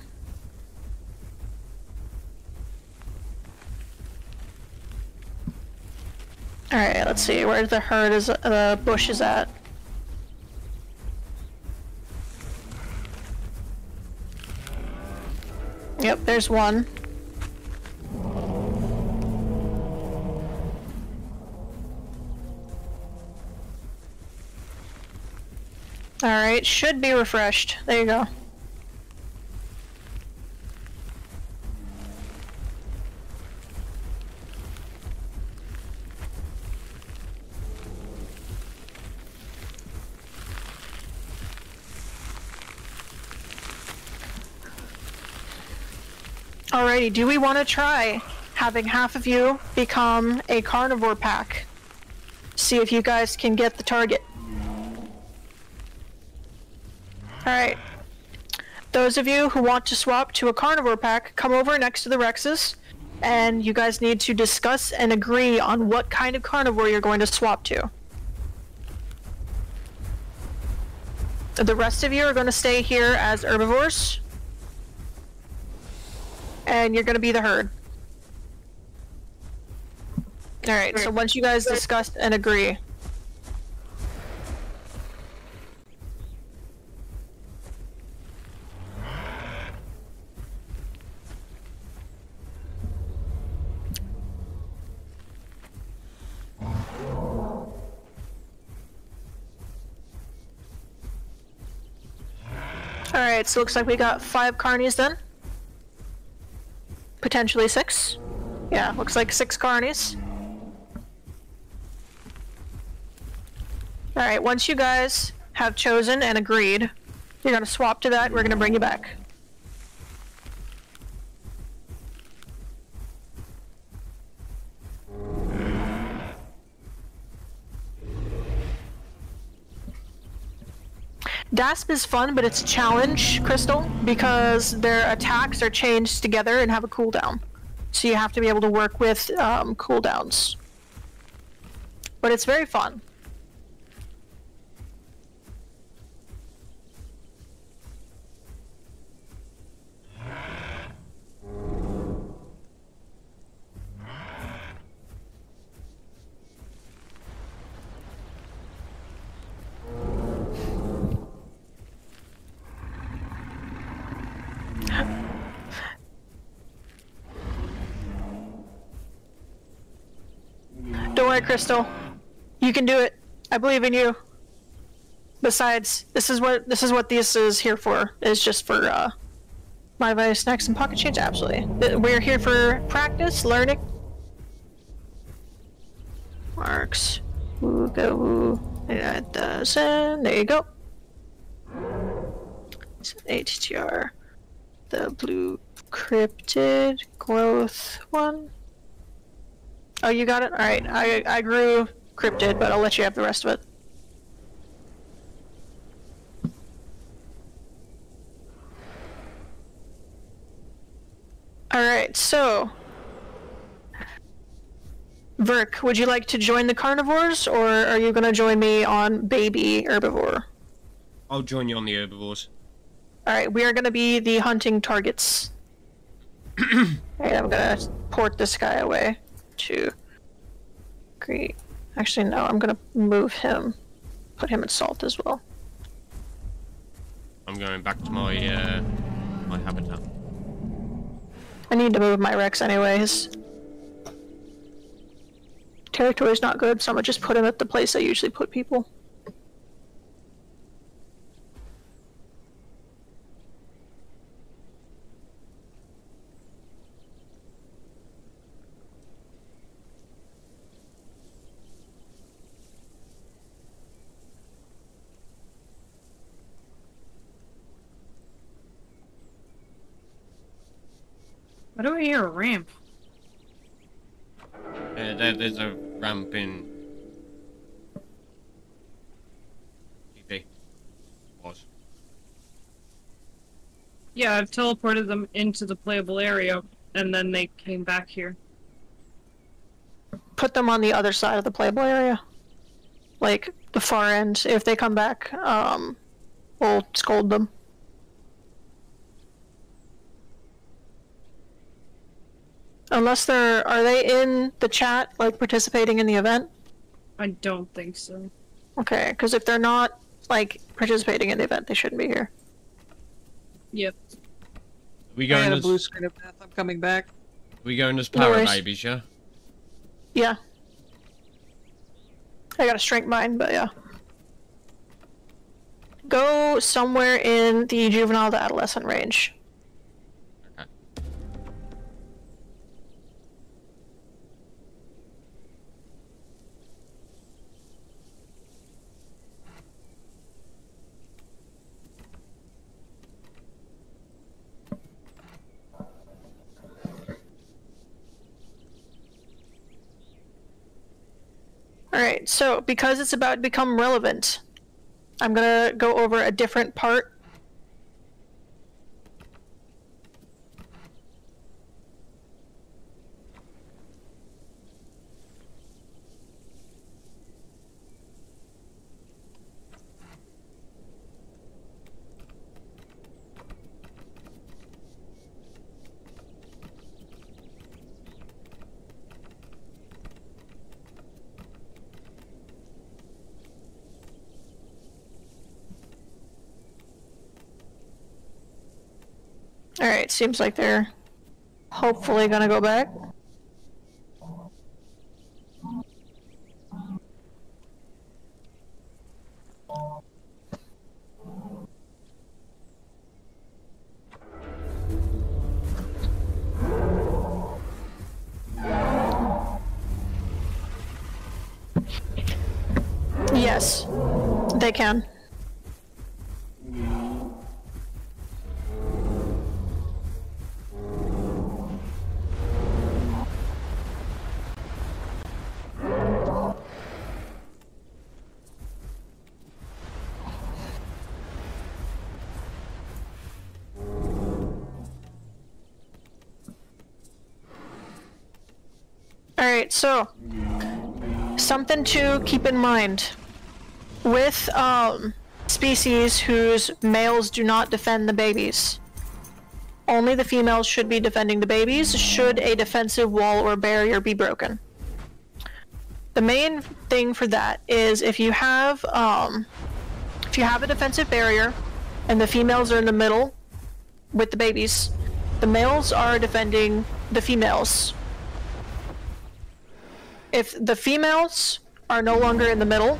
All right, let's see where the herd is, the uh, bush is at. Yep, there's one. All right, should be refreshed. There you go. Alrighty, do we want to try having half of you become a carnivore pack? See if you guys can get the target. Alright. Those of you who want to swap to a carnivore pack, come over next to the Rexes, and you guys need to discuss and agree on what kind of carnivore you're going to swap to. The rest of you are going to stay here as herbivores. And you're gonna be the herd. Alright, so once you guys discuss and agree. Alright, so looks like we got five carnies then. Potentially six. Yeah, looks like six carnies. Alright, once you guys have chosen and agreed, you're gonna swap to that, we're gonna bring you back. Dasp is fun, but it's a challenge, Crystal, because their attacks are changed together and have a cooldown. So you have to be able to work with um, cooldowns. But it's very fun. away, Crystal. You can do it. I believe in you. Besides, this is what this is what this is here for. It's just for uh, my vice, snacks, and pocket change. Absolutely, we're here for practice, learning. Marks. Woo, go, woo. There you go. It's an H T R. The blue cryptid growth one. Oh, you got it? Alright, I, I grew cryptid, but I'll let you have the rest of it. Alright, so... Verk, would you like to join the carnivores, or are you going to join me on baby herbivore? I'll join you on the herbivores. Alright, we are going to be the hunting targets. Alright, I'm going to port this guy away to... Great. Actually, no, I'm going to move him. Put him in salt as well. I'm going back to my, uh, my habitat. I need to move my Rex anyways. Territory's not good, so I'm gonna just put him at the place I usually put people. Why do I hear a ramp? Yeah, there, there's a ramp in G P. Was. Yeah, I've teleported them into the playable area, and then they came back here. Put them on the other side of the playable area, like the far end. If they come back, um, we'll scold them. Unless they're... Are they in the chat, like, participating in the event? I don't think so. Okay, because if they're not, like, participating in the event, they shouldn't be here. Yep. We going I had a blue screen of death, I'm coming back. We going as Para babies, yeah? Yeah. I gotta shrink mine, but yeah. Go somewhere in the juvenile to adolescent range. Alright, so because it's about to become relevant, I'm gonna go over a different part. Alright, seems like they're hopefully gonna go back. Yes, they can. Alright, so, something to keep in mind. With um, species whose males do not defend the babies, only the females should be defending the babies should a defensive wall or barrier be broken. The main thing for that is if you have, um, if you have a defensive barrier and the females are in the middle with the babies, the males are defending the females. if the females are no longer in the middle,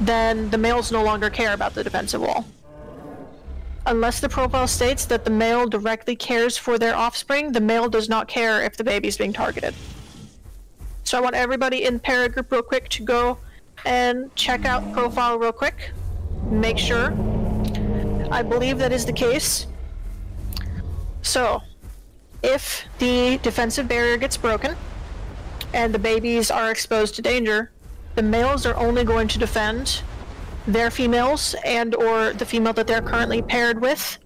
then the males no longer care about the defensive wall. Unless the profile states that the male directly cares for their offspring, the male does not care if the baby's being targeted. So I want everybody in para group real quick to go and check out profile real quick. Make sure. I believe that is the case. So, if the defensive barrier gets broken and the babies are exposed to danger, the males are only going to defend their females and or the female that they're currently paired with.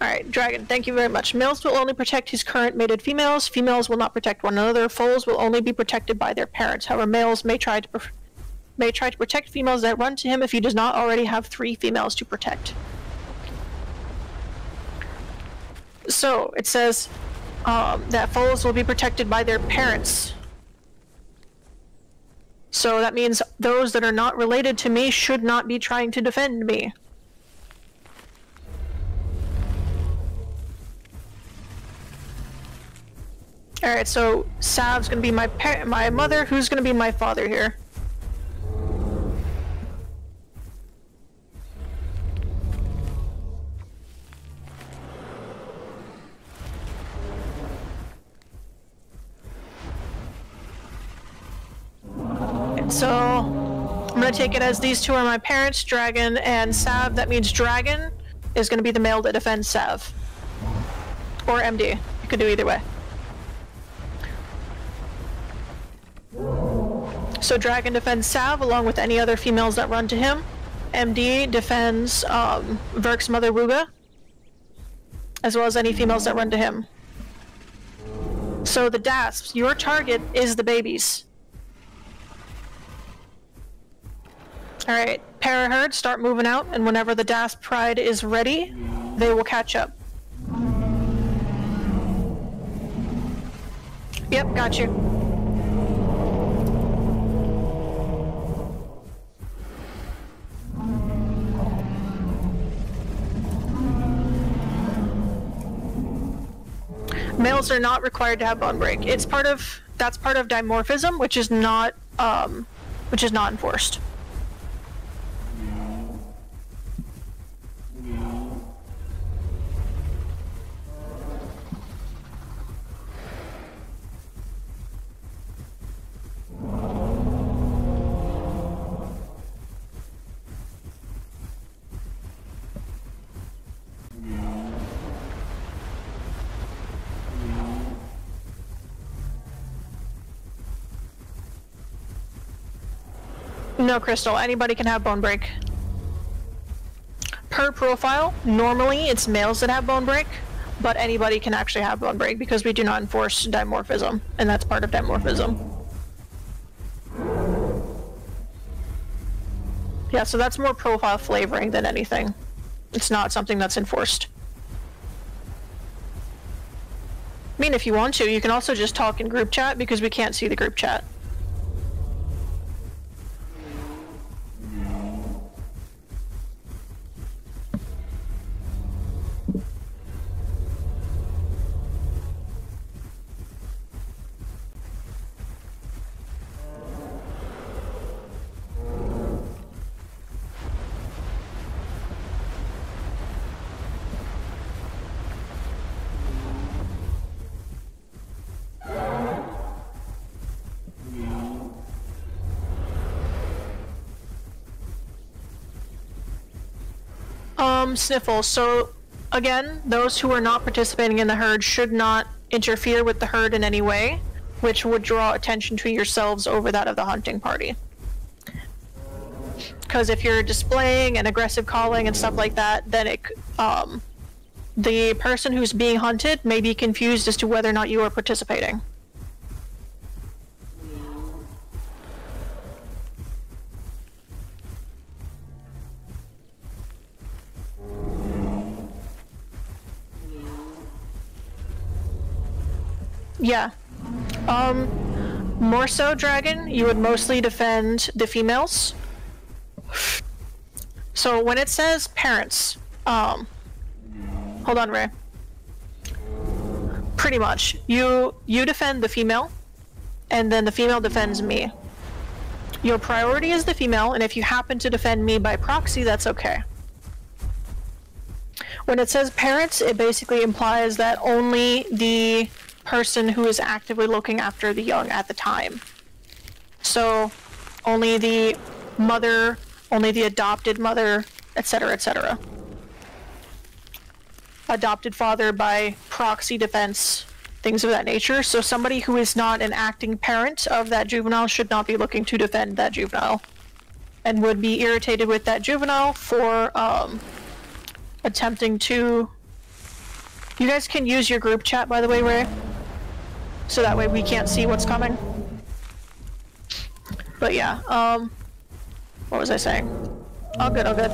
Alright, Dragon, thank you very much. Males will only protect his current mated females. Females will not protect one another. Foals will only be protected by their parents. However, males may try to pre may try to protect females that run to him if he does not already have three females to protect. So, it says um, that foals will be protected by their parents. So that means those that are not related to me should not be trying to defend me. Alright, so Sav's gonna be my par my mother. Who's gonna be my father here? So, I'm gonna take it as these two are my parents, Dragon and Sav. That means Dragon is gonna be the male that defends Sav. Or M D. You could do either way. So Dragon defends Sav along with any other females that run to him. M D defends um, Verk's mother, Ruga, as well as any females that run to him. So the Dasps, your target is the babies. Alright, para herd, start moving out, and whenever the Dasp pride is ready, they will catch up. Yep, got you. Males are not required to have bone break. It's part of, that's part of dimorphism, which is not, um, which is not enforced. No, Crystal, anybody can have bone break. Per profile, normally it's males that have bone break, but anybody can actually have bone break because we do not enforce dimorphism, and that's part of dimorphism. Yeah, so that's more profile flavoring than anything. It's not something that's enforced. I mean, if you want to, you can also just talk in group chat because we can't see the group chat. Sniffle. So again, those who are not participating in the herd should not interfere with the herd in any way, which would draw attention to yourselves over that of the hunting party. Because if you're displaying and aggressive calling and stuff like that, then it, um, the person who's being hunted may be confused as to whether or not you are participating. Yeah. Um, more so, Dragon, you would mostly defend the females. So when it says parents, um, hold on, Ray. Pretty much. You, you defend the female, and then the female defends me. Your priority is the female, and if you happen to defend me by proxy, that's okay. When it says parents, it basically implies that only the person who is actively looking after the young at the time. So only the mother, only the adopted mother, et cetera, et cetera. Adopted father by proxy defense, things of that nature. So somebody who is not an acting parent of that juvenile should not be looking to defend that juvenile, and would be irritated with that juvenile for um, attempting to... You guys can use your group chat, by the way, Ray, so that way we can't see what's coming. But yeah, um, what was I saying? Oh good, oh good.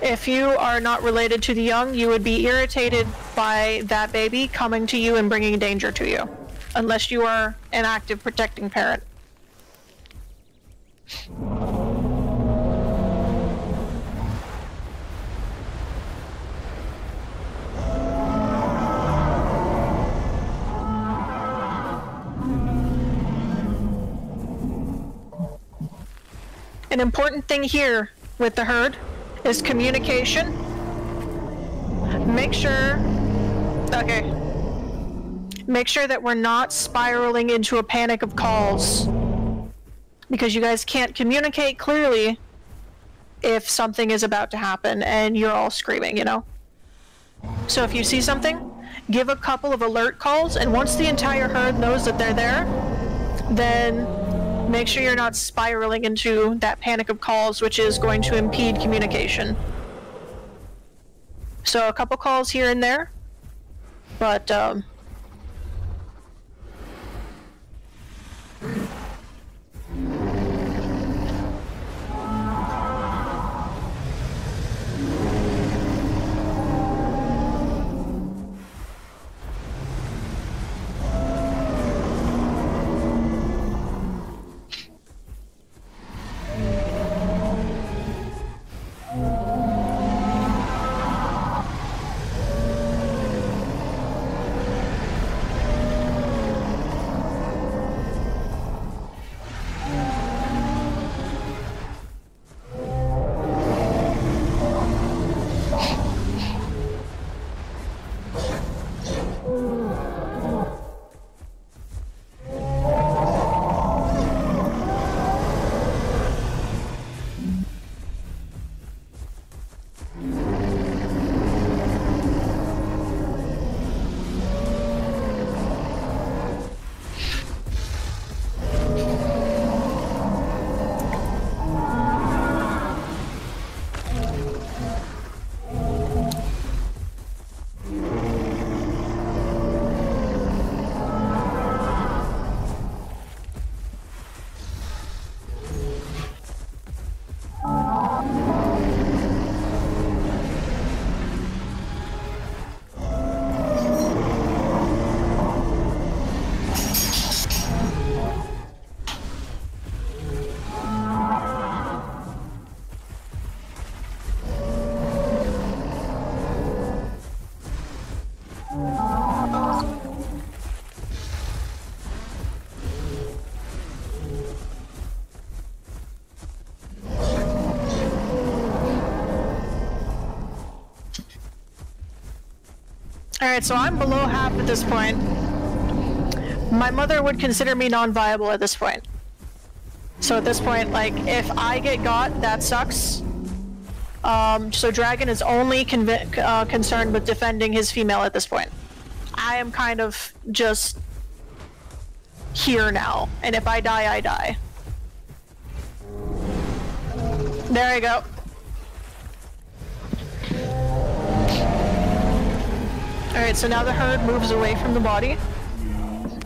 If you are not related to the young, you would be irritated by that baby coming to you and bringing danger to you, unless you are an active protecting parent. An important thing here with the herd is communication. Make sure, okay, make sure that we're not spiraling into a panic of calls, because you guys can't communicate clearly if something is about to happen and you're all screaming, you know? So if you see something, give a couple of alert calls, and once the entire herd knows that they're there, then make sure you're not spiraling into that panic of calls, which is going to impede communication. So a couple calls here and there, but um, alright, so I'm below half at this point. My mother would consider me non-viable at this point. So at this point, like, if I get got, that sucks. Um, so Dragon is only conv uh, concerned with defending his female at this point. I am kind of just here now, and if I die, I die. There you go. Alright, so now the herd moves away from the body.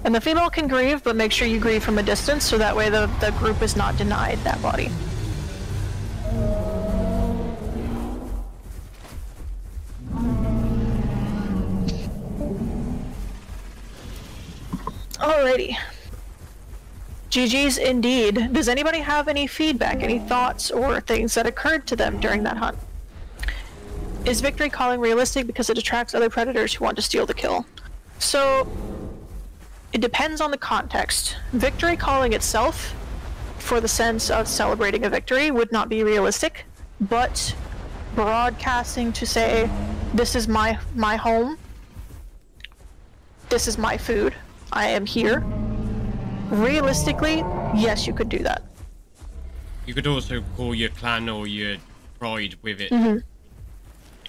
And the female can grieve, but make sure you grieve from a distance, so that way the, the group is not denied that body. Alrighty. G G's indeed. Does anybody have any feedback, any thoughts, or things that occurred to them during that hunt? Is victory calling realistic because it attracts other predators who want to steal the kill? So it depends on the context. Victory calling itself, for the sense of celebrating a victory, would not be realistic, but broadcasting to say, this is my my home, this is my food, I am here. Realistically, yes, you could do that. You could also call your clan or your pride with it. Mm-hmm.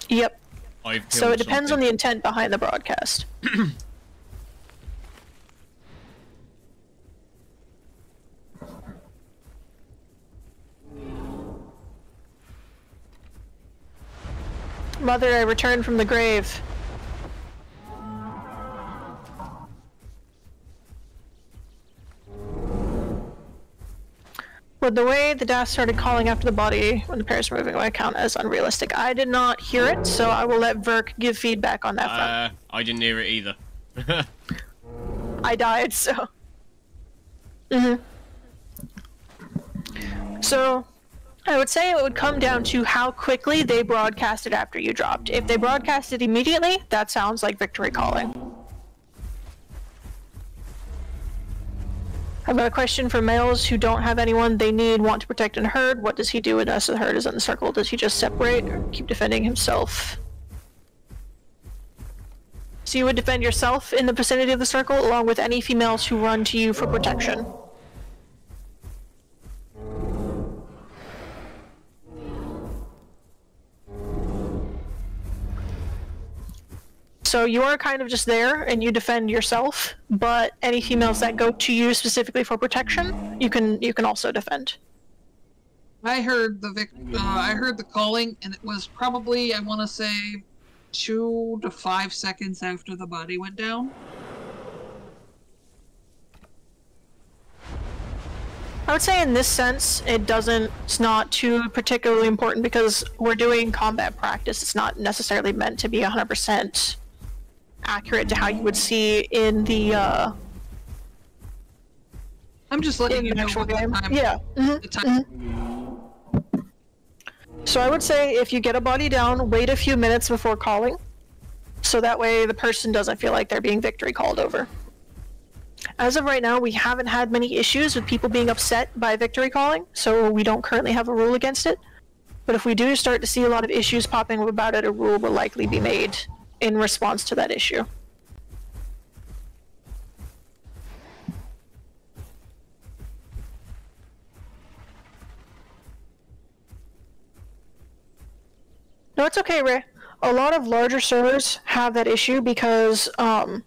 Yep. I've so it depends something. on the intent behind the broadcast. Mother, I return from the grave. With the way the dash started calling after the body when the parents were moving away count as unrealistic. I did not hear it, so I will let Verk give feedback on that front. Uh, I didn't hear it either. I died, so... Mm-hmm. So... I would say it would come down to how quickly they broadcasted after you dropped. If they broadcasted immediately, that sounds like victory calling. I've got a question for males who don't have anyone they need, want to protect and herd. What does he do when us the herd is in the circle? Does he just separate or keep defending himself? So you would defend yourself in the vicinity of the circle along with any females who run to you for protection. So you are kind of just there and you defend yourself, but any females that go to you specifically for protection, you can you can also defend. I heard the vic uh, I heard the calling, and it was probably, I want to say, two to five seconds after the body went down. I would say in this sense, it doesn't. It's not too particularly important because we're doing combat practice. It's not necessarily meant to be one hundred percent. Accurate to how you would see in the uh I'm just letting you know what the time. Yeah. Mm-hmm. The time. Mm-hmm. So I would say if you get a body down, wait a few minutes before calling. So that way the person doesn't feel like they're being victory called over. As of right now, we haven't had many issues with people being upset by victory calling, so we don't currently have a rule against it. But if we do start to see a lot of issues popping up about it, a rule will likely be made in response to that issue. No, it's okay, Ray. A lot of larger servers have that issue because um,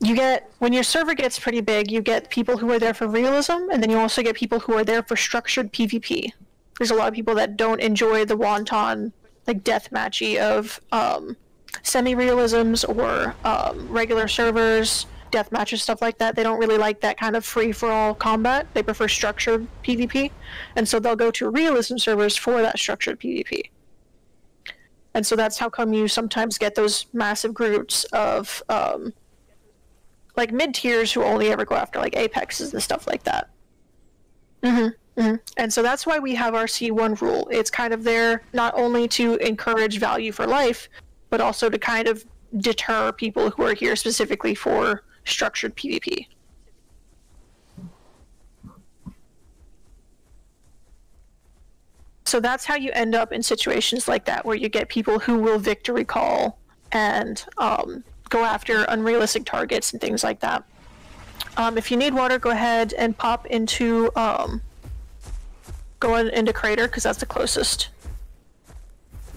you get, when your server gets pretty big, you get people who are there for realism, and then you also get people who are there for structured PvP. There's a lot of people that don't enjoy the wanton, like, deathmatchy of um, semi-realisms or um, regular servers, deathmatches, stuff like that. They don't really like that kind of free-for-all combat. They prefer structured PvP, and so they'll go to realism servers for that structured PvP. And so that's how come you sometimes get those massive groups of um, like mid-tiers who only ever go after like Apexes and stuff like that. Mm-hmm. Mm-hmm. And so that's why we have our C one rule. It's kind of there not only to encourage value for life, but also to kind of deter people who are here specifically for structured PvP. So that's how you end up in situations like that, where you get people who will victory call and um, go after unrealistic targets and things like that. Um, if you need water, go ahead and pop into... Um, Going into crater, because that's the closest.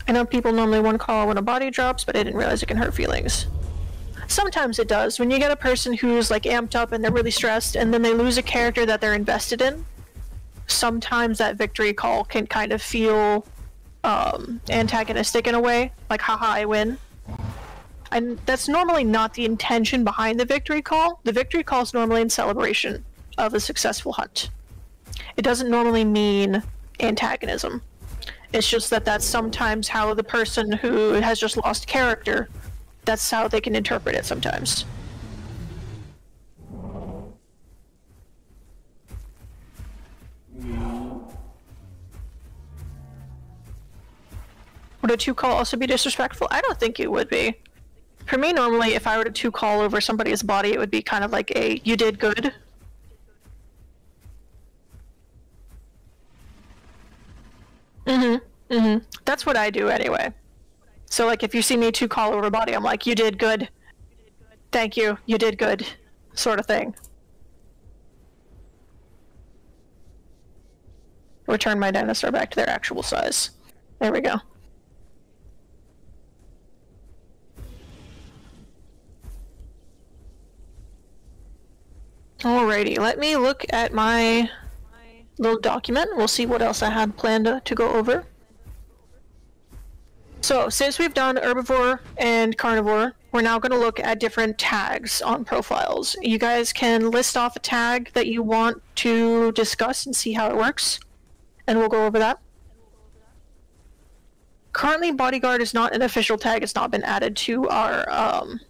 I know people normally one call when a body drops, but I didn't realize it can hurt feelings. Sometimes it does. When you get a person who's like amped up and they're really stressed, and then they lose a character that they're invested in, sometimes that victory call can kind of feel um, antagonistic in a way. Like, haha, I win. And that's normally not the intention behind the victory call. The victory call is normally in celebration of a successful hunt. It doesn't normally mean antagonism. It's just that that's sometimes how the person who has just lost character, that's how they can interpret it sometimes. Would a two call also be disrespectful? I don't think it would be. For me, normally, if I were to call over somebody's body, it would be kind of like a, you did good. Mm-hmm, mm-hmm. That's what I do anyway. So like, if you see me two call over body, I'm like, you did good. Thank you, you did good. Sort of thing. Return my dinosaur back to their actual size. There we go. Alrighty, let me look at my little document. We'll see what else I had planned to, to go over. So, since we've done herbivore and carnivore, we're now going to look at different tags on profiles. You guys can list off a tag that you want to discuss and see how it works, and we'll go over that. Currently, bodyguard is not an official tag. It's not been added to our... Um,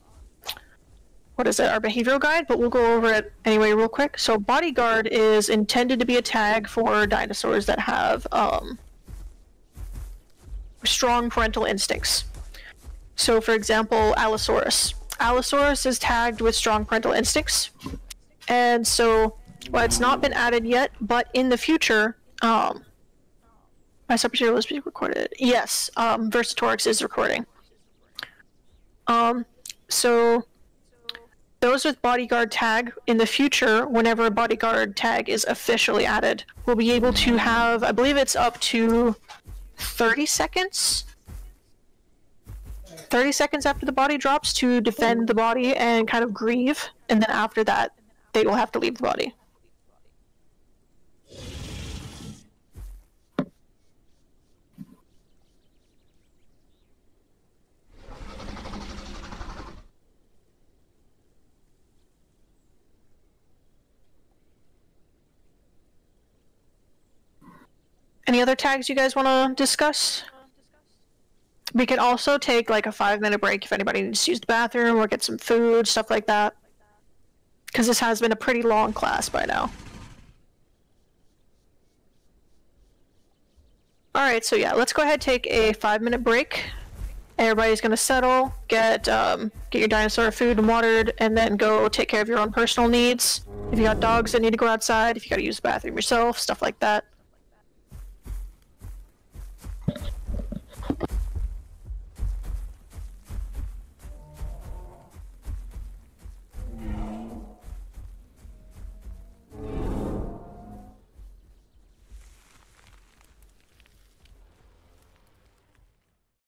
What is it, our behavioral guide, but we'll go over it anyway real quick. So bodyguard is intended to be a tag for dinosaurs that have um, strong parental instincts. So for example, Allosaurus. Allosaurus is tagged with strong parental instincts. And so, well, it's not been added yet, but in the future, um, my submaterial is being recorded. Yes, um, Vercitorix is recording. Um, so... Those with bodyguard tag, in the future, whenever a bodyguard tag is officially added, will be able to have, I believe it's up to thirty seconds? thirty seconds after the body drops to defend the body and kind of grieve, and then after that, they will have to leave the body. Any other tags you guys want to discuss? We can also take like a five minute break if anybody needs to use the bathroom or get some food, stuff like that. Because this has been a pretty long class by now. Alright, so yeah, let's go ahead and take a five minute break. Everybody's going to settle, get um, get your dinosaur food and watered, and then go take care of your own personal needs. If you got dogs that need to go outside, if you got to use the bathroom yourself, stuff like that.